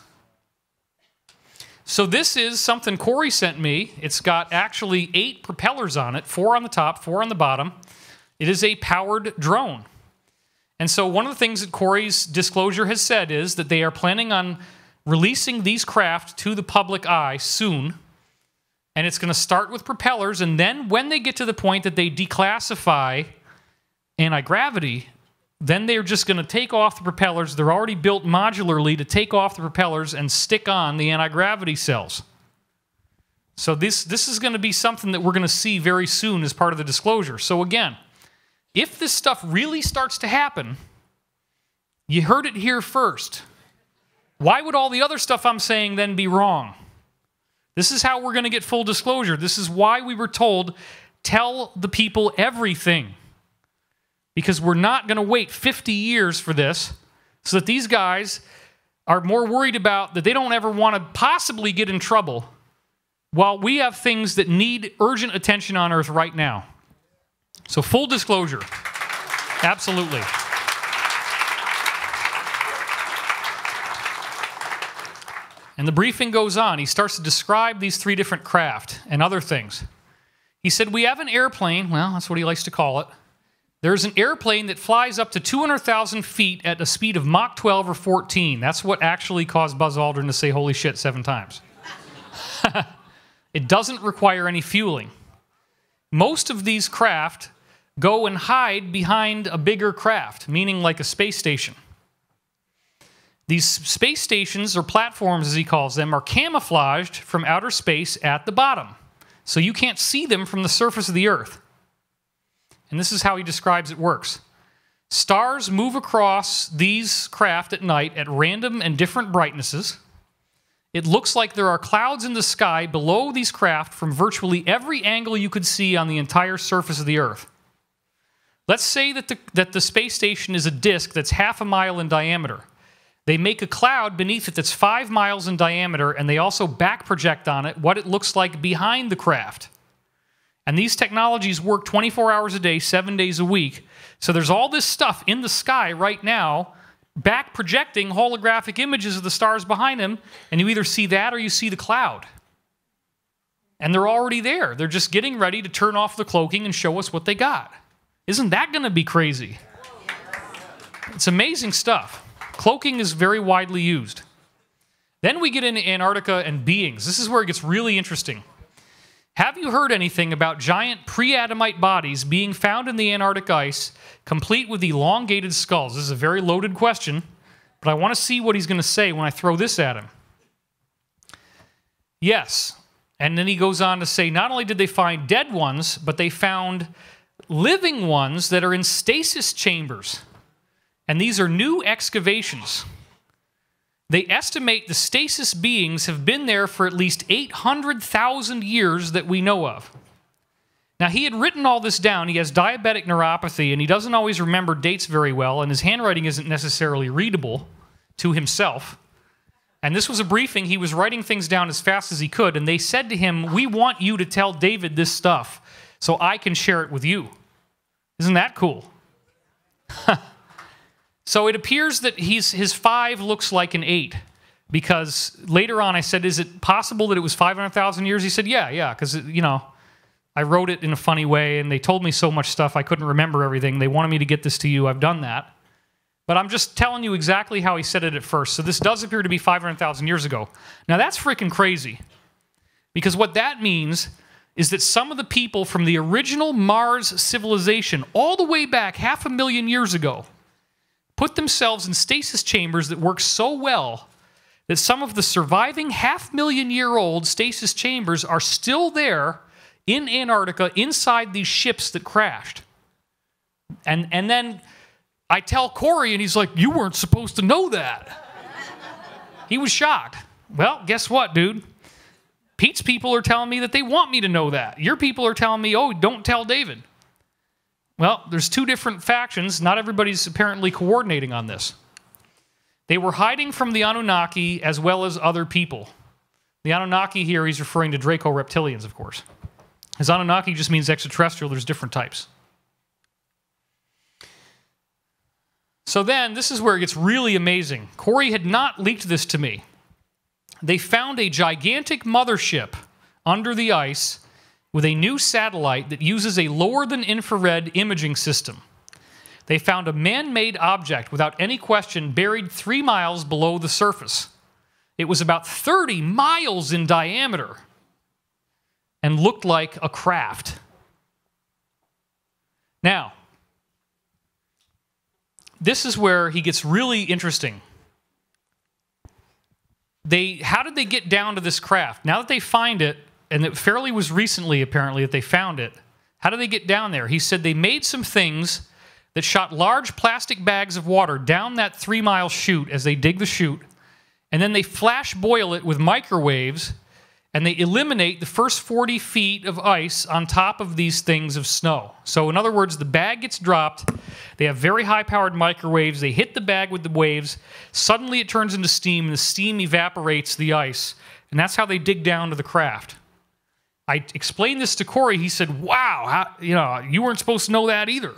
So this is something Corey sent me. It's got actually eight propellers on it, four on the top, four on the bottom. It is a powered drone. And so one of the things that Corey's disclosure has said is that they are planning on releasing these craft to the public eye soon. And it's going to start with propellers. And then when they get to the point that they declassify anti-gravity, then they're just going to take off the propellers. They're already built modularly to take off the propellers and stick on the anti-gravity cells. So this, this is going to be something that we're going to see very soon as part of the disclosure. So again, if this stuff really starts to happen, you heard it here first. Why would all the other stuff I'm saying then be wrong? This is how we're going to get full disclosure. This is why we were told, tell the people everything. Because we're not going to wait fifty years for this, so that these guys are more worried about that they don't ever want to possibly get in trouble, while we have things that need urgent attention on Earth right now. So full disclosure. Absolutely. And the briefing goes on. He starts to describe these three different craft and other things. He said, we have an airplane. Well, that's what he likes to call it. There's an airplane that flies up to two hundred thousand feet at a speed of Mach twelve or fourteen. That's what actually caused Buzz Aldrin to say, holy shit, seven times. It doesn't require any fueling. Most of these craft go and hide behind a bigger craft, meaning like a space station. These space stations, or platforms as he calls them, are camouflaged from outer space at the bottom. So you can't see them from the surface of the Earth. And this is how he describes it works. Stars move across these craft at night at random and different brightnesses. It looks like there are clouds in the sky below these craft from virtually every angle you could see on the entire surface of the Earth. Let's say that the, that the space station is a disk that's half a mile in diameter. They make a cloud beneath it that's five miles in diameter, and they also back project on it what it looks like behind the craft. And these technologies work twenty-four hours a day, seven days a week. So there's all this stuff in the sky right now, back projecting holographic images of the stars behind them, and you either see that or you see the cloud. And they're already there. They're just getting ready to turn off the cloaking and show us what they got. Isn't that going to be crazy? It's amazing stuff. Cloaking is very widely used. Then we get into Antarctica and beings. This is where it gets really interesting. Have you heard anything about giant pre-Adamite bodies being found in the Antarctic ice, complete with elongated skulls? This is a very loaded question, but I want to see what he's going to say when I throw this at him. Yes. And then he goes on to say, not only did they find dead ones, but they found living ones that are in stasis chambers. And these are new excavations. They estimate the stasis beings have been there for at least eight hundred thousand years that we know of. Now, he had written all this down. He has diabetic neuropathy, and he doesn't always remember dates very well, and his handwriting isn't necessarily readable to himself. And this was a briefing. He was writing things down as fast as he could, and they said to him, we want you to tell David this stuff so I can share it with you. Isn't that cool? So it appears that he's, his five looks like an eight, because later on I said, is it possible that it was five hundred thousand years? He said, yeah, yeah, because, you know, I wrote it in a funny way, and they told me so much stuff I couldn't remember everything. They wanted me to get this to you. I've done that. But I'm just telling you exactly how he said it at first. So this does appear to be five hundred thousand years ago. Now that's freaking crazy, because what that means is that some of the people from the original Mars civilization, all the way back half a million years ago, put themselves in stasis chambers that work so well that some of the surviving half-million-year-old stasis chambers are still there in Antarctica inside these ships that crashed. And, and then I tell Corey, and he's like, you weren't supposed to know that. He was shocked. Well, guess what, dude? Pete's people are telling me that they want me to know that. Your people are telling me, oh, don't tell David. Well, there's two different factions. Not everybody's apparently coordinating on this. They were hiding from the Anunnaki as well as other people. The Anunnaki here, he's referring to Draco reptilians, of course. His Anunnaki just means extraterrestrial. There's different types. So then, this is where it gets really amazing. Corey had not leaked this to me. They found a gigantic mothership under the ice with a new satellite that uses a lower-than-infrared imaging system. They found a man-made object, without any question, buried three miles below the surface. It was about thirty miles in diameter and looked like a craft. Now, this is where he gets really interesting. They, how did they get down to this craft? Now that they find it, and it fairly was recently, apparently, that they found it. How did they get down there? He said they made some things that shot large plastic bags of water down that three-mile chute as they dig the chute, and then they flash boil it with microwaves, and they eliminate the first forty feet of ice on top of these things of snow. So in other words, the bag gets dropped, they have very high-powered microwaves, they hit the bag with the waves, suddenly it turns into steam, and the steam evaporates the ice, and that's how they dig down to the craft. I explained this to Corey, he said, wow, how, you know, you weren't supposed to know that either.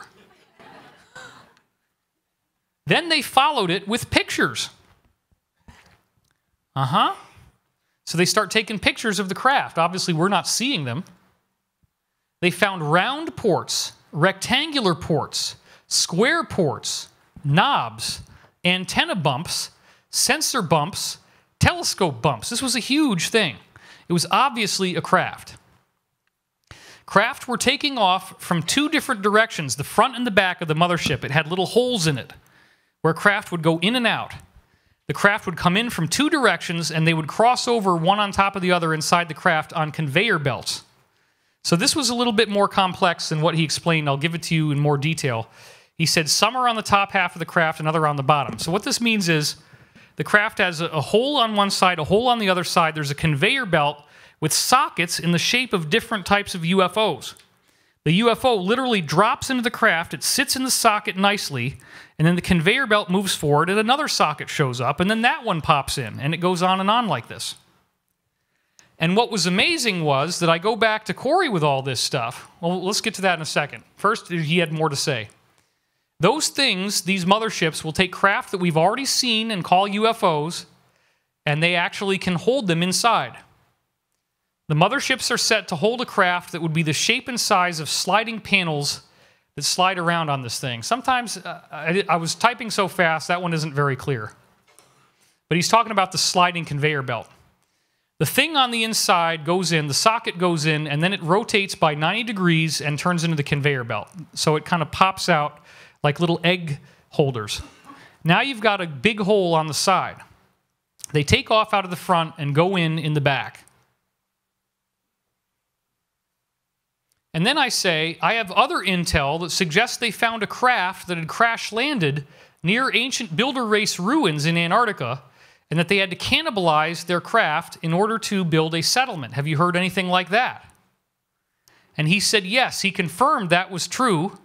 Then they followed it with pictures. Uh-huh. So they start taking pictures of the craft. Obviously, we're not seeing them. They found round ports, rectangular ports, square ports, knobs, antenna bumps, sensor bumps, telescope bumps. This was a huge thing. It was obviously a craft. Craft were taking off from two different directions, the front and the back of the mothership. It had little holes in it where craft would go in and out. The craft would come in from two directions, and they would cross over one on top of the other inside the craft on conveyor belts. So this was a little bit more complex than what he explained. I'll give it to you in more detail. He said some are on the top half of the craft and other on the bottom. So what this means is the craft has a hole on one side, a hole on the other side. There's a conveyor belt with sockets in the shape of different types of U F Os. The U F O literally drops into the craft, it sits in the socket nicely, and then the conveyor belt moves forward and another socket shows up, and then that one pops in, and it goes on and on like this. And what was amazing was that I go back to Corey with all this stuff. Well, let's get to that in a second. First, he had more to say. Those things, these motherships, will take craft that we've already seen and call U F Os, and they actually can hold them inside. The motherships are set to hold a craft that would be the shape and size of sliding panels that slide around on this thing. Sometimes, uh, I, I was typing so fast, that one isn't very clear. But he's talking about the sliding conveyor belt. The thing on the inside goes in, the socket goes in, and then it rotates by ninety degrees and turns into the conveyor belt. So it kind of pops out like little egg holders. Now you've got a big hole on the side. They take off out of the front and go in in the back. And then I say, I have other intel that suggests they found a craft that had crash-landed near ancient builder race ruins in Antarctica, and that they had to cannibalize their craft in order to build a settlement. Have you heard anything like that? And he said yes, he confirmed that was true.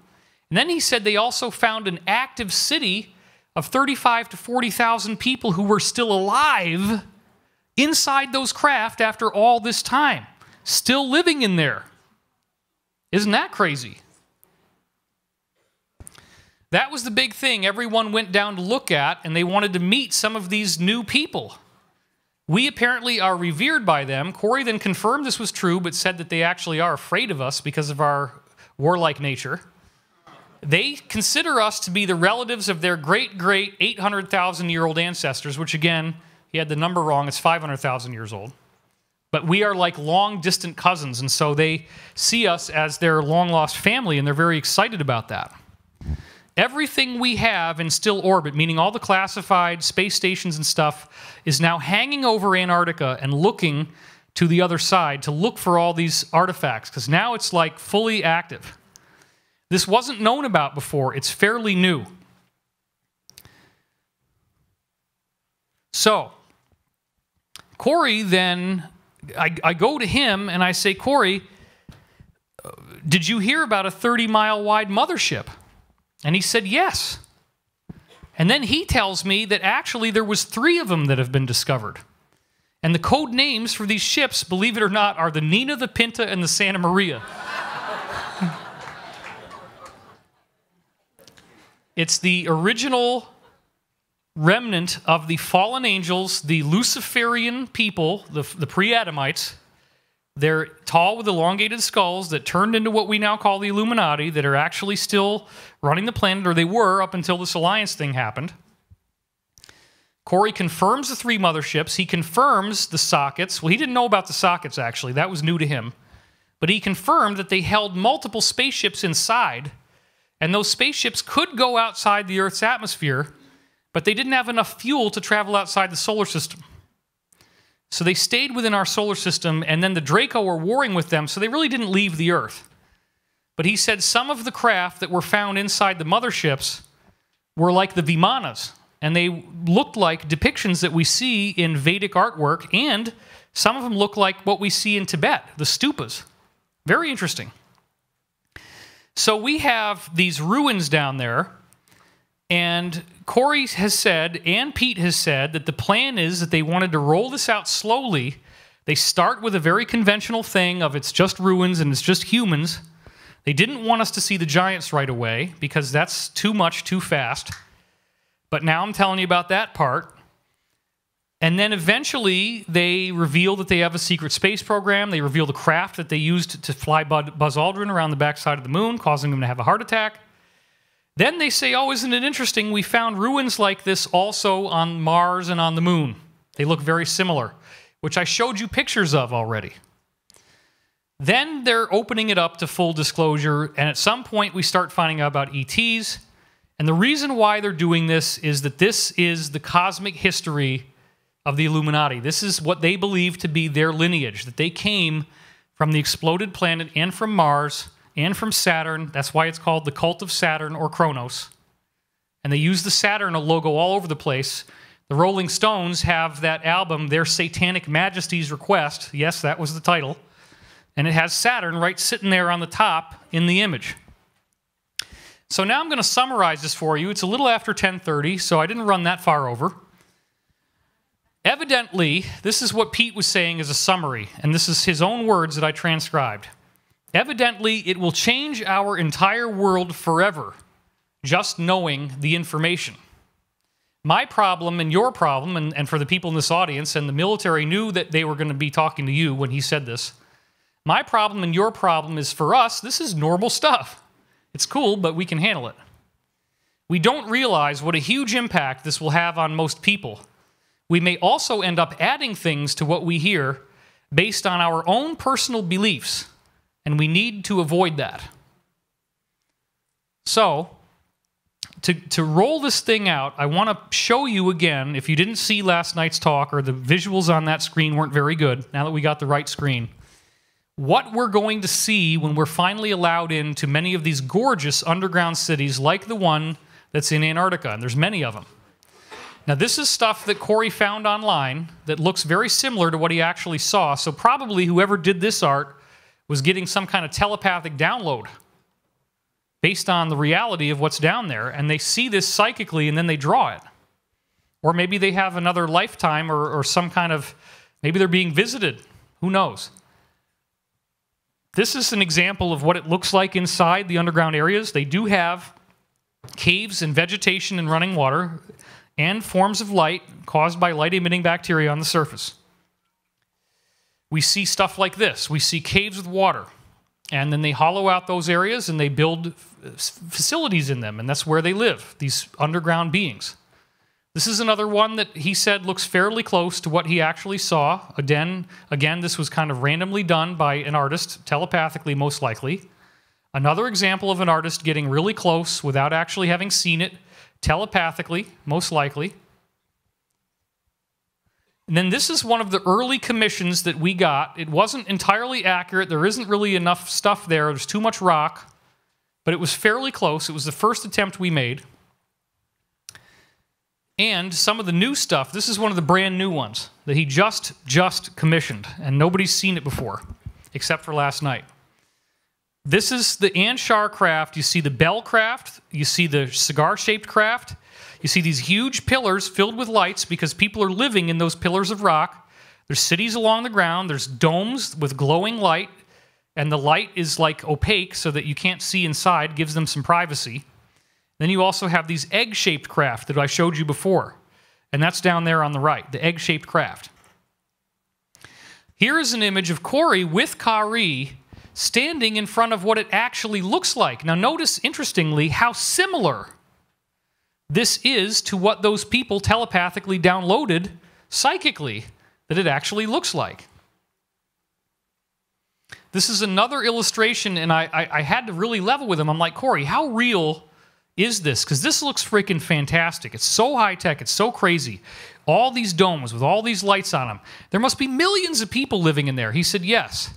And then he said they also found an active city of thirty-five to forty thousand people who were still alive inside those craft after all this time, still living in there. Isn't that crazy? That was the big thing everyone went down to look at, and they wanted to meet some of these new people. We apparently are revered by them. Corey then confirmed this was true, but said that they actually are afraid of us because of our warlike nature. They consider us to be the relatives of their great-great eight hundred thousand year old ancestors, which again, he had the number wrong, it's five hundred thousand years old. But we are like long-distant cousins, and so they see us as their long-lost family, and they're very excited about that. Everything we have in still orbit, meaning all the classified space stations and stuff, is now hanging over Antarctica and looking to the other side to look for all these artifacts, because now it's like fully active. This wasn't known about before. It's fairly new. So, Corey then... I, I go to him and I say, Corey, did you hear about a thirty mile wide mothership? And he said, yes. And then he tells me that actually there was three of them that have been discovered. And the code names for these ships, believe it or not, are the Nina, the Pinta, and the Santa Maria. It's the original remnant of the fallen angels, the Luciferian people, the, the pre-Adamites. They're tall with elongated skulls that turned into what we now call the Illuminati, that are actually still running the planet, or they were up until this alliance thing happened. Corey confirms the three motherships. He confirms the sockets. Well, he didn't know about the sockets, actually. That was new to him. But he confirmed that they held multiple spaceships inside, and those spaceships could go outside the Earth's atmosphere, but they didn't have enough fuel to travel outside the solar system. So they stayed within our solar system, and then the Draco were warring with them, so they really didn't leave the Earth. But he said some of the craft that were found inside the motherships were like the Vimanas, and they looked like depictions that we see in Vedic artwork, and some of them look like what we see in Tibet, the stupas. Very interesting. So we have these ruins down there, and Corey has said, and Pete has said, that the plan is that they wanted to roll this out slowly. They start with a very conventional thing of it's just ruins and it's just humans. They didn't want us to see the giants right away because that's too much, too fast. But now I'm telling you about that part. And then eventually they reveal that they have a secret space program. They reveal the craft that they used to fly Buzz Aldrin around the backside of the moon, causing him to have a heart attack. Then they say, oh, isn't it interesting? We found ruins like this also on Mars and on the moon. They look very similar, which I showed you pictures of already. Then they're opening it up to full disclosure, and at some point we start finding out about E Ts. And the reason why they're doing this is that this is the cosmic history of the Illuminati. This is what they believe to be their lineage, that they came from the exploded planet and from Mars and from Saturn. That's why it's called the Cult of Saturn, or Kronos. And they use the Saturn logo all over the place. The Rolling Stones have that album, Their Satanic Majesty's Request. Yes, that was the title. And it has Saturn right sitting there on the top in the image. So now I'm going to summarize this for you. It's a little after ten thirty, so I didn't run that far over. Evidently, this is what Pete was saying as a summary, and this is his own words that I transcribed. Evidently, it will change our entire world forever, just knowing the information. My problem and your problem, and, and for the people in this audience, and the military knew that they were going to be talking to you when he said this, my problem and your problem is, for us, this is normal stuff. It's cool, but we can handle it. We don't realize what a huge impact this will have on most people. We may also end up adding things to what we hear based on our own personal beliefs, and we need to avoid that. So, to, to roll this thing out, I want to show you again, if you didn't see last night's talk or the visuals on that screen weren't very good, now that we got the right screen, what we're going to see when we're finally allowed into many of these gorgeous underground cities like the one that's in Antarctica, and there's many of them. Now, this is stuff that Corey found online that looks very similar to what he actually saw, so probably whoever did this art was getting some kind of telepathic download based on the reality of what's down there, and they see this psychically and then they draw it. Or maybe they have another lifetime or, or some kind of, maybe they're being visited, who knows? This is an example of what it looks like inside the underground areas. They do have caves and vegetation and running water, and forms of light caused by light-emitting bacteria on the surface. We see stuff like this. We see caves with water, and then they hollow out those areas and they build facilities in them, and that's where they live, these underground beings. This is another one that he said looks fairly close to what he actually saw. Again, again, this was kind of randomly done by an artist, telepathically most likely. Another example of an artist getting really close without actually having seen it, telepathically, most likely. And then this is one of the early commissions that we got. It wasn't entirely accurate. There isn't really enough stuff there. There's too much rock. But it was fairly close. It was the first attempt we made. And some of the new stuff, this is one of the brand new ones that he just, just commissioned. And nobody's seen it before, except for last night. This is the Anshar craft. You see the bell craft. You see the cigar-shaped craft. You see these huge pillars filled with lights because people are living in those pillars of rock. There's cities along the ground. There's domes with glowing light. And the light is like opaque so that you can't see inside. It gives them some privacy. Then you also have these egg-shaped craft that I showed you before. And that's down there on the right, the egg-shaped craft. Here is an image of Corey with Kari standing in front of what it actually looks like. Now notice, interestingly, how similar this is to what those people telepathically downloaded psychically that it actually looks like. This is another illustration, and I, I, I had to really level with him. I'm like, Corey, how real is this? Because this looks freaking fantastic. It's so high-tech. It's so crazy. All these domes with all these lights on them. There must be millions of people living in there. He said, yes.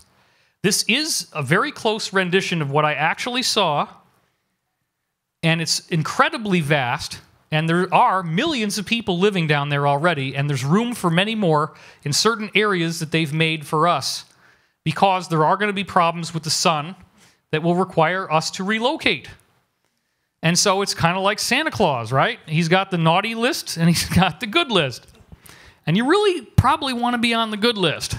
This is a very close rendition of what I actually saw, and it's incredibly vast, and there are millions of people living down there already, and there's room for many more in certain areas that they've made for us, because there are going to be problems with the sun that will require us to relocate. And so it's kind of like Santa Claus, right? He's got the naughty list, and he's got the good list. And you really probably want to be on the good list,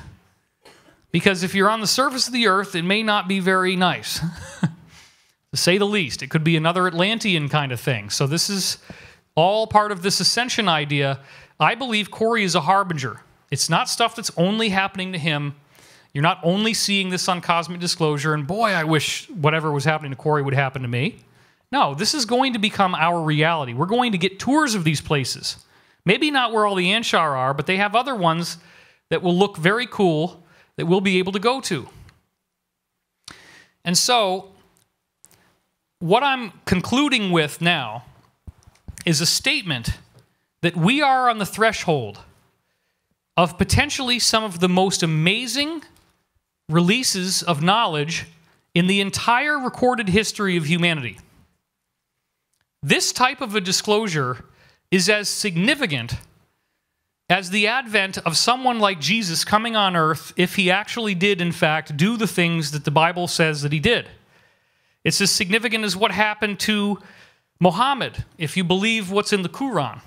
because if you're on the surface of the earth, it may not be very nice, to say the least. It could be another Atlantean kind of thing. So this is all part of this ascension idea. I believe Corey is a harbinger. It's not stuff that's only happening to him. You're not only seeing this on Cosmic Disclosure, and boy, I wish whatever was happening to Corey would happen to me. No, this is going to become our reality. We're going to get tours of these places. Maybe not where all the Anshar are, but they have other ones that will look very cool that we'll be able to go to. And so, what I'm concluding with now is a statement that we are on the threshold of potentially some of the most amazing releases of knowledge in the entire recorded history of humanity. This type of a disclosure is as significant as the advent of someone like Jesus coming on earth if he actually did, in fact, do the things that the Bible says that he did. It's as significant as what happened to Muhammad if you believe what's in the Quran.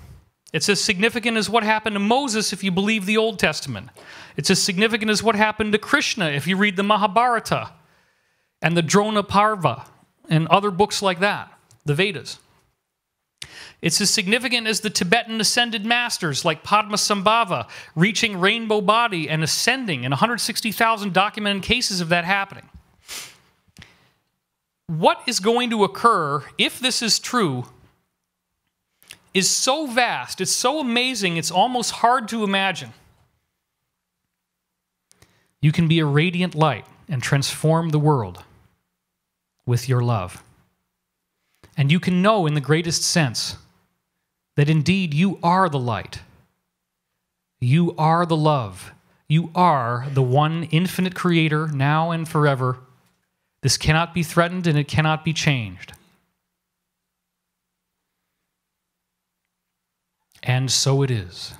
It's as significant as what happened to Moses if you believe the Old Testament. It's as significant as what happened to Krishna if you read the Mahabharata and the Dronaparva and other books like that, the Vedas. It's as significant as the Tibetan ascended masters like Padmasambhava reaching rainbow body and ascending, and one hundred sixty thousand documented cases of that happening. What is going to occur, if this is true, is so vast, it's so amazing, it's almost hard to imagine. You can be a radiant light and transform the world with your love. And you can know in the greatest sense that indeed you are the light. You are the love. You are the one infinite creator now and forever. This cannot be threatened and it cannot be changed. And so it is.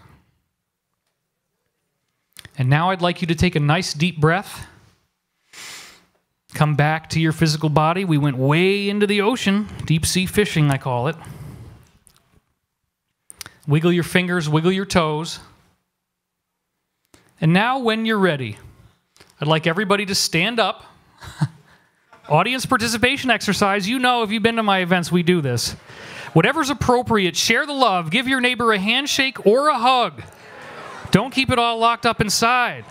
And now I'd like you to take a nice deep breath. Come back to your physical body. We went way into the ocean. Deep sea fishing, I call it. Wiggle your fingers, wiggle your toes. And now when you're ready, I'd like everybody to stand up. Audience participation exercise. You know, if you've been to my events, we do this. Whatever's appropriate, share the love. Give your neighbor a handshake or a hug. Don't keep it all locked up inside.